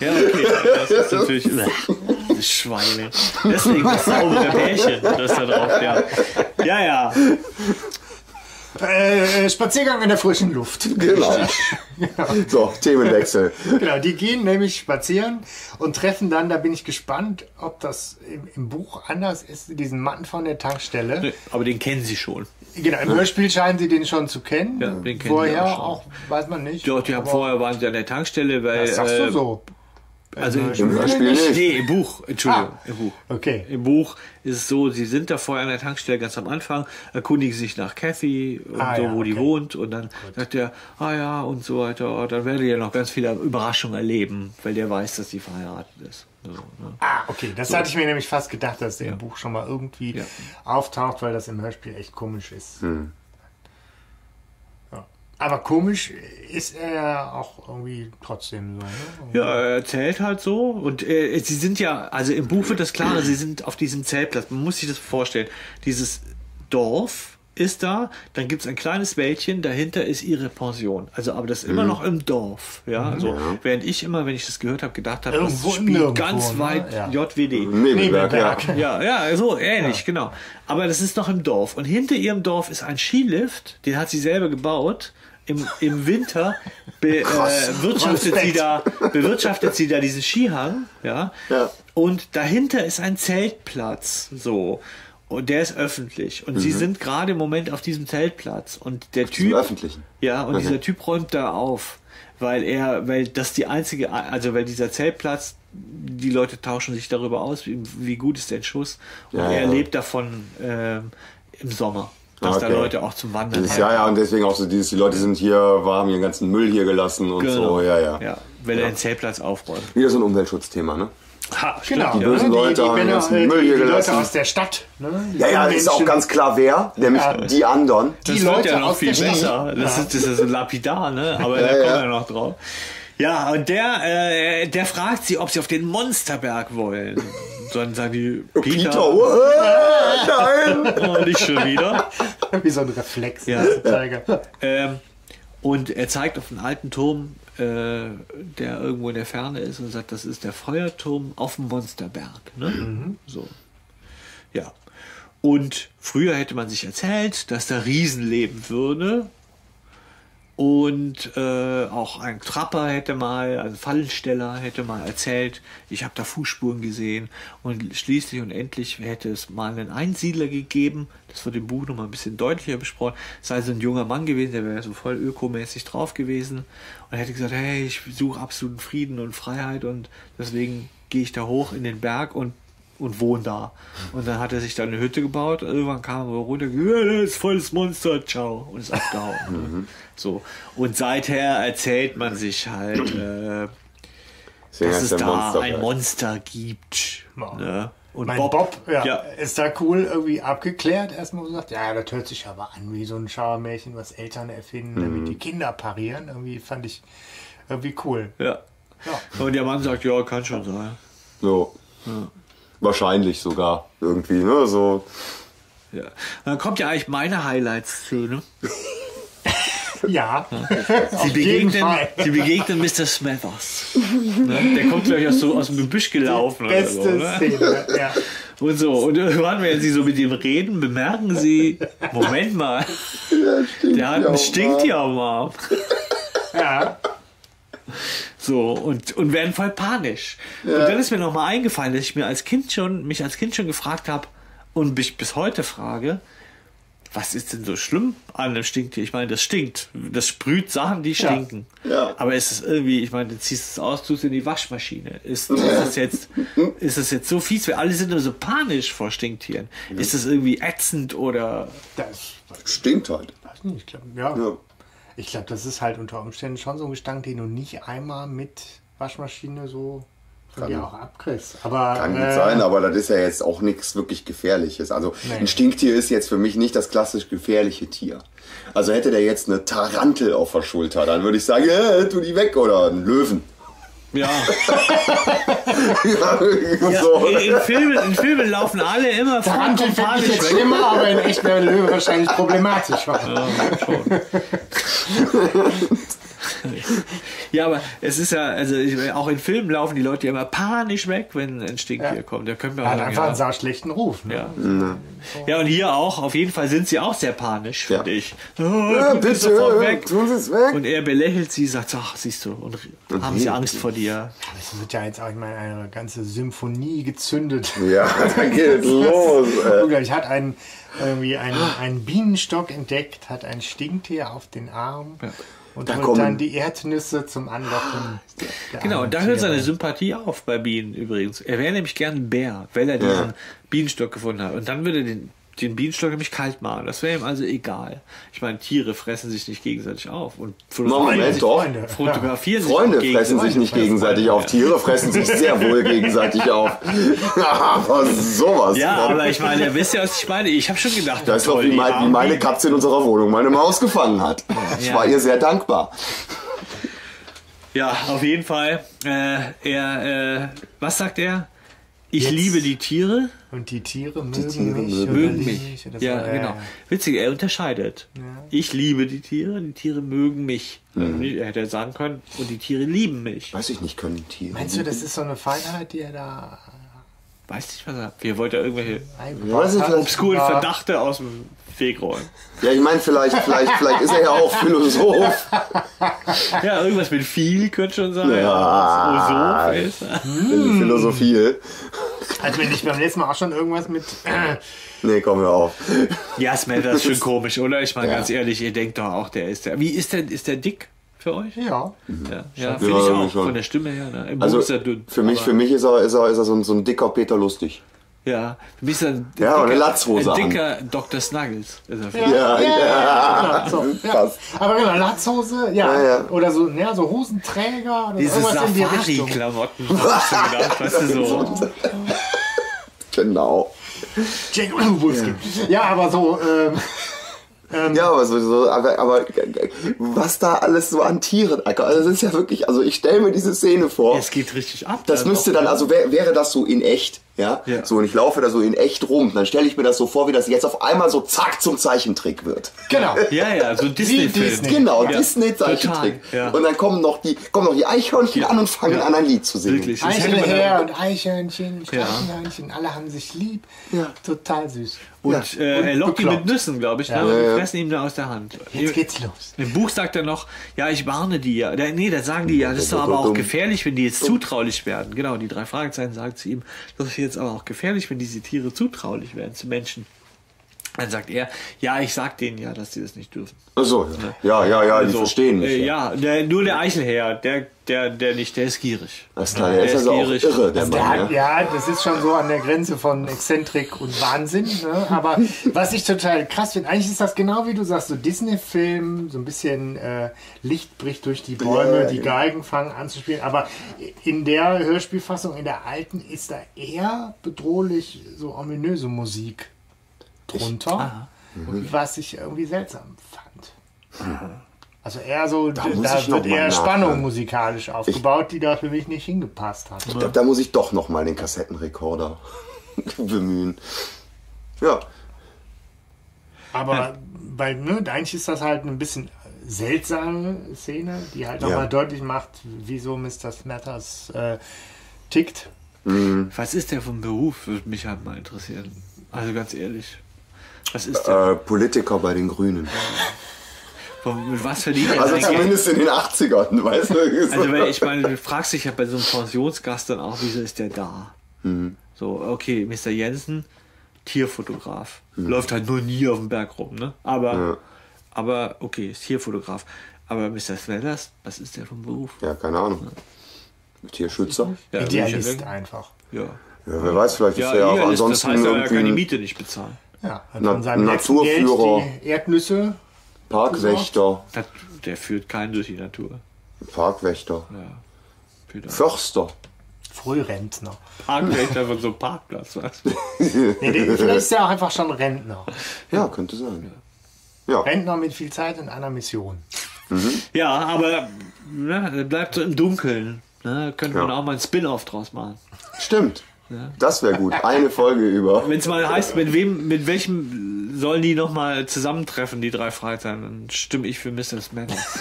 ja, okay, das ist natürlich... Schweine. Deswegen das saubere Pärchen, das da drauf, ja. Ja, ja. Spaziergang in der frischen Luft. Genau. Ja. So, Themenwechsel. Genau, die gehen nämlich spazieren und treffen dann, da bin ich gespannt, ob das im Buch anders ist, diesen Mann von der Tankstelle. Aber den kennen sie schon. Genau, im Hörspiel scheinen sie den schon zu kennen. Ja, den kennen vorher sie auch, weiß man nicht. Doch, die haben vorher waren sie an der Tankstelle, weil... Das sagst du so. Also im Hörspiel nicht. Nee, im Buch. Entschuldigung. Ah, im Buch. Okay. Im Buch ist es so, sie sind da vorher an der Tankstelle ganz am Anfang, erkundigen sich nach Kathy und so, ja, wo okay. die wohnt. Und dann Gut. sagt er, ah ja, und so weiter. Dann werdet ihr noch ganz viele Überraschungen erleben, weil der weiß, dass sie verheiratet ist. So, ne? Ah, okay. Das so. Hatte ich mir nämlich fast gedacht, dass der im Buch schon mal irgendwie auftaucht, weil das im Hörspiel echt komisch ist. Hm. Aber komisch ist er auch irgendwie trotzdem so. Ne? Ja, er erzählt halt so. Und sie sind ja, also im Buch wird das klar, sie sind auf diesem Zeltplatz. Man muss sich das vorstellen. Dieses Dorf ist da, dann gibt es ein kleines Wäldchen, dahinter ist ihre Pension. Also, aber das ist immer noch im Dorf. Ja, so. Während ich immer, wenn ich das gehört habe, gedacht habe, das spielt ganz weit JWD. Nebenberg. Ja, ja, so ähnlich, genau. Aber das ist noch im Dorf. Und hinter ihrem Dorf ist ein Skilift, den hat sie selber gebaut. Im Winter bewirtschaftet sie da diesen Skihang, ja. Und dahinter ist ein Zeltplatz, so. Und der ist öffentlich. Und sie sind gerade im Moment auf diesem Zeltplatz. Und der Typ, ja, und dieser Typ räumt da auf, weil dieser Zeltplatz, die Leute tauschen sich darüber aus, wie gut ist der Schuss. Und er lebt davon im Sommer. Dass da Leute auch zum Wandern sind. Ja, ja, und deswegen auch so dieses, die Leute sind hier, haben ihren ganzen Müll hier gelassen und so, Wenn er den Zeltplatz aufräumt. Wieder so ein Umweltschutzthema, ne? Ha, stimmt, genau. Die bösen Leute haben den ganzen Müll hier gelassen. Die Leute aus der Stadt, ne? Ja, das ist auch ganz klar wer, nämlich die anderen. Die Leute ja noch viel besser. Das ist ja so lapidar, ne? Aber da kommen wir noch drauf. Ja, und der fragt sie, ob sie auf den Monsterberg wollen. Dann sagen die, Peter, nein! Oh, nicht schon wieder. Wie so ein Reflex. Ja. Und er zeigt auf einen alten Turm, der irgendwo in der Ferne ist und sagt, das ist der Feuerturm auf dem Monsterberg. Ne? Mhm. So. Ja. Und früher hätte man sich erzählt, dass da Riesen leben würde. Und auch ein Trapper hätte mal, ein Fallensteller hätte mal erzählt, ich habe da Fußspuren gesehen. Und schließlich und endlich hätte es mal einen Einsiedler gegeben, das wird im Buch nochmal ein bisschen deutlicher besprochen, sei also ein junger Mann gewesen, der wäre so voll ökomäßig drauf gewesen und hätte gesagt, hey, ich suche absoluten Frieden und Freiheit und deswegen gehe ich da hoch in den Berg und wohne da. Und dann hat er sich da eine Hütte gebaut, irgendwann kam er runter, das ist volles Monster, ciao, und ist abgehauen. So. Und seither erzählt man sich halt, dass es da ein Monster gibt. Ne? Und mein Bob ist da cool irgendwie abgeklärt, erstmal gesagt, ja, das hört sich aber an wie so ein Scharmärchen, was Eltern erfinden, damit die Kinder parieren. Irgendwie fand ich irgendwie cool. Ja. Und der Mann sagt, ja, kann schon sein. So. Ja. Wahrscheinlich sogar irgendwie, ne? So. Ja. Dann kommt ja eigentlich meine Highlight-Szene. Sie begegnen Mr. Smethers. Ne? Der kommt gleich aus dem Gebüsch gelaufen. Die beste Szene, ja. Und so. Und irgendwann, wenn sie so mit ihm reden, bemerken sie, Moment mal, der hat einen Stinktier am Arm. Ja. So, und werden voll panisch. Ja. Und dann ist mir nochmal eingefallen, dass ich mich als Kind schon gefragt habe und mich bis heute frage, was ist denn so schlimm an einem Stinktier? Ich meine, das stinkt. Das sprüht Sachen, die stinken. Ja. Aber es ist irgendwie, ich meine, du ziehst es aus, tust es in die Waschmaschine. Ist das jetzt so fies? Weil alle sind nur so panisch vor Stinktieren. Ja. Ist das irgendwie ätzend oder... Das stinkt halt. Weiß nicht, ich glaube, ja. Ich glaube, das ist halt unter Umständen schon so ein Gestank, den du nicht einmal mit Waschmaschine so von dir auch abkriegst. Aber, kann gut sein, aber das ist ja jetzt auch nichts wirklich Gefährliches. Also ein Stinktier ist jetzt für mich nicht das klassisch gefährliche Tier. Also hätte der jetzt eine Tarantel auf der Schulter, dann würde ich sagen, tu die weg, oder einen Löwen. Ja. Ja, so. in Filmen laufen alle immer fantomatisch weg. Schlimmer, aber in echt wäre Löwe wahrscheinlich problematisch. War. Ja, schon. Ja, aber es ist ja, also auch in Filmen laufen die Leute ja immer panisch weg, wenn ein Stinktier kommt. Da können wir halt einfach einen sauschlechten Ruf. Ne? Ja. Ja, und hier auch, auf jeden Fall sind sie auch sehr panisch, finde ich. Oh, ja, bitte, sofort weg. Tun Sie es weg. Und er belächelt sie, sagt, ach, siehst du, und haben sie Angst vor dir. Das wird ja jetzt auch, ich meine, eine ganze Symphonie gezündet. Ja, da geht los. Unglaublich, hat einen, irgendwie einen Bienenstock entdeckt, hat ein Stinktier auf den Arm. Ja. Und dann die Erdnüsse zum Anlocken. Genau, da hört seine Sympathie auf bei Bienen übrigens. Er wäre nämlich gern ein Bär, weil er diesen Bienenstock gefunden hat. Und dann würde den Bienenstock nämlich kalt machen. Das wäre ihm also egal. Ich meine, Tiere fressen sich nicht gegenseitig auf. Und Freunde fressen sich nicht gegenseitig auf. Tiere fressen sich sehr wohl gegenseitig auf. Aber sowas. Ja, aber ich meine, ihr wisst ja, was ich meine. Ich habe schon gedacht, das ist doch wie meine Katze in unserer Wohnung meine Maus gefangen hat. Ich war ihr sehr dankbar. Ja, auf jeden Fall. Was sagt er? Ich liebe die Tiere. Und die Tiere mögen mich. Oder so. Ja, genau. Witzig, er unterscheidet. Ja. Ich liebe die Tiere mögen mich. Er hätte sagen können, und die Tiere lieben mich. Weiß ich nicht, können Tiere. Meinst du, das ist so eine Feinheit, die er da... Weiß nicht, was er... Wir wollten ja irgendwelche obskuren Verdachte aus dem Weg räumen. Ja, ich meine, vielleicht ist er ja auch Philosoph. Ja, irgendwas mit viel könnte schon sein. Ja. Philosoph ist. Philosophie. Hatten wir nicht beim letzten Mal auch schon irgendwas mit... Nee, komm, hör auf. Ja, Smethers ist schon komisch, oder? Ich meine, ganz ehrlich, ihr denkt doch auch, der ist der... Wie ist der dick für euch? Ja. Ja, finde ich auch, schon. Von der Stimme her. Ne? Also, ist er dünn, für mich ist er so ein dicker Peter Lustig. Ja, du bist ein dicker Dr. Snuggles. Ja. Aber genau, Latzhose, ja. Oder so Hosenträger. Oder diese Safari-Klamotten. Weißt du, so. Genau. Jack Wolfskin. Ja, aber so... aber was da alles so an Tieren, also das ist ja wirklich, also ich stelle mir diese Szene vor. Es geht richtig ab. Das müsste dann, also wäre das so in echt, ja? So, und ich laufe da so in echt rum, dann stelle ich mir das so vor, wie das jetzt auf einmal so zack zum Zeichentrick wird. Genau, ja, so Disney-Film. Genau, ja. Disney-Zeichentrick. Ja. Und dann kommen noch die Eichhörnchen an und fangen an, ein Lied zu singen. Wirklich. Eichelherr und Eichhörnchen, Stachelhörnchen, alle haben sich lieb. Ja. Total süß. Und er lockt ihn mit Nüssen, glaube ich, und fressen ihm da aus der Hand. Jetzt geht's los. Im Buch sagt er noch, ja, ich warne die ja. Nee, da sagen die ja, das ist doch aber auch gefährlich, wenn die jetzt zutraulich werden. Genau, die drei Fragezeichen sagen zu ihm, das ist jetzt aber auch gefährlich, wenn diese Tiere zutraulich werden zu Menschen. Dann sagt er, ja, ich sag denen ja, dass die das nicht dürfen. Ach so, ja, die verstehen mich. Ja, nur der Eichelherr, der nicht, der ist gierig. Das ist klar, der ist also auch irre, der Mann. Ja, das ist schon so an der Grenze von Exzentrik und Wahnsinn. Ne? Aber was ich total krass finde, eigentlich ist das genau wie du sagst, so Disney-Film, so ein bisschen Licht bricht durch die Bäume, die Geigen fangen an zu spielen. Aber in der Hörspielfassung, in der alten, ist da eher bedrohlich so ominöse Musik drunter, was ich irgendwie seltsam fand. Also eher so, da wird eher Spannung musikalisch aufgebaut, die da für mich nicht hingepasst hat. Ich glaube, da muss ich doch nochmal den Kassettenrekorder bemühen. Ja. Aber eigentlich ist das halt ein bisschen seltsame Szene, die halt nochmal deutlich macht, wieso Mr. Smethers tickt. Was ist der vom Beruf, würde mich halt mal interessieren. Also ganz ehrlich. Was ist der? Politiker bei den Grünen. Mit was verdient er? Also zumindest in den 80ern, weißt du? Also weil ich meine, du fragst dich ja bei so einem Pensionsgast dann auch, wieso ist der da? So, okay, Mr. Jensen, Tierfotograf. Läuft halt nur nie auf dem Berg rum, ne? Aber okay, ist Tierfotograf. Aber Mr. Smethers, was ist der vom Beruf? Ja, keine Ahnung. Tierschützer? Ja, Idealist einfach. Ja. Ja, wer weiß, vielleicht ist er ja auch ansonsten. Das heißt, er kann die Miete nicht bezahlen. Ja, hat von seinem Naturführer. Geld die Erdnüsse. Parkwächter. Der führt keinen durch die Natur. Parkwächter. Ja. Förster. Frührentner. Parkwächter von so einem Parkplatz, weißt du? Vielleicht ist er auch einfach schon Rentner. Ja, könnte sein. Ja. Rentner mit viel Zeit in einer Mission. Ja, aber bleibt so im Dunkeln. Ne, könnte man auch mal ein Spin-off draus machen. Stimmt. Ja. Das wäre gut. Eine Folge über. Wenn es mal heißt, mit welchem sollen die nochmal zusammentreffen, die drei Fragezeichen, dann stimme ich für Mr. Smethers.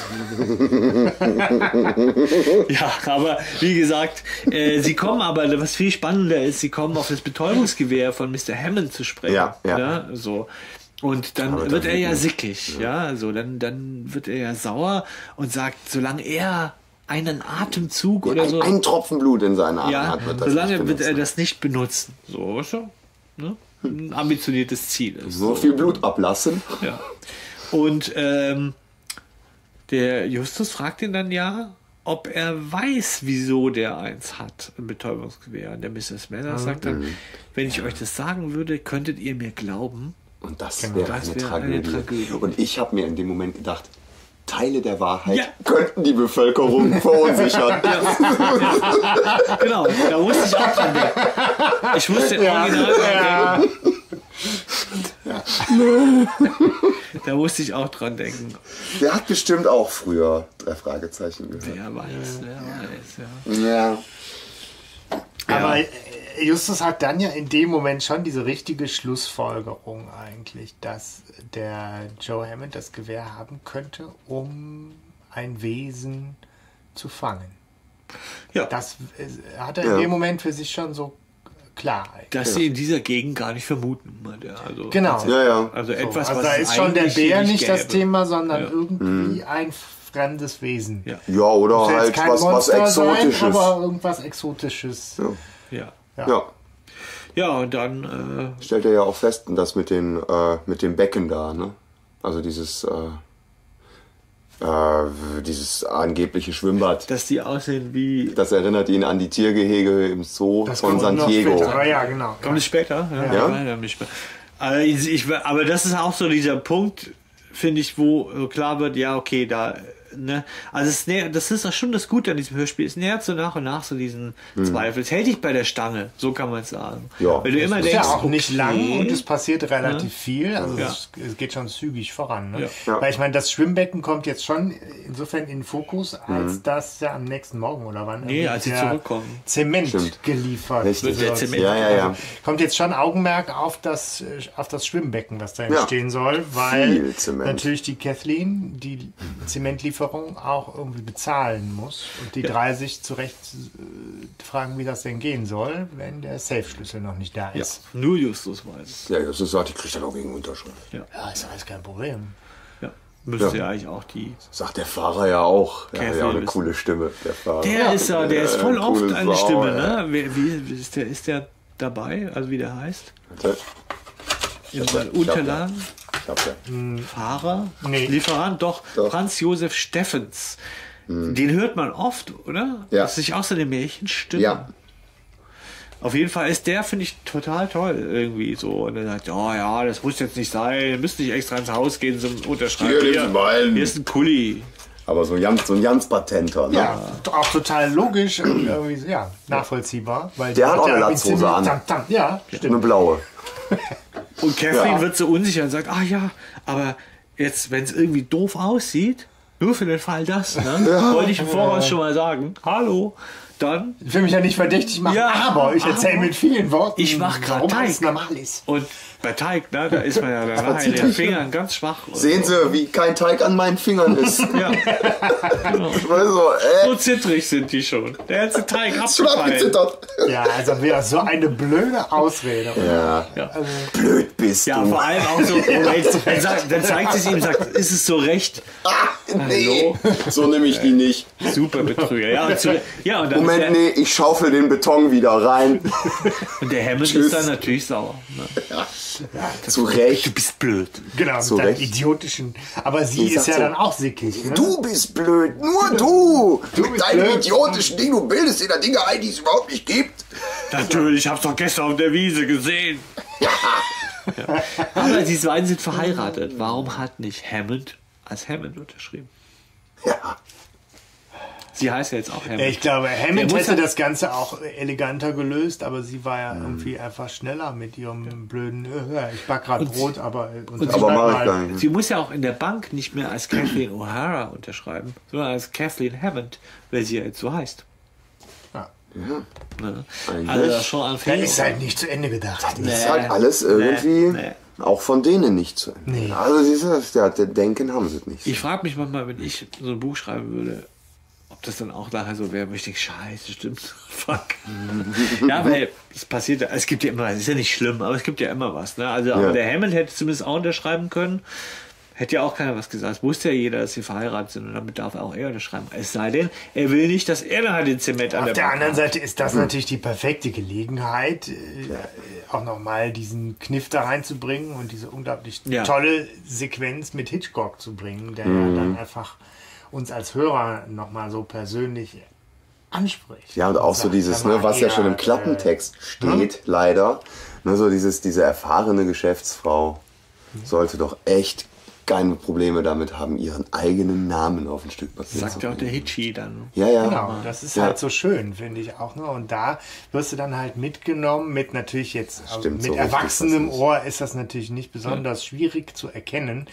Ja, aber wie gesagt, sie kommen aber, was viel spannender ist, sie kommen auf das Betäubungsgewehr von Mr. Hammond zu sprechen. Ja, ja. Ne? So. Und dann wird er ja sickig. Ja. Ja, so, dann wird er ja sauer und sagt, solange er einen Atemzug oder so. Ein Tropfen Blut in seinen Atem hat. Solange wird er das nicht benutzen. So, weißt du? Ne? Ein ambitioniertes Ziel ist. So viel Blut ablassen. Ja. Und der Justus fragt ihn dann ja, ob er weiß, wieso der eins hat, ein Betäubungsgewehr. Und der Mr. Smethers sagt dann, wenn ich euch das sagen würde, könntet ihr mir glauben. Und das wäre eine Tragödie. Und ich habe mir in dem Moment gedacht, Teile der Wahrheit könnten die Bevölkerung verunsichern. Ja. Ja. Genau, da wusste ich auch dran. Ich wusste original dran denken. Ja. Da musste ich auch dran denken. Der hat bestimmt auch früher drei Fragezeichen gehört. Wer weiß, wer weiß. Ja. Aber Justus hat dann ja in dem Moment schon diese richtige Schlussfolgerung eigentlich, dass der Joe Hammond das Gewehr haben könnte, um ein Wesen zu fangen. Ja. Das hat er in dem Moment für sich schon so klar. Dass sie in dieser Gegend gar nicht vermuten. Also genau. Also etwas, also da ist schon der Bär nicht das Thema, sondern irgendwie ein fremdes Wesen. Ja, oder halt was Exotisches. Aber irgendwas Exotisches. Ja, und dann stellt er ja auch fest, dass mit dem Becken da, ne? Also dieses angebliche Schwimmbad. Dass die aussehen wie... Das erinnert ihn an die Tiergehege im Zoo von San Diego. Ja, genau. Kommt es später? Ja. Aber das ist auch so dieser Punkt, finde ich, wo klar wird, ja, okay, da... Ne? Also das ist auch schon das Gute an diesem Hörspiel. Es nähert so nach und nach so diesen Zweifel. Es hält dich bei der Stange, so kann man es sagen. Ja, weil du immer denkst, ja auch nicht lang und es passiert relativ viel. Also es geht schon zügig voran. Ne? Ja. Weil ich meine, das Schwimmbecken kommt jetzt schon insofern in den Fokus, als dass ja am nächsten Morgen oder wann als sie zurückkommen. Zement geliefert wird. Also kommt jetzt schon Augenmerk auf das Schwimmbecken, was da entstehen soll, weil natürlich die Kathleen, die Zementlieferung auch irgendwie bezahlen muss und die drei sich zu Recht fragen, wie das denn gehen soll, wenn der Safe-Schlüssel noch nicht da ist. Ja. Nur Justus weiß. Ja, Justus sagt, ich kriege dann auch wegen Unterschrift. Ja, ist alles kein Problem. Ja. Müsste ja eigentlich auch die... Sagt der Fahrer ja auch. Der hat ja auch eine coole Stimme. Der Fahrer. Der ist voll oft eine Stimme. Ne? Wie ist der dabei? Also wie der heißt? In seinen Unterlagen? Fahrer? Nee. Lieferant? Doch. Franz Josef Steffens. Den hört man oft, oder? Ja. Das ist auch so eine Märchenstimme. Ja. Auf jeden Fall ist der, finde ich, total toll irgendwie so. Und er sagt, oh ja, das muss jetzt nicht sein. Ihr müsst nicht extra ins Haus gehen zum Unterschreiben. Hier ist ein Kuli. Aber so ein ganz Patenter. Ne? Ja, auch total logisch und irgendwie nachvollziehbar. Weil der hat auch eine Latzhose an. Ja, stimmt. Eine blaue. Und Kathleen wird so unsicher und sagt, aber jetzt, wenn es irgendwie doof aussieht, nur für den Fall das, ne? Wollte ich im Voraus schon mal sagen, hallo, dann... Ich will mich ja nicht verdächtig machen, aber ich erzähle mit vielen Worten, ich mach grad Teig. Das normal ist. Und bei Teig, ne, da ist man ja bei den Fingern ganz schwach. Sehen Sie, wie kein Teig an meinen Fingern ist. Genau. So zittrig sind die schon. Der ganze Teig abgefallen. Ja, also wieder so eine blöde Ausrede. Ja. Also, blöd bist du. Ja, vor allem auch so, dann zeigt sie es ihm und sagt, ist es so recht? Nee, so nehme ich die nicht. Super Betrüger. Und dann ich schaufel den Beton wieder rein. Und der Hammond ist dann natürlich sauer. Ne? Zu Recht. Du bist blöd. Genau, mit deinem idiotischen... Aber sie ist ja so, dann auch sickig. Ne? Du bist blöd, nur du. Mit deinem idiotischen Ding, du bildest dir da Dinge ein, die es überhaupt nicht gibt. Natürlich, ich hab's doch gestern auf der Wiese gesehen. Aber die beiden sind verheiratet. Warum hat nicht Hammond als Hammond unterschrieben? Ja. Sie heißt ja jetzt auch Hammond. Ich glaube, Hammond hätte das Ganze auch eleganter gelöst, aber sie war ja irgendwie einfach schneller mit ihrem blöden, ich back gerade Brot, aber... Sie muss ja auch in der Bank nicht mehr als Kathleen O'Hara unterschreiben, sondern als Kathleen Hammond, weil sie ja jetzt so heißt. Ja. Ne? Also das schon an Fehler. Das ist halt nicht zu Ende gedacht. Das ist halt alles irgendwie auch von denen nicht zu Ende. Nee. Also siehst du, der Denken haben sie nicht. Ich frage mich manchmal, wenn ich so ein Buch schreiben würde, ob das dann auch nachher so wäre, möchte ich, scheiße, stimmt. Fuck. Ja, weil es passiert, es gibt ja immer was, ist ja nicht schlimm, aber es gibt ja immer was. Ne? Also ja. Der Hammond hätte zumindest auch unterschreiben können. Hätte ja auch keiner was gesagt. Es wusste ja jeder, dass sie verheiratet sind. Und damit darf er auch er unterschreiben. Es sei denn, er will nicht, dass er nachher den Zement an der Bank hat. Auf der anderen Seite ist das natürlich die perfekte Gelegenheit, auch nochmal diesen Kniff da reinzubringen und diese unglaublich tolle Sequenz mit Hitchcock zu bringen, der ja dann einfach uns als Hörer nochmal so persönlich anspricht. Ja, und auch so dieses, ne, was ja schon im Klappentext steht, leider, ne, so dieses, diese erfahrene Geschäftsfrau sollte doch echt keine Probleme damit haben, ihren eigenen Namen auf ein Stück Papier. Sagt ja auch der Hitchi dann. Ja, ja. Genau, das ist halt so schön, finde ich auch. Ne? Und da wirst du dann halt mitgenommen, mit natürlich jetzt, also mit so erwachsenem Ohr ist das natürlich nicht besonders schwierig zu erkennen.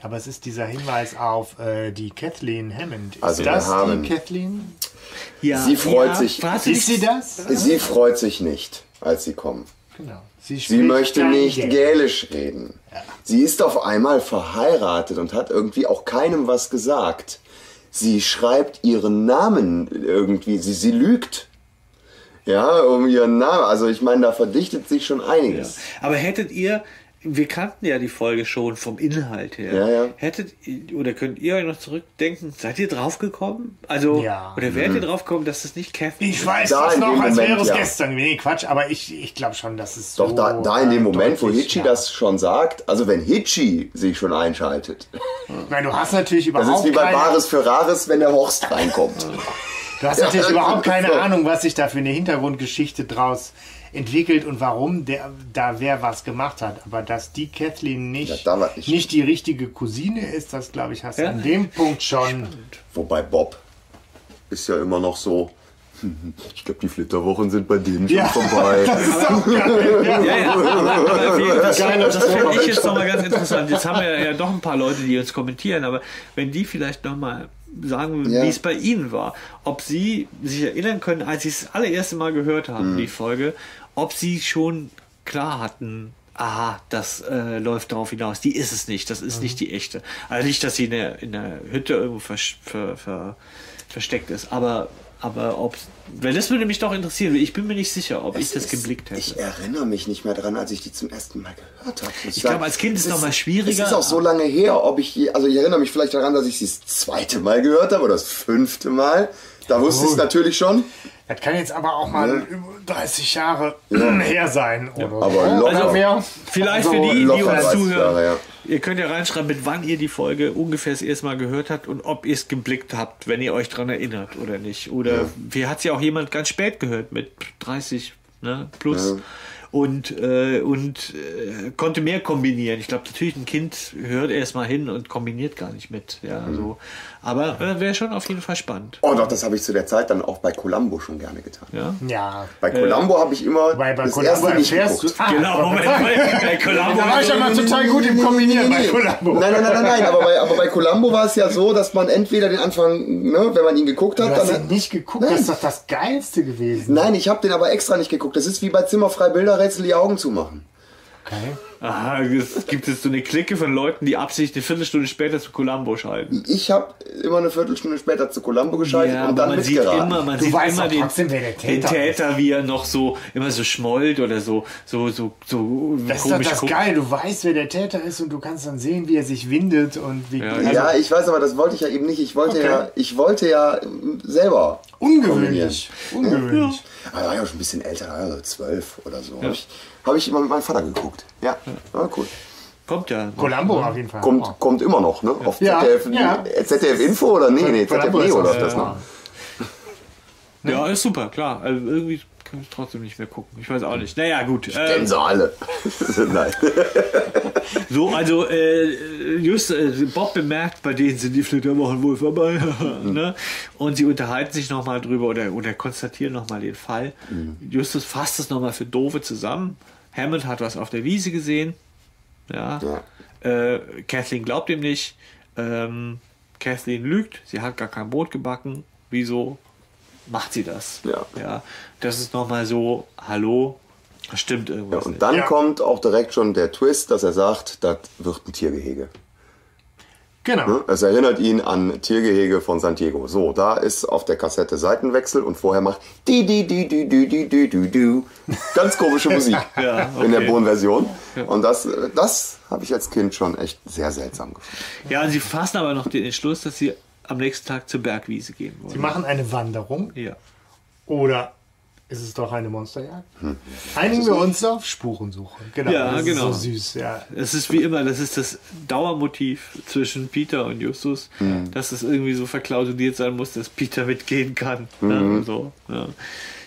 Aber es ist dieser Hinweis auf die Kathleen Hammond. Ist also das die Kathleen? Ja. Sie freut sich. Ist sie das? Sie freut sich nicht, als sie kommen. Genau. Sie möchte nicht Gälisch reden. Ja. Sie ist auf einmal verheiratet und hat irgendwie auch keinem was gesagt. Sie schreibt ihren Namen irgendwie, sie lügt. Ja, um ihren Namen. Also ich meine, da verdichtet sich schon einiges. Ja. Aber hättet ihr, wir kannten ja die Folge schon vom Inhalt her. Ja, ja. Hättet oder könnt ihr euch noch zurückdenken? Seid ihr draufgekommen? Also oder werdet ihr draufgekommen, dass das nicht Kathleen ist? Ich weiß das noch, als wäre es gestern. Nee, Quatsch. Aber ich glaube schon, dass es so. Doch da in dem Moment, wo Hitchi das schon sagt, also wenn Hitchi sich schon einschaltet. Ich meine, du hast natürlich überhaupt keine. Das ist wie bei Bares für Rares, wenn der Horst reinkommt. Du hast natürlich überhaupt keine Ahnung, was sich da für eine Hintergrundgeschichte draus entwickelt und warum da wer was gemacht hat. Aber dass die Kathleen nicht die richtige Cousine ist, das glaube ich, hast du an dem Punkt schon. Spannend. Wobei Bob ist ja immer noch so, ich glaube, die Flitterwochen sind bei denen schon vorbei. Das ist auch geil. Das fände ich jetzt nochmal ganz interessant. Jetzt haben wir ja doch ein paar Leute, die uns kommentieren, aber wenn die vielleicht nochmal sagen, wie es bei ihnen war, ob sie sich erinnern können, als sie das allererste Mal gehört haben, die Folge, ob sie schon klar hatten, aha, das läuft darauf hinaus, die ist es nicht, das ist nicht die echte. Also nicht, dass sie in der Hütte irgendwo versteckt ist, aber ob, weil das würde mich doch interessieren, ich bin mir nicht sicher, ob ich das geblickt hätte. Ich erinnere mich nicht mehr dran, als ich die zum ersten Mal gehört habe. Ich glaube, als Kind ist es nochmal schwieriger. Es ist auch so lange her, ob ich, also ich erinnere mich vielleicht daran, dass ich sie das zweite Mal gehört habe oder das fünfte Mal. Da wusste ich es natürlich schon. Das kann jetzt aber auch mal 30 Jahre her sein. Oder aber locker. Also mehr. Vielleicht für die, die uns zuhören. Ihr könnt ja reinschreiben, mit wann ihr die Folge ungefähr das erste Mal gehört habt und ob ihr es geblickt habt, wenn ihr euch daran erinnert oder nicht. Oder wie hat es ja auch jemand ganz spät gehört, mit 30 plus. Ja. Und konnte mehr kombinieren. Ich glaube, natürlich ein Kind hört erstmal hin und kombiniert gar nicht mit. Ja, so. Aber wäre schon auf jeden Fall spannend. Oh doch, das habe ich zu der Zeit dann auch bei Columbo schon gerne getan. Ja. Bei Columbo habe ich immer bei das erste nicht geguckt. Genau, Moment. Bei Columbo war ich ja mal total gut im Kombinieren bei Columbo. Nein, aber bei Columbo war es ja so, dass man entweder den Anfang, wenn man ihn geguckt hat... Du hast ihn nicht geguckt, das ist doch das Geilste gewesen. Nein, ich habe den aber extra nicht geguckt. Das ist wie bei Zimmerfrei Bilder die Augen zu machen. Okay. Aha, es gibt jetzt so eine Clique von Leuten, die absichtlich eine Viertelstunde später zu Columbo schalten. Ich habe immer eine Viertelstunde später zu Columbo geschaltet und dann mitgeraten. Man sieht immer den Täter, wie er noch so immer so schmollt oder so das komisch ist doch das guckt. Geil, du weißt, wer der Täter ist und du kannst dann sehen, wie er sich windet und wie. Ja, ich weiß, aber das wollte ich ja eben nicht. Ich wollte ja selber. Ungewöhnlich. Aber da war ich auch schon ein bisschen älter, also 12 oder so. Ja. Habe ich immer mit meinem Vater geguckt. Ja, cool. Kommt ja. Columbo auf jeden Fall. Kommt immer noch, ne? Auf ZDF Info oder? Nee, ZDF Neo läuft das noch. Ja, ist super, klar. Also irgendwie kann ich trotzdem nicht mehr gucken. Ich weiß auch nicht. Naja, gut. Ich kenne sie alle. Nein. So, also Bob bemerkt, bei denen sind die Flitterwochen wohl vorbei. Ne? Und sie unterhalten sich nochmal drüber oder konstatieren nochmal den Fall. Justus fasst es nochmal für Doofe zusammen. Hammond hat was auf der Wiese gesehen. Kathleen glaubt ihm nicht. Kathleen lügt. Sie hat gar kein Brot gebacken. Wieso? macht sie das. Ja. Ja, das ist nochmal so, hallo, stimmt irgendwas. Ja, und dann kommt auch direkt schon der Twist, dass er sagt, das wird ein Tiergehege. Genau. Es erinnert ihn an Tiergehege von San Diego. So, da ist auf der Kassette Seitenwechsel und vorher macht ganz komische Musik ja, okay. in der Bonversion. Und das habe ich als Kind schon echt sehr seltsam gefunden. Ja, und sie fassen aber noch den Entschluss, dass sie am nächsten Tag zur Bergwiese gehen wollen. Sie machen eine Wanderung. Ja. Oder ist es doch eine Monsterjagd? Hm. Einigen wir uns auf Spurensuche. Genau, ja, das genau. ist so süß. Ja. Es ist wie immer, das ist das Dauermotiv zwischen Peter und Justus, mhm. dass es irgendwie so verklausuliert sein muss, dass Peter mitgehen kann. Mhm. Ne? So, ja.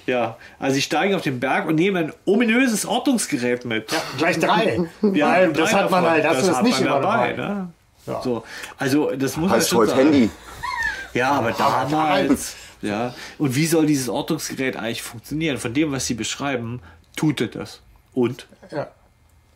Ja, also sie steigen auf den Berg und nehmen ein ominöses Ordnungsgerät mit. Ja, gleich drei. Ja, allem, das drei hat man davon. Halt, das ist nicht immer dabei. Ne? Ja. So, also das muss heißt heute sein. Handy. Ja, aber damals... Ja, und wie soll dieses Ortungsgerät eigentlich funktionieren? Von dem, was sie beschreiben, tut er das. Und? Ja.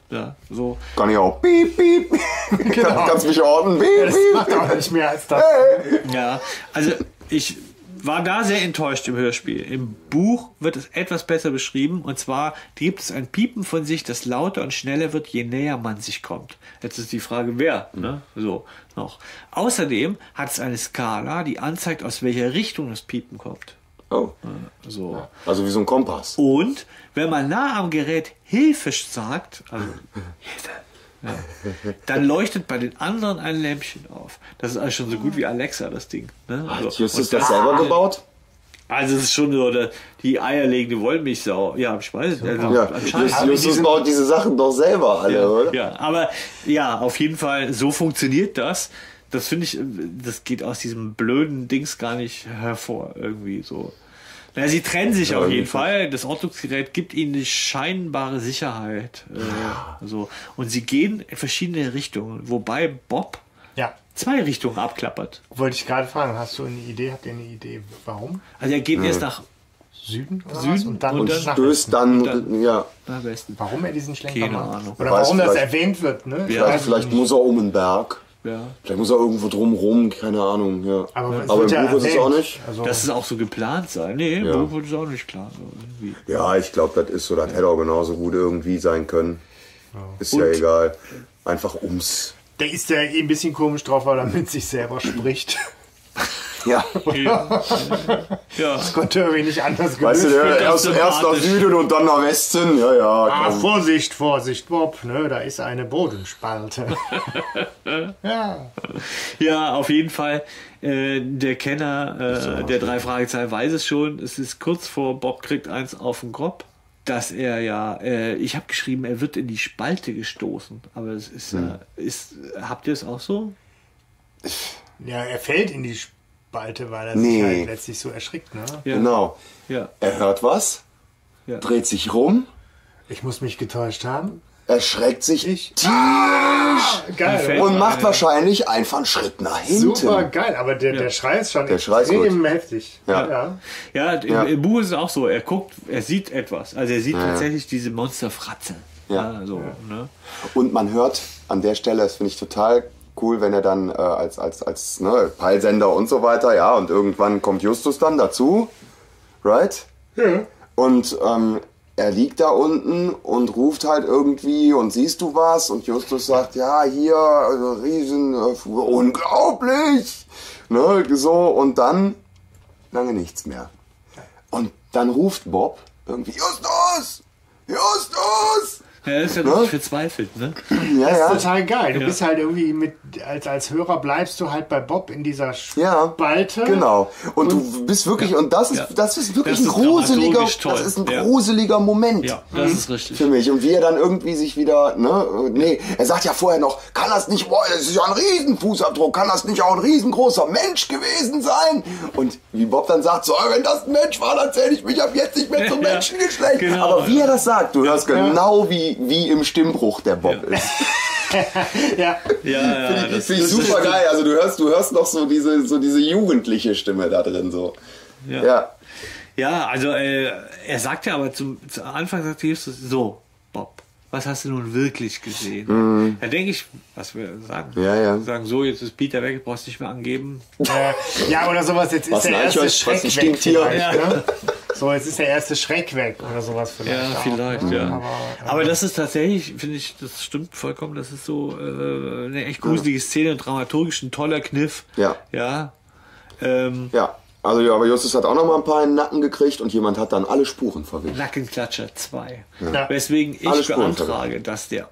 Ja, so. Kann ich auch. Piep, piep. Genau. Kannst mich orten. Piep, ja, das piep. Macht auch nicht mehr als das. Hey. Ja, also ich war da sehr enttäuscht im Hörspiel. Im Buch wird es etwas besser beschrieben. Und zwar gibt es ein Piepen von sich, das lauter und schneller wird, je näher man sich kommt. Jetzt ist die Frage, wer? Ne? So, noch. Außerdem hat es eine Skala, die anzeigt, aus welcher Richtung das Piepen kommt. Oh. So. Also wie so ein Kompass. Und wenn man nah am Gerät hilfisch sagt, also Hilfe. Ja. Dann leuchtet bei den anderen ein Lämpchen auf. Das ist also schon so gut wie Alexa, das Ding. Ne? Also, ach, Justus das selber gebaut? Also es ist schon so die eierlegende Wollmilchsau. Ja, ich weiß. Also ja. Justus baut diese Sachen doch selber alle, ja, oder? Ja, aber ja, auf jeden Fall, so funktioniert das. Das finde ich, das geht aus diesem blöden Dings gar nicht hervor. Irgendwie so. Na, sie trennen sich auf jeden Fall. Das Ordnungsgerät gibt ihnen eine scheinbare Sicherheit. So. Und sie gehen in verschiedene Richtungen, wobei Bob zwei Richtungen abklappert. Wollte ich gerade fragen, hast du eine Idee? Habt ihr eine Idee, warum? Also er geht erst nach Süden, und dann nach Westen. Nach Westen. Warum er diesen Schlenker macht? Oder warum das erwähnt wird? Ne? Vielleicht muss er um den Berg. Ja. Vielleicht muss er irgendwo drumherum, keine Ahnung. Ja. Aber im Buch ist es auch nicht. Also das ist auch so geplant sein. Nee, im Buch wird es auch nicht klar. Irgendwie. Ja, ich glaube, das ist so, das hätte auch genauso gut irgendwie sein können. Ja. Ist ja egal. Einfach ums. Da ist ja eh ein bisschen komisch drauf, weil er mit sich selber spricht. Ja. Das konnte irgendwie nicht anders gelöst. Weißt du, erst nach Süden und dann nach Westen. Ja, ja. Ah, Vorsicht, Vorsicht, Bob. Ne, da ist eine Bodenspalte. Ja. Ja, auf jeden Fall. Der Kenner der drei Fragezeichen weiß es schon. Es ist kurz vor Bob kriegt eins auf den Kopf. Dass er ich habe geschrieben, er wird in die Spalte gestoßen. Aber es ist habt ihr es auch so? Ja, er fällt in die Spalte, weil er sich halt letztlich so erschrickt, ne? Ja. Genau. Ja. Er hört was, dreht sich rum. Ich muss mich getäuscht haben. Erschreckt sich tierisch und macht wahrscheinlich einfach einen Schritt nach hinten. Super geil, aber der Schrei ist schon extrem heftig. Ja, ja. Im Buch ist es auch so, er guckt, er sieht etwas. Also er sieht tatsächlich diese Monsterfratze. Ja. Ja, so, ne? Und man hört an der Stelle, das finde ich total cool, wenn er dann als Peilsender und so weiter, ja, und irgendwann kommt Justus dann dazu, right? Ja. Und er liegt da unten und ruft halt irgendwie und siehst du was? Und Justus sagt, ja, hier, riesen, unglaublich! Ne, so, und dann lange nichts mehr. Und dann ruft Bob irgendwie, Justus! Justus! Ja, er ist ja nicht verzweifelt, ne? Ja, das ist total geil. Du bist halt irgendwie als Hörer bleibst du halt bei Bob in dieser Spalte. Ja, genau. Und du bist wirklich, und das ist wirklich ein gruseliger Moment. Ja, das ist richtig. Für mich. Und wie er dann irgendwie sich wieder, er sagt ja vorher noch, kann das nicht, boah, das ist ja ein Riesenfußabdruck, kann das nicht auch ein riesengroßer Mensch gewesen sein? Und wie Bob dann sagt, so, wenn das ein Mensch war, dann zähle ich mich ab jetzt nicht mehr zum Menschengeschlecht. Genau. Aber wie er das sagt, du hörst genau wie im Stimmbruch der Bob ist. Das finde ich super geil. Also du hörst noch so diese jugendliche Stimme da drin so. Ja. Ja, also er sagt ja aber zum Anfang sagt Justus so, Bob, was hast du nun wirklich gesehen? Mhm. Da denke ich, was wir sagen. Ja, ja. Sagen, so, jetzt ist Peter weg, brauchst nicht mehr angeben. Ja, oder sowas, jetzt was ist der erste Schreck weg. Vielleicht, ne? So, jetzt ist der erste Schreck weg oder sowas vielleicht. Ja, vielleicht, auch, ja. Aber das ist tatsächlich, finde ich, das stimmt vollkommen, das ist so eine echt gruselige Szene, dramaturgisch, ein toller Kniff. Ja. Ja. Ja. Also ja, aber Justus hat auch noch mal ein paar in den Nacken gekriegt und jemand hat dann alle Spuren verwischt. Nackenklatscher 2. Ja. Weswegen ich beantrage, dass der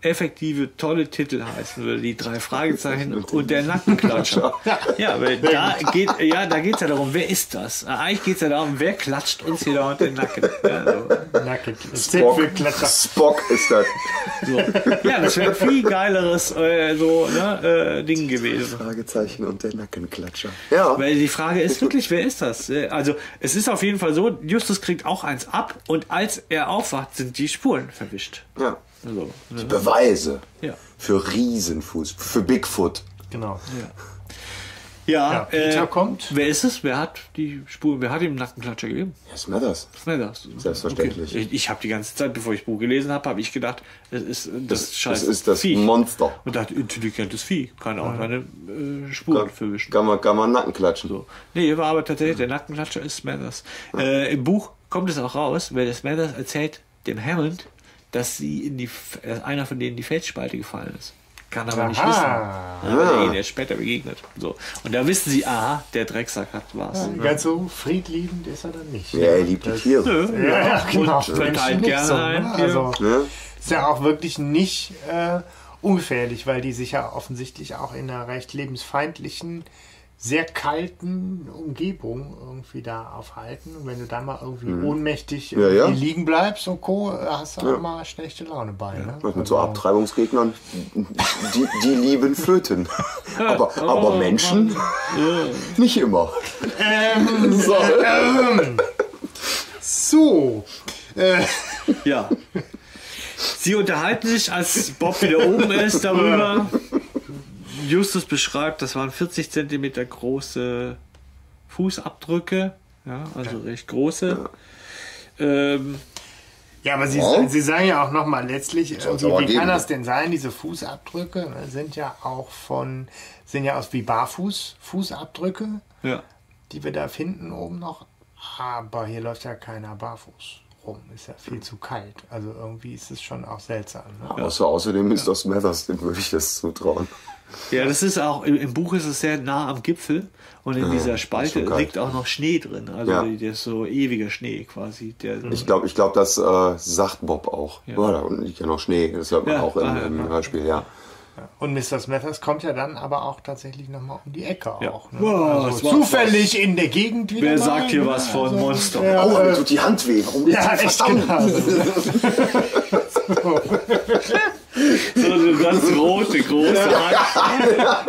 effektive, tolle Titel heißen würde, die drei Fragezeichen und der Nackenklatscher. Ja, weil da geht es ja darum, wer ist das? Eigentlich geht es ja darum, wer klatscht uns hier da unter den Nacken. Ja, so. Spock ist das. So. Ja, das wäre ein viel geileres Ding gewesen. Fragezeichen und der Nackenklatscher. Ja. Weil die Frage ist wirklich, wer ist das? Also es ist auf jeden Fall so, Justus kriegt auch eins ab und als er aufwacht, sind die Spuren verwischt. Ja. So, ne? Die Beweise für Riesenfuß, für Bigfoot. Genau. Ja, Peter kommt. Wer ist es? Wer hat die Spur? Wer hat ihm Nackenklatscher gegeben? Ja, Smethers. Selbstverständlich. Okay. Ich habe die ganze Zeit, bevor ich das Buch gelesen habe, ich gedacht, es ist das Scheiße. Das ist das Vieh. Monster. Und das intelligentes Vieh kann auch seine Spuren verwischen. Kann man Nackenklatschen. So. Nee, war aber tatsächlich der Nackenklatscher ist Smethers. Ja. Im Buch kommt es auch raus, weil der Smethers erzählt dem Hammond, dass sie einer von denen in die Felsspalte gefallen ist. Kann aber nicht wissen. Ja. Der später begegnet. So. Und da wissen sie, der Drecksack war's. Ja, ganz so friedliebend ist er dann nicht. Ja, er liebt die Tiere. Ja, genau. Und verteilt gerne ein Tier. Also, ist ja auch wirklich nicht ungefährlich, weil die sich ja offensichtlich auch in einer recht lebensfeindlichen, sehr kalten Umgebung irgendwie da aufhalten. Und wenn du da mal irgendwie ohnmächtig liegen bleibst und Co., hast du auch mal schlechte Laune bei. Ne? Mit so Abtreibungsgegnern, die lieben Flöten. aber Menschen nicht immer. Ja. Sie unterhalten sich, als Bob wieder oben ist, darüber. Justus beschreibt, das waren 40 cm große Fußabdrücke, recht große. Ja, aber Sie sagen ja auch nochmal letztlich, wie kann das denn sein, diese Fußabdrücke sind ja auch aus wie Barfußabdrücke, die wir da finden oben noch, aber hier läuft ja keiner barfuß rum, ist ja viel zu kalt, also irgendwie ist es schon auch seltsam. Ne? Ja. Außerdem ist das Smethers, dem würde ich das zutrauen. Ja, das ist auch, im Buch ist es sehr nah am Gipfel und in dieser Spalte liegt auch noch Schnee drin, also der ist so ewiger Schnee quasi. Ich glaube, das sagt Bob auch. Ja. Oh, da unten liegt ja noch Schnee, das hört man auch im Hörspiel, Und Mr. Smethers kommt ja dann aber auch tatsächlich nochmal um die Ecke auch. Ne? Wow, also zufällig in der Gegend wieder. Wer sagt hier was von Monster? Ja, oh, mir tut die Hand weh. Warum verdammt? Genau. So eine ganz rote, große Hand.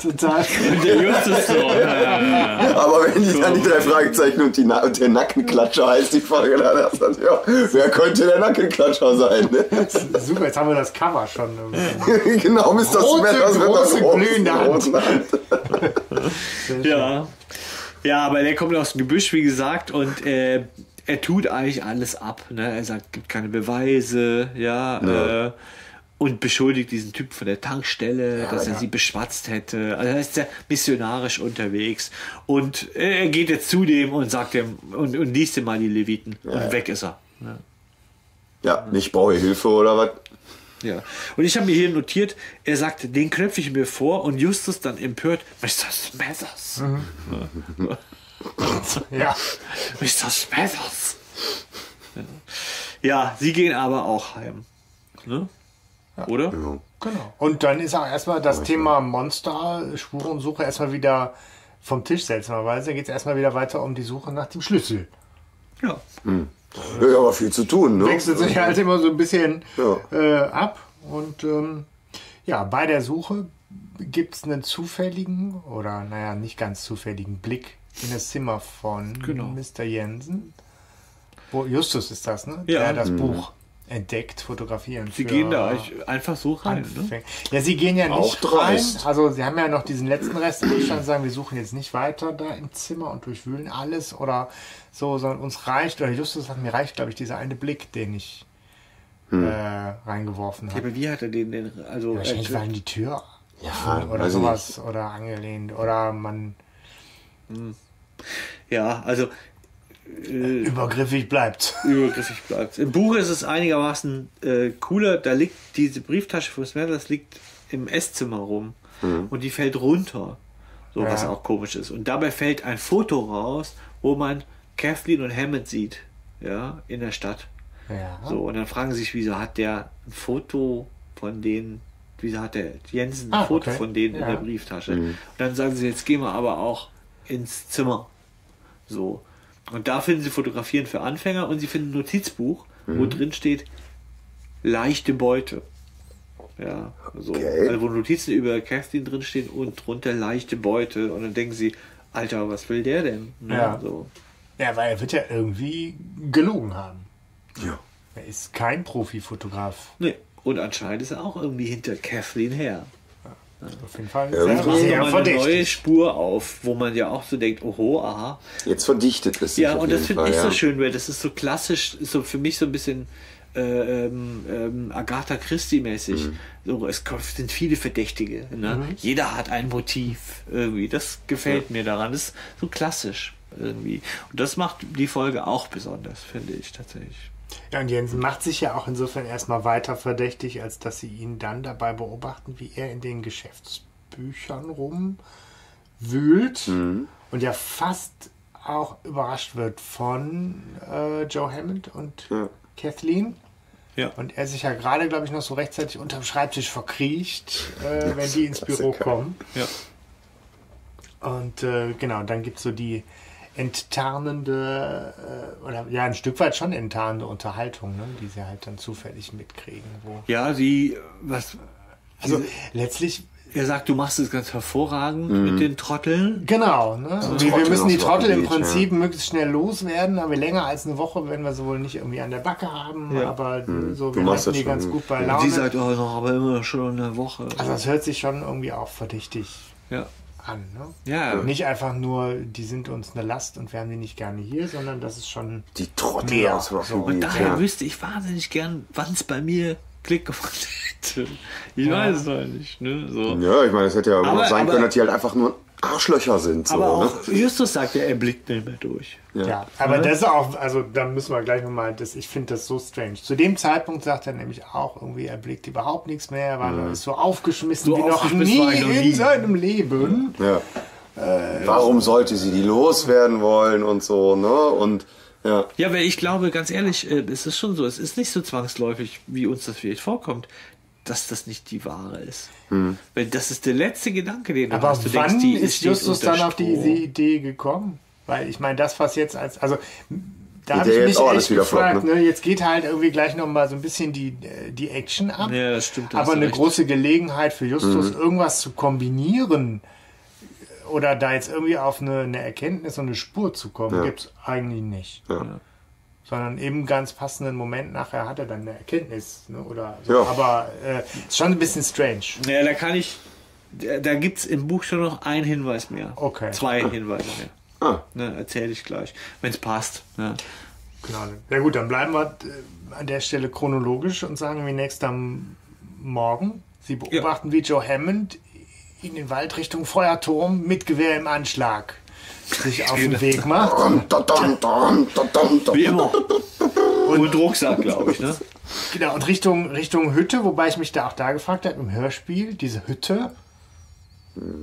Total. Und der Justus so. Aber wenn die dann die drei Fragezeichen und der Nackenklatscher heißt, die Frage, dann wer könnte der Nackenklatscher sein? Ne? Super, jetzt haben wir das Cover schon. Genau, Mr. Smethers wird das blühende Hand. Ja, aber der kommt aus dem Gebüsch, wie gesagt, und er tut eigentlich alles ab. Ne? Er sagt, gibt keine Beweise, und beschuldigt diesen Typ von der Tankstelle, dass er sie beschwatzt hätte. Also er ist ja missionarisch unterwegs. Und er geht jetzt zu dem und sagt ihm und liest ihm mal die Leviten. Und weg ist er. Ne? Ja, nicht brauche ich Hilfe oder was? Ja. Und ich habe mir hier notiert, er sagt, den knöpfe ich mir vor und Justus dann empört, Mr. Smethers. Mhm. Ja. Mr. Smethers. Ja, sie gehen aber auch heim. Ne? Ja. Oder? Genau. Und dann ist auch erstmal das Thema Monster, Spurensuche erstmal wieder vom Tisch seltsamerweise. Da geht es erstmal wieder weiter um die Suche nach dem Schlüssel. Ja. Hm. Ja, aber viel zu tun, ne? Wechselt sich halt immer so ein bisschen ab. Und bei der Suche gibt es einen zufälligen oder nicht ganz zufälligen Blick in das Zimmer von Mr. Jensen. Wo Justus ist das, ne? Ja. Der das Buch entdeckt, fotografieren. Sie gehen da einfach so rein, ne? Ja, sie gehen ja nicht rein. Also sie haben ja noch diesen letzten Rest im Bestand, sagen, wir suchen jetzt nicht weiter da im Zimmer und durchwühlen alles oder so, sondern uns reicht, oder Justus sagt, mir reicht, glaube ich, dieser eine Blick, den ich reingeworfen hat. Ja, aber wie hat er den also wahrscheinlich war in die Tür oder sowas nicht. Oder angelehnt oder man ja, also übergriffig bleibt's. Übergriffig bleibt's. Im Buch ist es einigermaßen cooler, da liegt diese Brieftasche von Smethers liegt im Esszimmer rum und die fällt runter. So, was auch komisch ist. Und dabei fällt ein Foto raus, wo man Kathleen und Hammond sieht, ja, in der Stadt. Ja. So, und dann fragen sie sich, wieso hat der ein Foto von denen, wieso hat der Jensen ein Foto von denen in der Brieftasche? Mhm. Und dann sagen sie, jetzt gehen wir aber auch ins Zimmer. So. Und da finden sie Fotografieren für Anfänger und sie finden ein Notizbuch, wo drin steht leichte Beute. Ja, so. Okay. Also wo Notizen über Kathleen drinstehen und drunter leichte Beute. Und dann denken sie, Alter, was will der denn? Ne? Ja. So. Ja, weil er wird ja irgendwie gelogen haben. Ja. Er ist kein Profifotograf. Nee. Und anscheinend ist er auch irgendwie hinter Kathleen her. Ja. Auf jeden Fall. Ja, eine neue Spur auf, wo man ja auch so denkt, oho, aha. Jetzt verdichtet es sich. Ja, und das finde ich so schön, weil das ist so klassisch, so für mich so ein bisschen... Agatha Christie-mäßig. So, es sind viele Verdächtige. Ne? Jeder hat ein Motiv. Irgendwie. Das gefällt mir daran. Das ist so klassisch irgendwie. Und das macht die Folge auch besonders, finde ich tatsächlich. Ja, und Jensen macht sich ja auch insofern erstmal weiter verdächtig, als dass sie ihn dann dabei beobachten, wie er in den Geschäftsbüchern rumwühlt und ja fast auch überrascht wird von Joe Hammond und Kathleen. Ja. Und er sich ja gerade, glaube ich, noch so rechtzeitig unterm Schreibtisch verkriecht, wenn die ins Büro kommen. Ja. Und genau, dann gibt es so die enttarnende, oder ja, ein Stück weit schon enttarnende Unterhaltung, ne, die sie halt dann zufällig mitkriegen. Wo ja, sie, was... Also letztlich... Er sagt, du machst es ganz hervorragend mit den Trotteln. Genau. Ne? So, wir müssen die Trottel im Prinzip möglichst schnell loswerden, aber länger als eine Woche werden wir sie wohl nicht irgendwie an der Backe haben, aber so, wir lassen die ganz gut bei Laune. Und sie sagt auch noch, aber immer schon eine Woche. Also das hört sich schon irgendwie auch verdächtig an. Ne? Ja. Und nicht einfach nur, die sind uns eine Last und wir haben die nicht gerne hier, sondern das ist schon die Trottel mehr. So. Und daher wüsste ich wahnsinnig gern, wann es bei mir Klick gemacht hätte. Ich weiß es noch nicht. Ne? So. Ja, ich meine, es hätte ja aber sein können, dass die halt einfach nur Arschlöcher sind. So, aber auch ne? Justus sagt ja, er blickt nicht mehr durch. Ja, aber das ist auch, also da müssen wir gleich nochmal, ich finde das so strange. Zu dem Zeitpunkt sagt er nämlich auch irgendwie, er blickt überhaupt nichts mehr, weil er ist so aufgeschmissen wie noch nie in seinem Leben. Ja. Warum sollte sie die loswerden wollen und so, ne? Und ja, weil ich glaube, ganz ehrlich, es ist schon so, es ist nicht so zwangsläufig, wie uns das vielleicht vorkommt, dass das nicht die wahre ist. Weil das ist der letzte Gedanke, den du hast. Aber wann ist Justus dann auf diese Idee gekommen? Weil ich meine, das, was jetzt als... Also, da habe ich mich echt gefragt, ne? Jetzt geht halt irgendwie gleich nochmal so ein bisschen die Action ab. Ja, das stimmt. Aber eine große Gelegenheit für Justus, irgendwas zu kombinieren oder da jetzt irgendwie auf eine Erkenntnis und eine Spur zu kommen, gibt es eigentlich nicht. Ja. Sondern eben ganz passenden Moment nachher hat er dann eine Erkenntnis. Ne, oder so. Aber ist schon ein bisschen strange. Ja, da gibt es im Buch schon noch einen Hinweis mehr. Okay. Zwei Hinweise mehr. Ne, erzähle ich gleich, wenn es passt. Ne. Genau. Ja gut, dann bleiben wir an der Stelle chronologisch und sagen wir nächstes Morgen. Sie beobachten, wie Joe Hammond in den Wald Richtung Feuerturm mit Gewehr im Anschlag sich auf den Weg macht. Wie immer. Und Rucksack, glaube ich. Ne? Genau, und Richtung Hütte, wobei ich mich da auch gefragt habe, im Hörspiel, diese Hütte.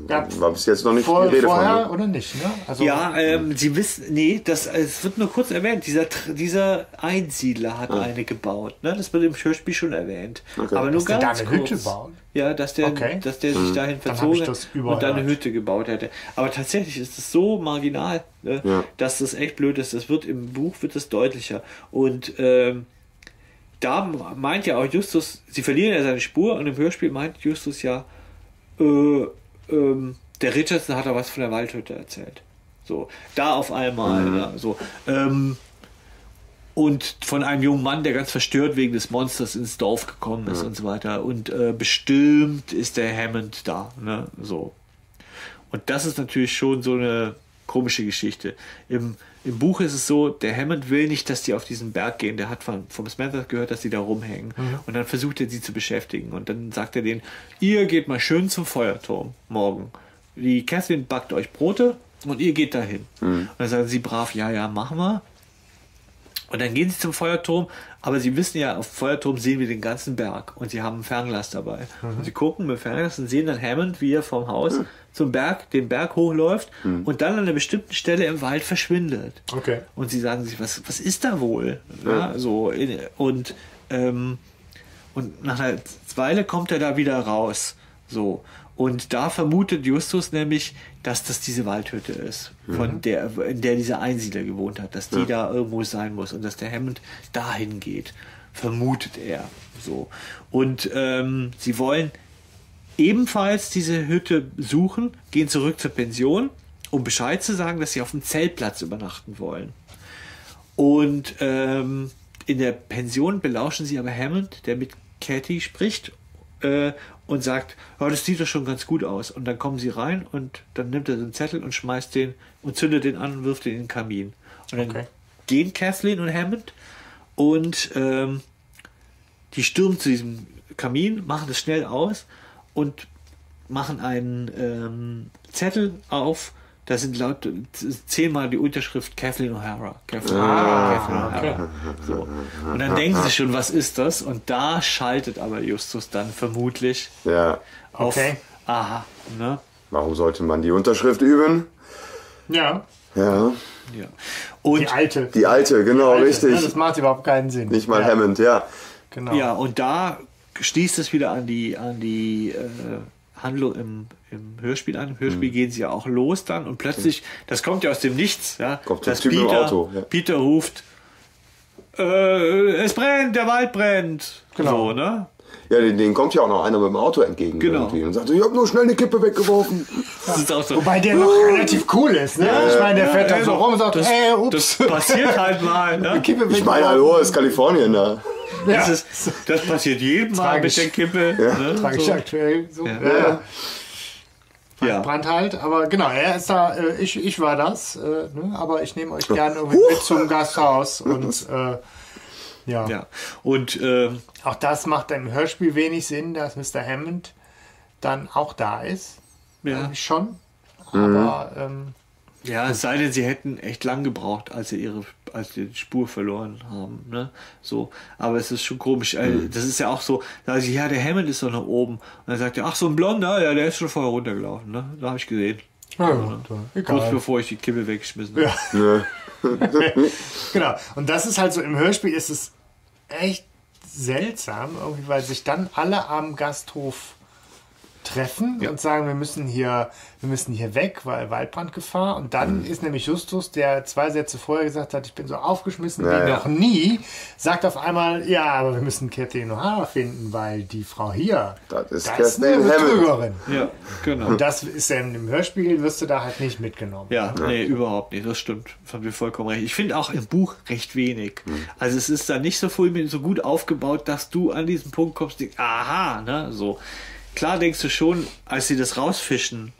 War bis jetzt noch nicht die Rede vorher von, oder nicht? Ne? Also, ja, Sie wissen, nee, es wird nur kurz erwähnt, dieser Einsiedler hat eine gebaut. Ne? Das wird im Hörspiel schon erwähnt. Okay. Aber nur dass ganz der da eine kurz. Hütte bauen? Ja, dass der sich dahin verzogen hat und dann eine Hütte gebaut hätte. Aber tatsächlich ist es so marginal, ne? Dass das echt blöd ist. Das wird im Buch deutlicher. Und da meint ja auch Justus, sie verlieren ja seine Spur und im Hörspiel meint Justus ja, der Richardson hat da was von der Waldhütte erzählt. So, da auf einmal. Ja, so. Und von einem jungen Mann, der ganz verstört wegen des Monsters ins Dorf gekommen ist und so weiter. Und bestimmt ist der Hammond da. Ne? So. Und das ist natürlich schon so eine Komische Geschichte. Im Buch ist es so, der Hammond will nicht, dass die auf diesen Berg gehen. Der hat vom Smethers gehört, dass die da rumhängen. Mhm. Und dann versucht er, sie zu beschäftigen. Und dann sagt er denen, ihr geht mal schön zum Feuerturm morgen. Die Kathleen backt euch Brote und ihr geht dahin. Mhm. Und dann sagen sie brav, ja, ja, machen wir. Und dann gehen sie zum Feuerturm, aber sie wissen ja, auf Feuerturm sehen wir den ganzen Berg und sie haben ein Fernglas dabei. Mhm. Und sie gucken mit dem Fernglas und sehen dann Hammond, wie er vom Haus zum Berg, den Berg hochläuft und dann an einer bestimmten Stelle im Wald verschwindet. Okay. Und sie sagen sich, was ist da wohl? Ja, so und nach einer Weile kommt er da wieder raus. So. Und da vermutet Justus nämlich, dass das diese Waldhütte ist, in der dieser Einsiedler gewohnt hat, dass die da irgendwo sein muss und dass der Hammond dahin geht, vermutet er. So. Und sie wollen ebenfalls diese Hütte suchen, gehen zurück zur Pension, um Bescheid zu sagen, dass sie auf dem Zeltplatz übernachten wollen. Und in der Pension belauschen sie aber Hammond, der mit Katie spricht und sagt, oh, das sieht doch schon ganz gut aus. Und dann kommen sie rein und dann nimmt er so einen Zettel und schmeißt den und zündet den an und wirft den in den Kamin. Und dann gehen Kathleen und Hammond und die stürmen zu diesem Kamin, machen das schnell aus und machen einen Zettel auf. Da sind laut 10-mal die Unterschrift Kathleen O'Hara. Kathleen O'Hara. So. Und dann denken sie schon, was ist das? Und da schaltet aber Justus dann vermutlich auf. Aha. Ne? Warum sollte man die Unterschrift üben? Ja. Und die alte. Die alte, genau, die alte, richtig. Ja, das macht überhaupt keinen Sinn. Nicht mal Hammond, Genau. Ja, und da schließt es wieder an die Handlung im Hörspiel an. Im Hörspiel gehen sie ja auch los dann und plötzlich, das kommt ja aus dem Nichts, kommt das Typ im Auto. Peter ruft, es brennt, der Wald brennt. Genau. So, ne? Ja, denen kommt ja auch noch einer mit dem Auto entgegen irgendwie und sagt, ich habe nur schnell eine Kippe weggeworfen. Das ist auch so. Wobei der noch relativ cool ist, ne? Ich meine, der fährt dann so rum und sagt, ups. Das passiert halt mal, ne? Ich meine, hallo, ist Kalifornien da. Das passiert jedem Mal mit der Kippe. Tragisch aktuell. Brandt halt, aber genau, er ist da, ich war das, ne? Aber ich nehme euch gerne mit zum Gasthaus und Und auch das macht im Hörspiel wenig Sinn, dass Mr. Hammond dann auch da ist. Ja. Schon. Aber es sei denn, sie hätten echt lang gebraucht, als sie die Spur verloren haben. Ne? So. Aber es ist schon komisch. Das ist ja auch so, da sie, der Hammond ist doch noch oben. Und dann sagt er, ach, so ein Blonder, der ist schon vorher runtergelaufen. Ne? Da habe ich gesehen. Ja, kurz bevor ich die Kippe weggeschmissen habe. Genau. Und das ist halt so, im Hörspiel ist es echt seltsam, irgendwie, weil sich dann alle am Gasthof treffen und sagen, wir müssen hier weg, weil Waldbrandgefahr. Und dann ist nämlich Justus, der 2 Sätze vorher gesagt hat, ich bin so aufgeschmissen wie noch nie, sagt auf einmal, ja, aber wir müssen Kathleen O'Hara finden, weil die Frau hier, das ist eine Betrügerin. Ja, genau. Und das ist ja im Hörspiel, wirst du da halt nicht mitgenommen. Nee, überhaupt nicht, das stimmt. Das haben wir vollkommen recht. Ich finde auch im Buch recht wenig. Also es ist da nicht so gut aufgebaut, dass du an diesen Punkt kommst, denkst, aha, ne, so. Klar denkst du schon, als sie das rausfischen,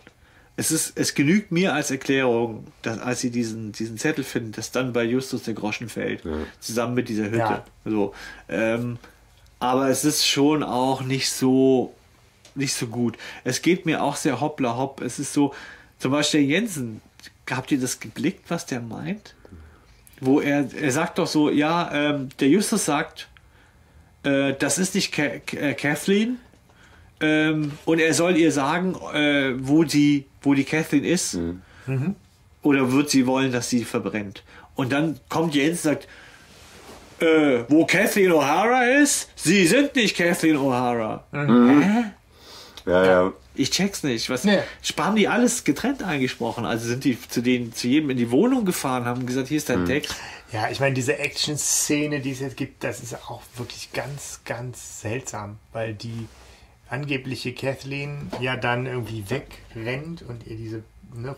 es genügt mir als Erklärung, dass als sie diesen Zettel finden, dass dann bei Justus der Groschen fällt, zusammen mit dieser Hütte. So. Aber es ist schon auch nicht so gut. Es geht mir auch sehr hoppla hopp. Es ist so, zum Beispiel Jensen, habt ihr das geblickt, was der meint? Wo er sagt doch so, der Justus sagt, das ist nicht Kathleen, und er soll ihr sagen, wo die Kathleen ist. Oder wird sie wollen, dass sie verbrennt. Und dann kommt Jens und sagt, wo Kathleen O'Hara ist? Sie sind nicht Kathleen O'Hara. Hä? Ja. Ich check's nicht. Haben die alles getrennt eingesprochen? Also sind die zu jedem in die Wohnung gefahren, haben gesagt, hier ist dein Text. Ja, ich meine, diese Action-Szene, die es jetzt gibt, das ist auch wirklich ganz, ganz seltsam, weil die angebliche Kathleen ja dann irgendwie wegrennt und ihr diese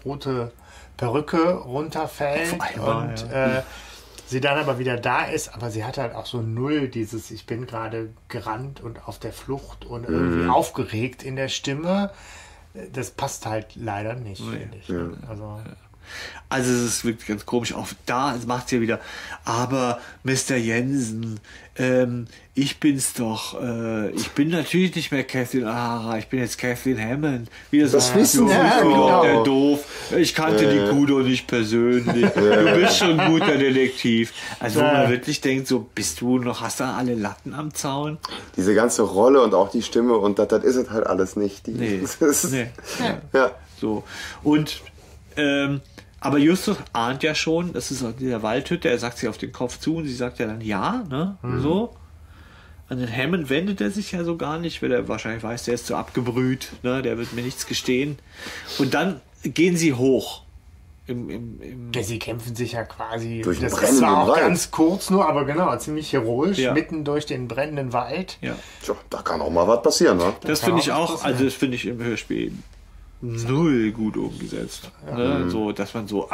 rote Perücke runterfällt und sie dann aber wieder da ist, aber sie hat halt auch so null dieses, ich bin gerade gerannt und auf der Flucht und irgendwie aufgeregt in der Stimme. Das passt halt leider nicht, finde ich. Also, Also es ist wirklich ganz komisch. Auch da macht es ja wieder, aber Mr. Jensen, ich bin's doch. Ich bin natürlich nicht mehr Kathleen O'Hara, ich bin jetzt Kathleen Hammond. Wie das wissen ja, genau. Der doof. Ich kannte die Kudo nicht persönlich. Du bist schon ein guter Detektiv. Also wenn man wirklich denkt, so bist du noch, hast du alle Latten am Zaun? Diese ganze Rolle und auch die Stimme und das ist es halt alles nicht. Die, nee. Nee. Ja. So. Und aber Justus ahnt ja schon, das ist dieser Waldhütte, er sagt sie auf den Kopf zu und sie sagt ja dann ja, ne, so. An den Hammond wendet er sich ja so gar nicht, weil er wahrscheinlich weiß, der ist so abgebrüht, ne, der wird mir nichts gestehen. Und dann gehen sie hoch. Sie kämpfen sich ja quasi, das war auch Wald. Ganz kurz nur, aber genau, ziemlich heroisch, ja. Mitten durch den brennenden Wald. Ja. Tja, da kann auch mal was passieren, ne? Das finde ich auch, also das finde ich im Hörspiel null gut umgesetzt. Ja. Ne? Mhm. So, dass man so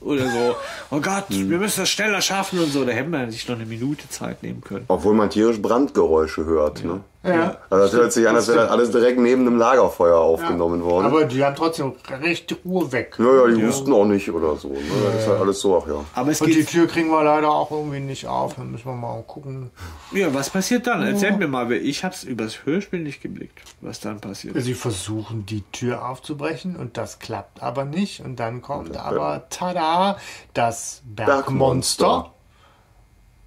oder so, oh Gott, wir müssen das schneller schaffen und so, da hätten wir sich noch eine Minute Zeit nehmen können. Obwohl man tierisch Brandgeräusche hört. Ja. Ne? Ja. Also das hört sich an, als wäre das alles direkt neben einem Lagerfeuer aufgenommen worden. Aber die haben trotzdem recht Ruhe weg. Ja, die wussten auch nicht oder so. Ne? Das ist halt alles so, ach ja. Aber es und die Tür kriegen wir leider auch irgendwie nicht auf. Dann müssen wir mal gucken. Ja, was passiert dann? Erzähl mir mal, ich hab's übers Hörspiel nicht geblickt, was dann passiert. Sie versuchen, die Tür aufzubrechen und das klappt aber nicht. Und dann kommt aber, tada, das Bergmonster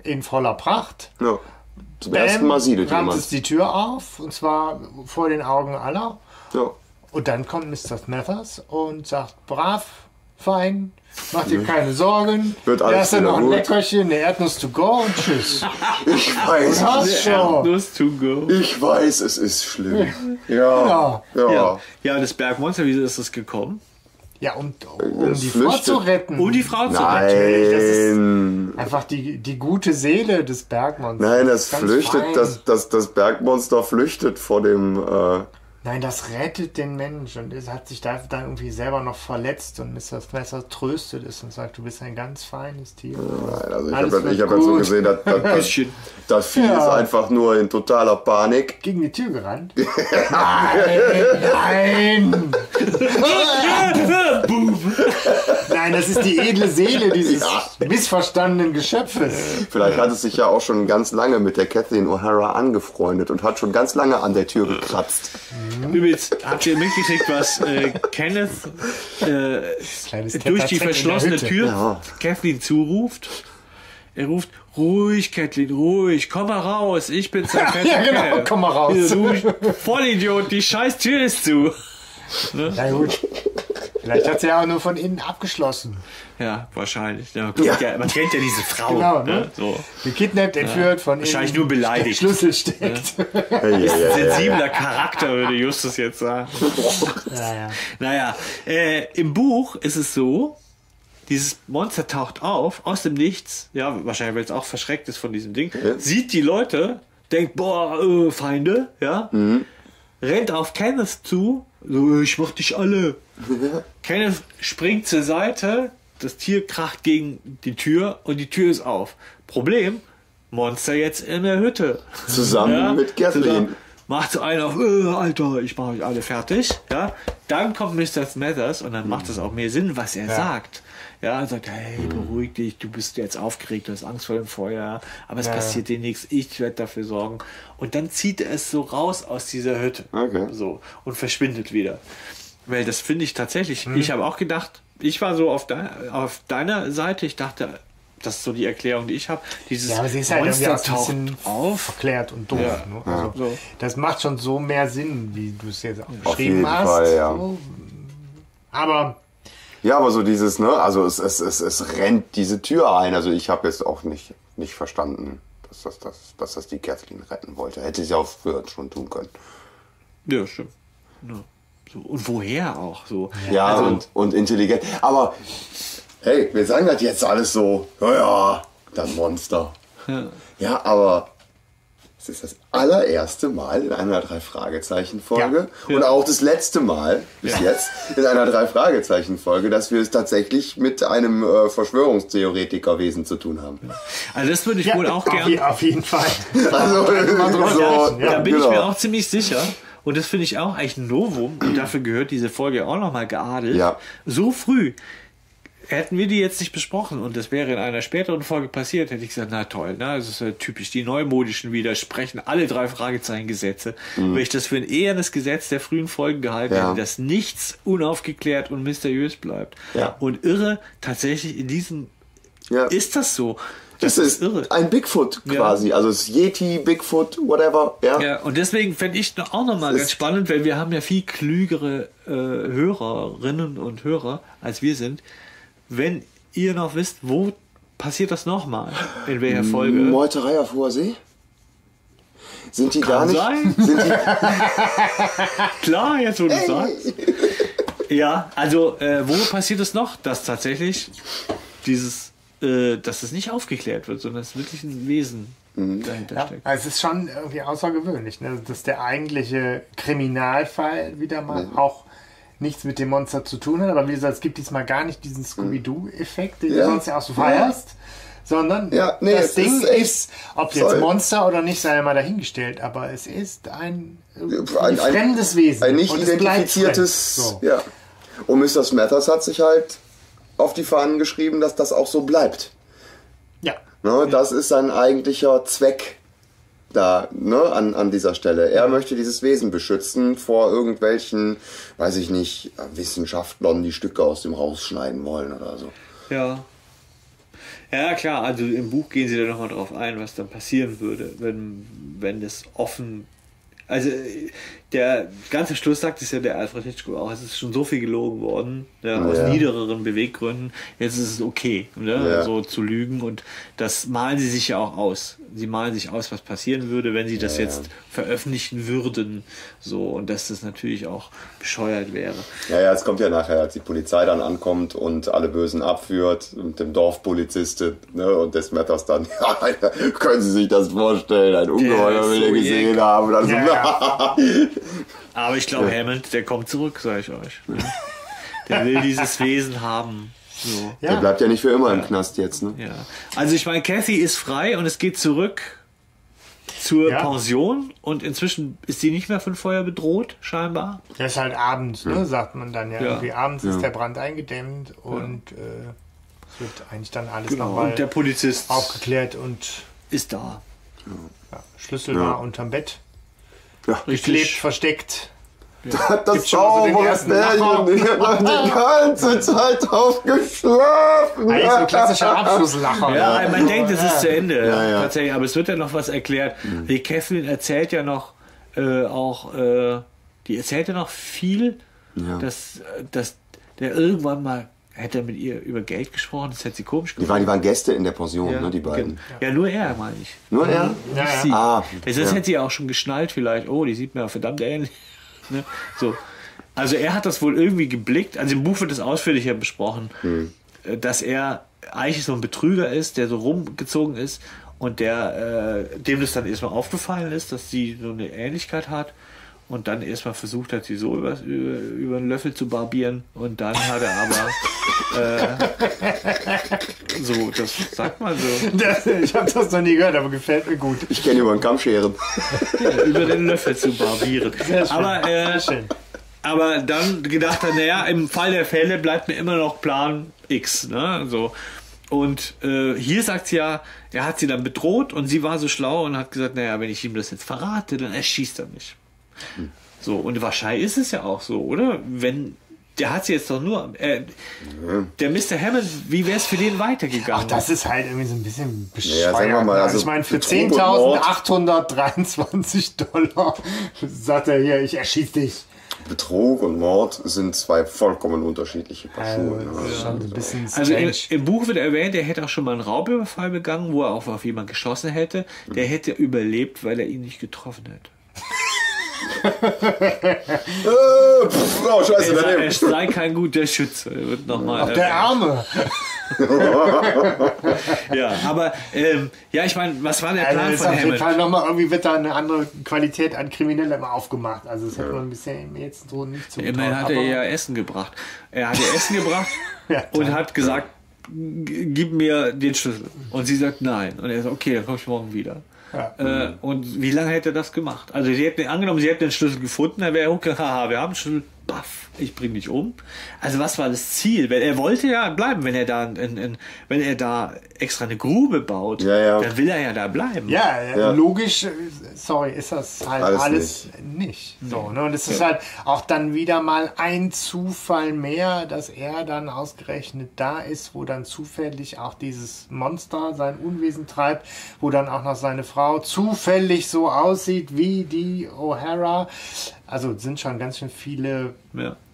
in voller Pracht. Ja. Zum ersten Mal sieht es die Tür auf, und zwar vor den Augen aller. Ja. Und dann kommt Mr. Smethers und sagt, brav, fein, mach dir keine Sorgen. Wird alles wieder gut. Noch ein Leckerchen, eine Erdnuss to go und tschüss. Ich weiß, Erdnuss to go. Ich weiß, es ist schlimm. Ja, ja, das Bergmonster, wieso ist das gekommen? Ja, um die Frau zu retten. Um die Frau zu retten. Das ist einfach die gute Seele des Bergmonsters. Nein, das Bergmonster flüchtet vor dem... Nein, das rettet den Menschen. Und es hat sich da dann irgendwie selber noch verletzt. Und Mr. Smethers tröstet es und sagt, du bist ein ganz feines Tier. Nein, also ich hab jetzt so gesehen, das Vieh ist einfach nur in totaler Panik. Gegen die Tür gerannt. Nein! Nein, das ist die edle Seele dieses missverstandenen Geschöpfes. Vielleicht hat es sich ja auch schon ganz lange mit der Kathleen O'Hara angefreundet und hat schon ganz lange an der Tür gekratzt. Übrigens, habt ihr mitgekriegt, was Kenneth durch die verschlossene Tür Kathleen zuruft? Er ruft, ruhig, Kathleen, ruhig, komm mal raus, ich bin's. Ja, genau, komm mal raus. Du Vollidiot, die scheiß Tür ist zu. Ne? Na gut. Vielleicht hat sie ja auch nur von innen abgeschlossen. Ja, wahrscheinlich. Ja, man kennt ja diese Frau. Genau, ne? So. Gekidnappt, entführt, von innen. Wahrscheinlich nur beleidigt. Schlüssel steckt. Ist ein sensibler Charakter, würde Justus jetzt sagen. Naja, im Buch ist es so, dieses Monster taucht auf, aus dem Nichts, ja, wahrscheinlich, weil es auch verschreckt ist von diesem Ding, sieht die Leute, denkt, boah, Feinde, ja, rennt auf Kenneth zu, so, ich mach dich alle. Kenneth springt zur Seite, das Tier kracht gegen die Tür und die Tür ist auf. Problem, Monster jetzt in der Hütte. Zusammen mit Kathleen. Macht so einer auf, Alter, ich mach euch alle fertig. Ja? Dann kommt Mr. Smethers und dann macht es auch mehr Sinn, was er sagt. Ja, er sagt, hey, beruhig dich, du bist jetzt aufgeregt, du hast Angst vor dem Feuer, aber es passiert dir nichts, ich werde dafür sorgen. Und dann zieht er es so raus aus dieser Hütte so und verschwindet wieder. Weil das finde ich tatsächlich, ich habe auch gedacht, ich war so auf deiner Seite, ich dachte, das ist so die Erklärung, die ich habe. Dieses aber sie ist halt ein bisschen verklärt und doof. Ja. Ne? Also, das macht schon so mehr Sinn, wie du es jetzt auch beschrieben hast. Fall, so. Aber so dieses, ne, also es rennt diese Tür ein. Also ich habe jetzt auch nicht verstanden, dass das die Kathleen retten wollte. Hätte sie auch früher schon tun können. Ja, stimmt. Ja. So, und woher auch so. Ja, also, und intelligent. Aber hey, wir sagen das jetzt alles so, ja, das Monster. Ja, aber es ist das allererste Mal in einer 3-Fragezeichen-Folge und auch das letzte Mal bis jetzt in einer 3-Fragezeichen-Folge, dass wir es tatsächlich mit einem Verschwörungstheoretikerwesen zu tun haben. Also das würde ich wohl auch gerne. Auf jeden Fall. Also, da bin ich mir auch ziemlich sicher. Und das finde ich auch eigentlich ein Novum. Und dafür gehört diese Folge auch nochmal geadelt. So früh. Hätten wir die jetzt nicht besprochen und das wäre in einer späteren Folge passiert, hätte ich gesagt, na toll, ne? Das ist ja typisch, die Neumodischen widersprechen alle drei Fragezeichen-Gesetze. Mhm. Weil ich das für ein ehernes Gesetz der frühen Folgen gehalten hätte, dass nichts unaufgeklärt und mysteriös bleibt. Ja. Und irre, tatsächlich in diesem, ist das so. Das ist irre. Ein Bigfoot quasi, also es ist Yeti, Bigfoot, whatever. Ja, ja, und deswegen fände ich auch nochmal ganz spannend, weil wir haben ja viel klügere Hörerinnen und Hörer, als wir sind. Wenn ihr noch wisst, wo passiert das nochmal? In welcher Folge? Meuterei auf hoher See? Sind die Kann gar nicht? Sein? Sind die Klar, jetzt wo du sagst. Ja, also wo passiert es noch, dass tatsächlich dieses dass es nicht aufgeklärt wird, sondern es ist wirklich ein Wesen dahinter steckt. Also es ist schon irgendwie außergewöhnlich, ne? Dass der eigentliche Kriminalfall wieder mal auch nichts mit dem Monster zu tun hat. Aber wie gesagt, es gibt diesmal gar nicht diesen Scooby-Doo-Effekt, den du sonst ja auch so feierst, sondern das Ding ist, ob jetzt Monster oder nicht, sei mal dahingestellt, aber es ist ein fremdes Wesen. Ein nicht identifiziertes... So. Ja. Und Mr. Smethers hat sich halt auf die Fahnen geschrieben, dass das auch so bleibt. Ja. Ne, das ist sein eigentlicher Zweck da, ne, an dieser Stelle. Er möchte dieses Wesen beschützen vor irgendwelchen, weiß ich nicht, Wissenschaftlern, die Stücke aus dem rausschneiden wollen oder so. Ja. Ja, klar, also im Buch gehen sie da nochmal drauf ein, was dann passieren würde, wenn das offen... Also der ganze Schluss sagt es ja der Alfred Hitchcock auch, es ist schon so viel gelogen worden, aus niedereren Beweggründen, jetzt ist es okay, so zu lügen, und das malen sie sich ja auch aus. Sie malen sich aus, was passieren würde, wenn sie das jetzt veröffentlichen würden, so, und dass das natürlich auch bescheuert wäre. Ja, es kommt ja nachher, als die Polizei dann ankommt und alle Bösen abführt mit dem Dorfpolizisten, ne, und des Matters dann, können Sie sich das vorstellen, ein Ungeheuer, will er gesehen haben, also, aber ich glaube, Hammond, der kommt zurück, sage ich euch. Der will dieses Wesen haben. So. Ja. Der bleibt ja nicht für immer im Knast jetzt. Ne? Ja. Also ich meine, Kathy ist frei und es geht zurück zur Pension, und inzwischen ist sie nicht mehr von Feuer bedroht, scheinbar. Das ist halt abends, ne, sagt man dann irgendwie. Abends ist der Brand eingedämmt und es wird eigentlich dann alles nochmal aufgeklärt und ist da. Ja. Schlüssel war unterm Bett. Ja, geklebt, versteckt. Ja. Das Zauberspiegelchen, ich habe die ganze Zeit drauf geschlafen. Eigentlich so ein klassischer Abschlusslacher. Ja, man denkt, es ist zu Ende. Ja. Tatsächlich, aber es wird ja noch was erklärt. Die Kathleen erzählt ja noch die erzählt ja noch viel, dass der irgendwann mal hätte er mit ihr über Geld gesprochen, das hätte sie komisch gemacht. Die waren Gäste in der Pension, ne, die beiden. Ja, nur er, meine ich. Nur er? Ja. Sie. Ah, das hätte sie auch schon geschnallt vielleicht. Oh, die sieht mir verdammt ähnlich. Ne? So. Also er hat das wohl irgendwie geblickt. Also im Buch wird das ausführlicher besprochen, dass er eigentlich so ein Betrüger ist, der so rumgezogen ist und der dem das dann erstmal aufgefallen ist, dass sie so eine Ähnlichkeit hat. Und dann erstmal versucht hat, sie so über einen Löffel zu barbieren. Und dann hat er aber so, das sagt man so. Ich habe das noch nie gehört, aber gefällt mir gut. Ich kenne über den Kammscheren. Ja, über den Löffel zu barbieren. Aber dann gedacht hat, naja, im Fall der Fälle bleibt mir immer noch Plan X. Ne? So. Und hier sagt sie ja, er hat sie dann bedroht und sie war so schlau und hat gesagt, naja, wenn ich ihm das jetzt verrate, dann erschießt er mich. So, und wahrscheinlich ist es ja auch so, oder? Wenn, der hat sie jetzt doch nur, der Mr. Hammond, wie wäre es für den weitergegangen? Ach, das ist halt irgendwie so ein bisschen bescheuert. Sagen wir mal, also ich meine, für $10.823 sagt er hier, ich erschieße dich. Betrug und Mord sind zwei vollkommen unterschiedliche Paar Schuhe. Also im Buch wird erwähnt, er hätte auch schon mal einen Raubüberfall begangen, wo er auch auf jemanden geschossen hätte. Der hätte überlebt, weil er ihn nicht getroffen hätte. Oh, scheiße, er sei kein guter Schütze. Wird noch mal, der Arme. Ja, aber ich meine, was war der Plan von Hammond? Auf jeden Fall nochmal, irgendwie wird da eine andere Qualität an Kriminellen immer aufgemacht. Also das hat man bisher im jetzt so nicht so. Immerhin hat er ja Essen gebracht. Er hat ihr Essen gebracht und hat gesagt, gib mir den Schlüssel. Und sie sagt nein. Und er sagt, okay, dann komme ich morgen wieder. Ja. Und wie lange hätte er das gemacht? Also sie hätten angenommen, sie hätten den Schlüssel gefunden, dann wäre er hochgegangen, haha, wir haben einen Schlüssel, baff, ich bring dich um. Also was war das Ziel? Weil er wollte ja bleiben, wenn er da, wenn er da extra eine Grube baut, ja, ja, dann will er ja da bleiben. Ja, ja, logisch, sorry, ist das halt alles nicht. So, ne? Und es ist halt auch dann wieder mal ein Zufall mehr, dass er dann ausgerechnet da ist, wo dann zufällig auch dieses Monster sein Unwesen treibt, wo dann auch noch seine Frau zufällig so aussieht wie die O'Hara. Also sind schon ganz schön viele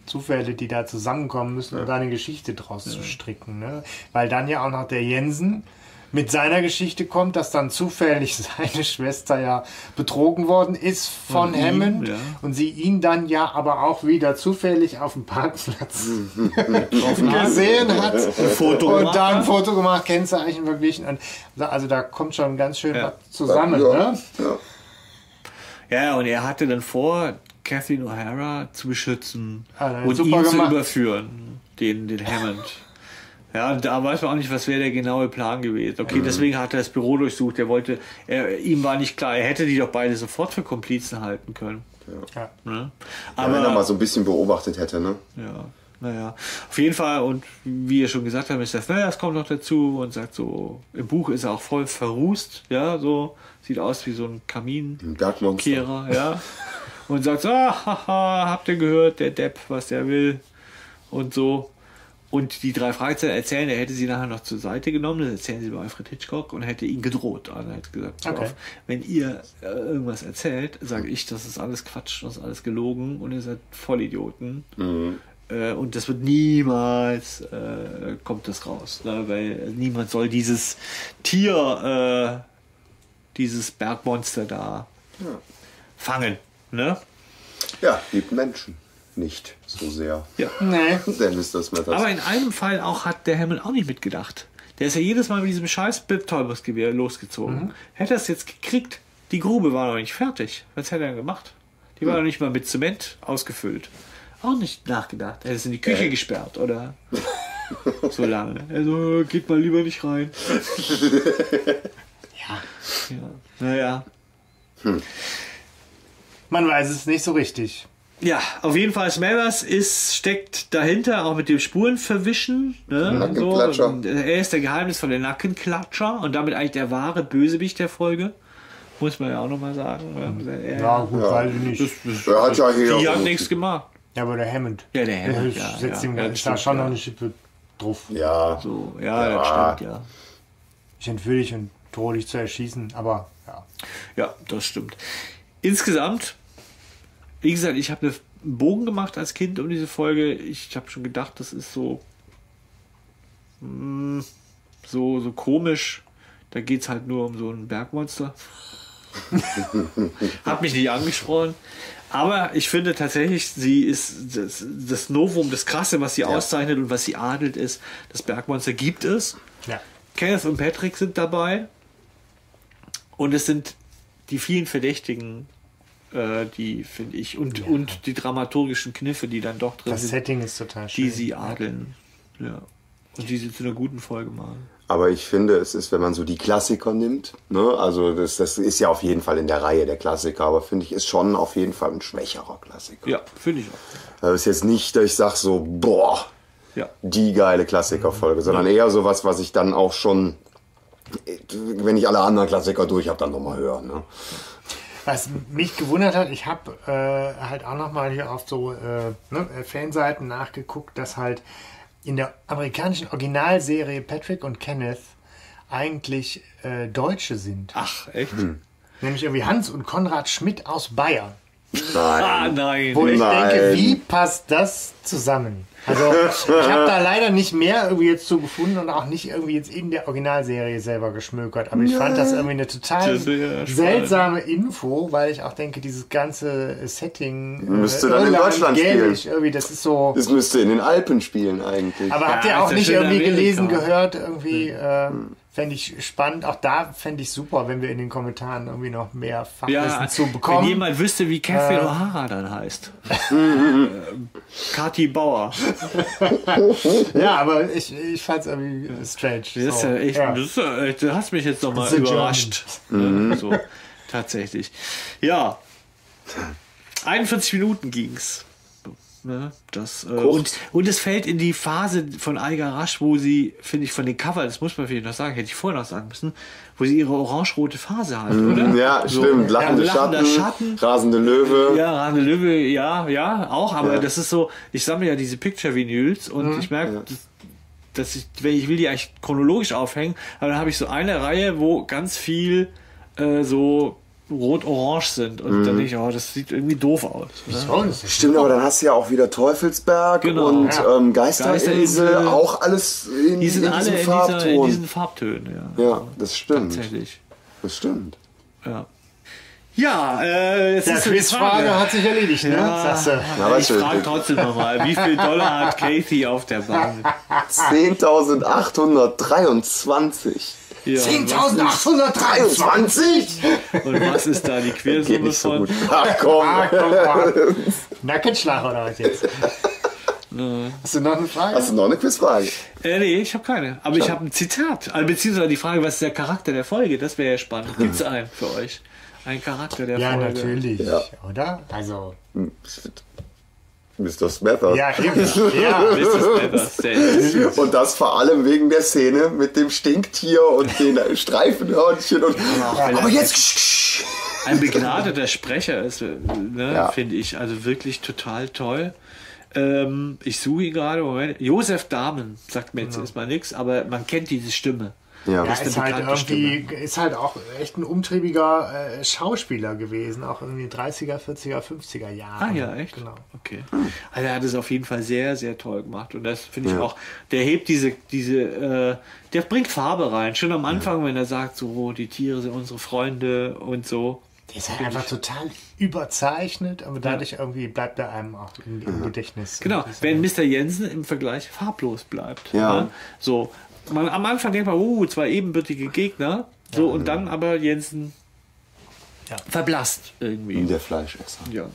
Zufälle, die da zusammenkommen müssen, um da eine Geschichte draus zu stricken. Ne? Weil dann ja auch noch der Jensen mit seiner Geschichte kommt, dass dann zufällig seine Schwester ja betrogen worden ist von Hammond und sie ihn dann ja aber auch wieder zufällig auf dem Parkplatz gesehen hat und da ein Foto gemacht, Kennzeichen verglichen. Also da kommt schon ganz schön was zusammen. Ja. Ne? Ja, und er hatte dann vor, Kathleen O'Hara zu beschützen und ihn zu überführen, den Hammond. Ja, da weiß man auch nicht, was wäre der genaue Plan gewesen. Okay, deswegen hat er das Büro durchsucht. Er wollte, ihm war nicht klar, er hätte die doch beide sofort für Komplizen halten können. Ja. Ja. Aber wenn er mal so ein bisschen beobachtet hätte, ne? Ja. Naja, auf jeden Fall, und wie ihr schon gesagt habt, Mr. Smethers kommt noch dazu und sagt so, im Buch ist er auch voll verrußt, ja, so, sieht aus wie so ein Kaminkehrer, ja, und sagt so, ah, haha, habt ihr gehört, der Depp, was der will und so. Und die drei Fragezeichen erzählen, er hätte sie nachher noch zur Seite genommen, das erzählen sie bei Alfred Hitchcock, und hätte ihn gedroht. Also er hat gesagt, so oft, wenn ihr irgendwas erzählt, sage ich, das ist alles Quatsch, das ist alles gelogen und ihr seid Vollidioten. Und das wird niemals, kommt das raus, ne? Weil niemand soll dieses Tier, dieses Bergmonster da fangen. Ne? Ja, liebt Menschen nicht so sehr. Ja. Nee. Dann ist das mal das. Aber in einem Fall auch hat der Hammond auch nicht mitgedacht. Der ist ja jedes Mal mit diesem scheiß Betäubungsgewehr losgezogen. Hätte er es jetzt gekriegt, die Grube war noch nicht fertig. Was hätte er denn gemacht? Die war noch nicht mal mit Zement ausgefüllt. Auch nicht nachgedacht. Er ist in die Küche gesperrt, oder? So lange. Also geht mal lieber nicht rein. Naja. Man weiß es nicht so richtig. Ja, auf jeden Fall, Smethers steckt dahinter, auch mit dem Spurenverwischen. Ne? Nackenklatscher. Und so. Er ist der geheimnisvolle Nackenklatscher und damit eigentlich der wahre Bösewicht der Folge. Muss man ja auch nochmal sagen. Ja, gut, weiß ich nicht. Er hat ja hier die hat nichts gemacht. Ja, aber der Hammond. Ja, der Hammond. Der setzt ihm da schon noch eine Schippe drauf. Ja. So, ja, das stimmt, ja. Ich entführe dich und drohe dich zu erschießen, aber ja. Ja, das stimmt. Insgesamt, wie gesagt, ich habe einen Bogen gemacht als Kind um diese Folge. Ich habe schon gedacht, das ist so, so komisch. Da geht es halt nur um so ein Bergmonster. Hat mich nicht angesprochen. Aber ich finde tatsächlich, sie ist das Novum, das Krasse, was sie auszeichnet und was sie adelt, ist, das Bergmonster gibt es. Ja. Kenneth und Patrick sind dabei. Und es sind die vielen Verdächtigen, die, finde ich, und die dramaturgischen Kniffe, die dann doch drin sind. Das Setting ist total schön. Die sie adeln. Ja. Und die sie zu einer guten Folge machen. Aber ich finde, es ist, wenn man so die Klassiker nimmt, ne, also das ist ja auf jeden Fall in der Reihe der Klassiker, aber finde ich, ist schon auf jeden Fall ein schwächerer Klassiker. Ja, finde ich auch. Das ist jetzt nicht, dass ich sage so, boah, die geile Klassikerfolge, sondern eher sowas, was ich dann auch schon, wenn ich alle anderen Klassiker durch habe, dann nochmal höre. Ne? Was mich gewundert hat, ich habe halt auch nochmal hier auf so Fanseiten nachgeguckt, dass halt in der amerikanischen Originalserie Patrick und Kenneth eigentlich Deutsche sind. Ach, echt? Nämlich irgendwie Hans und Konrad Schmidt aus Bayern. Nein. Ah, nein. Wo ich denke, wie passt das zusammen? Also ich habe da leider nicht mehr irgendwie jetzt zu gefunden und auch nicht irgendwie jetzt in der Originalserie selber geschmökert. Aber ich fand das irgendwie eine total seltsame Info, weil ich auch denke, dieses ganze Setting müsste dann in Deutschland spielen. Das ist so. Das müsste in den Alpen spielen eigentlich. Aber habt ihr auch nicht irgendwie gelesen, gehört irgendwie? Fände ich spannend. Auch da fände ich super, wenn wir in den Kommentaren irgendwie noch mehr Fachwissen zu bekommen. Wenn jemand wüsste, wie Kathleen O'Hara dann heißt. Kathi Bauer. Ja, aber ich fand es irgendwie strange. Das so. Du hast mich jetzt nochmal überrascht. So, tatsächlich. Ja. 41 Minuten ging's. Ne? Das, und es fällt in die Phase von Alga Rasch, wo sie, finde ich, von den Cover, das muss man vielleicht noch sagen, hätte ich vorher noch sagen müssen, wo sie ihre orange-rote Phase hat, oder? Ja, so, stimmt. Lachender Schatten, Rasende Löwe. Ja, Rasende Löwe, ja, auch. Aber ja, das ist so, ich sammle ja diese Picture-Vinyls und ich merke, dass ich, wenn ich will, die eigentlich chronologisch aufhängen, aber dann habe ich so eine Reihe, wo ganz viel so rot-orange sind und dann denke ich, oh, das sieht irgendwie doof aus. Ne? Stimmt, aber dann hast du ja auch wieder Teufelsberg und Geisterinsel, auch alles in diesen Farbtönen. Ja, ja, das stimmt. Tatsächlich. Das stimmt. Ja. Ja, jetzt ist die Quizfrage hat sich erledigt, ne? Ja, ja, ich frage trotzdem nochmal, wie viel Dollar hat Kathy auf der Bank? 10.823. Ja, 10.823? Und was ist da die Quersumme von? Ach komm. Nackenschlag oder was jetzt? Hast du noch eine Frage? Hast du noch eine Quizfrage? Nee, ich habe keine. Aber ich habe ein Zitat. Also, beziehungsweise die Frage, was ist der Charakter der Folge? Das wäre ja spannend. Gibt es einen für euch? Ein Charakter der Folge. Ja, natürlich, oder? Also Mr. Smethers. Ja, eben. Ja, Mr. Smethers. Und das vor allem wegen der Szene mit dem Stinktier und den Streifenhörnchen. Und aber jetzt ein begnadeter Sprecher ist, ne, finde ich. Also wirklich total toll. Ich suche ihn gerade. Moment. Josef Dahmen sagt mir jetzt erstmal nichts, aber man kennt diese Stimme. Ja, ja, ist halt irgendwie, ist halt auch echt ein umtriebiger Schauspieler gewesen, auch in den 30er, 40er, 50er Jahren. Ah ja, echt? Genau. Okay. Also er hat es auf jeden Fall sehr, sehr toll gemacht und das finde ich auch, der hebt der bringt Farbe rein, schon am Anfang, wenn er sagt, so, die Tiere sind unsere Freunde und so. Der ist halt einfach total überzeichnet, aber dadurch irgendwie bleibt er einem auch im Gedächtnis. Genau, wenn Mr. Jensen im Vergleich farblos bleibt. Ja. Ne? So, am Anfang denkt man, zwei ebenbürtige Gegner, so, und dann aber Jensen verblasst irgendwie. Der Fleischesser. Ja. Und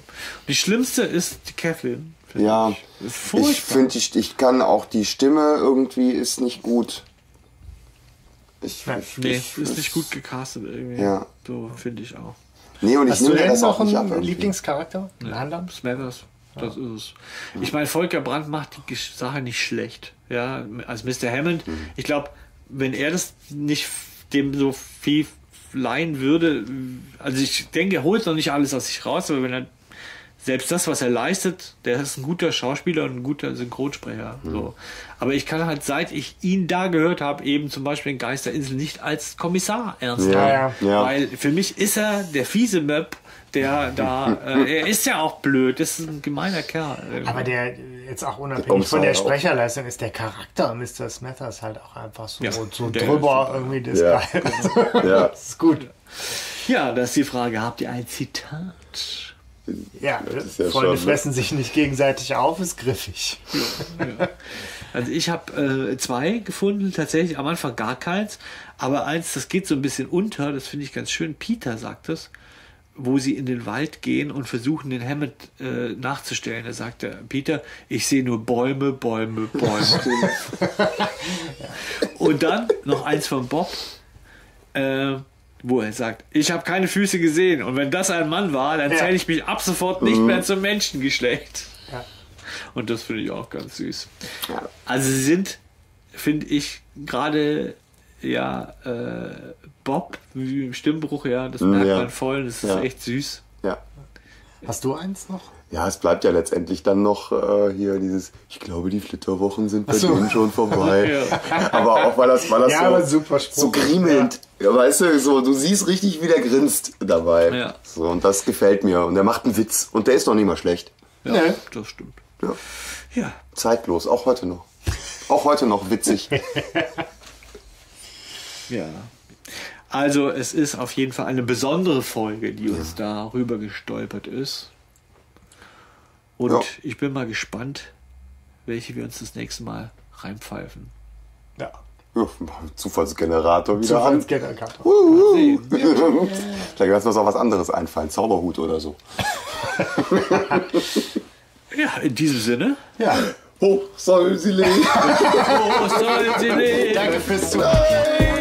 die schlimmste ist die Kathleen. Ja, ich finde, ich kann auch die Stimme irgendwie ist nicht gut. Ist nicht gut gecastet irgendwie. Ja. So finde ich auch. Nee, und ich nehme das auch nicht ab. Hast du noch einen Lieblingscharakter? Einen anderen? Smethers. Das ist es. Ich meine, Volker Brandt macht die Sache nicht schlecht. Ja, als Mr. Hammond. Ich glaube, wenn er das nicht dem so viel leihen würde, also ich denke, er holt noch nicht alles aus sich raus, aber wenn er selbst das, was er leistet, der ist ein guter Schauspieler und ein guter Synchronsprecher. So. Aber ich kann halt, seit ich ihn da gehört habe, eben zum Beispiel in Geisterinsel nicht als Kommissar ernst nehmen. Ja, ja. Weil für mich ist er der fiese Möb, der da, er ist ja auch blöd, das ist ein gemeiner Kerl. Irgendwie. Aber der, jetzt auch unabhängig von der Sprecherleistung, ist der Charakter Mr. Smethers halt auch einfach so, so drüber irgendwie. Das ist gut. Ja, das ist die Frage, habt ihr ein Zitat? Ja, Freunde fressen sich nicht gegenseitig auf, ist griffig. Ja, ja. Also ich habe zwei gefunden, tatsächlich am Anfang gar keins, aber eins, das geht so ein bisschen unter, das finde ich ganz schön, Peter sagt es, wo sie in den Wald gehen und versuchen, den Hammond nachzustellen. Da sagt der Peter, ich sehe nur Bäume, Bäume, Bäume. Und dann noch eins von Bob, wo er sagt, ich habe keine Füße gesehen und wenn das ein Mann war, dann zähle ich mich ab sofort nicht mehr zum Menschengeschlecht. Ja. Und das finde ich auch ganz süß. Ja. Also sie sind, finde ich, gerade Bob, wie im Stimmbruch, das merkt man voll, das ist echt süß. Ja. Hast du eins noch? Ja, es bleibt ja letztendlich dann noch hier dieses, ich glaube, die Flitterwochen sind bei denen schon vorbei. Aber auch, weil das so grimmelt. Ja, weißt du, so, du siehst richtig, wie der grinst dabei. Ja. So, und das gefällt mir. Und der macht einen Witz. Und der ist noch nicht mal schlecht. Ja, das stimmt. Ja. Ja. Zeitlos, auch heute noch. Auch heute noch witzig. Ja, also es ist auf jeden Fall eine besondere Folge, die uns darüber gestolpert ist. Und ich bin mal gespannt, welche wir uns das nächste Mal reinpfeifen. Ja. Zufallsgenerator wieder. Zufallsgenerator. Da lassen wir uns auch was anderes einfallen, Zauberhut oder so. Ja, in diesem Sinne. Ja. Hoch soll sie leben. Hoch soll sie leben. Danke fürs Zuhören.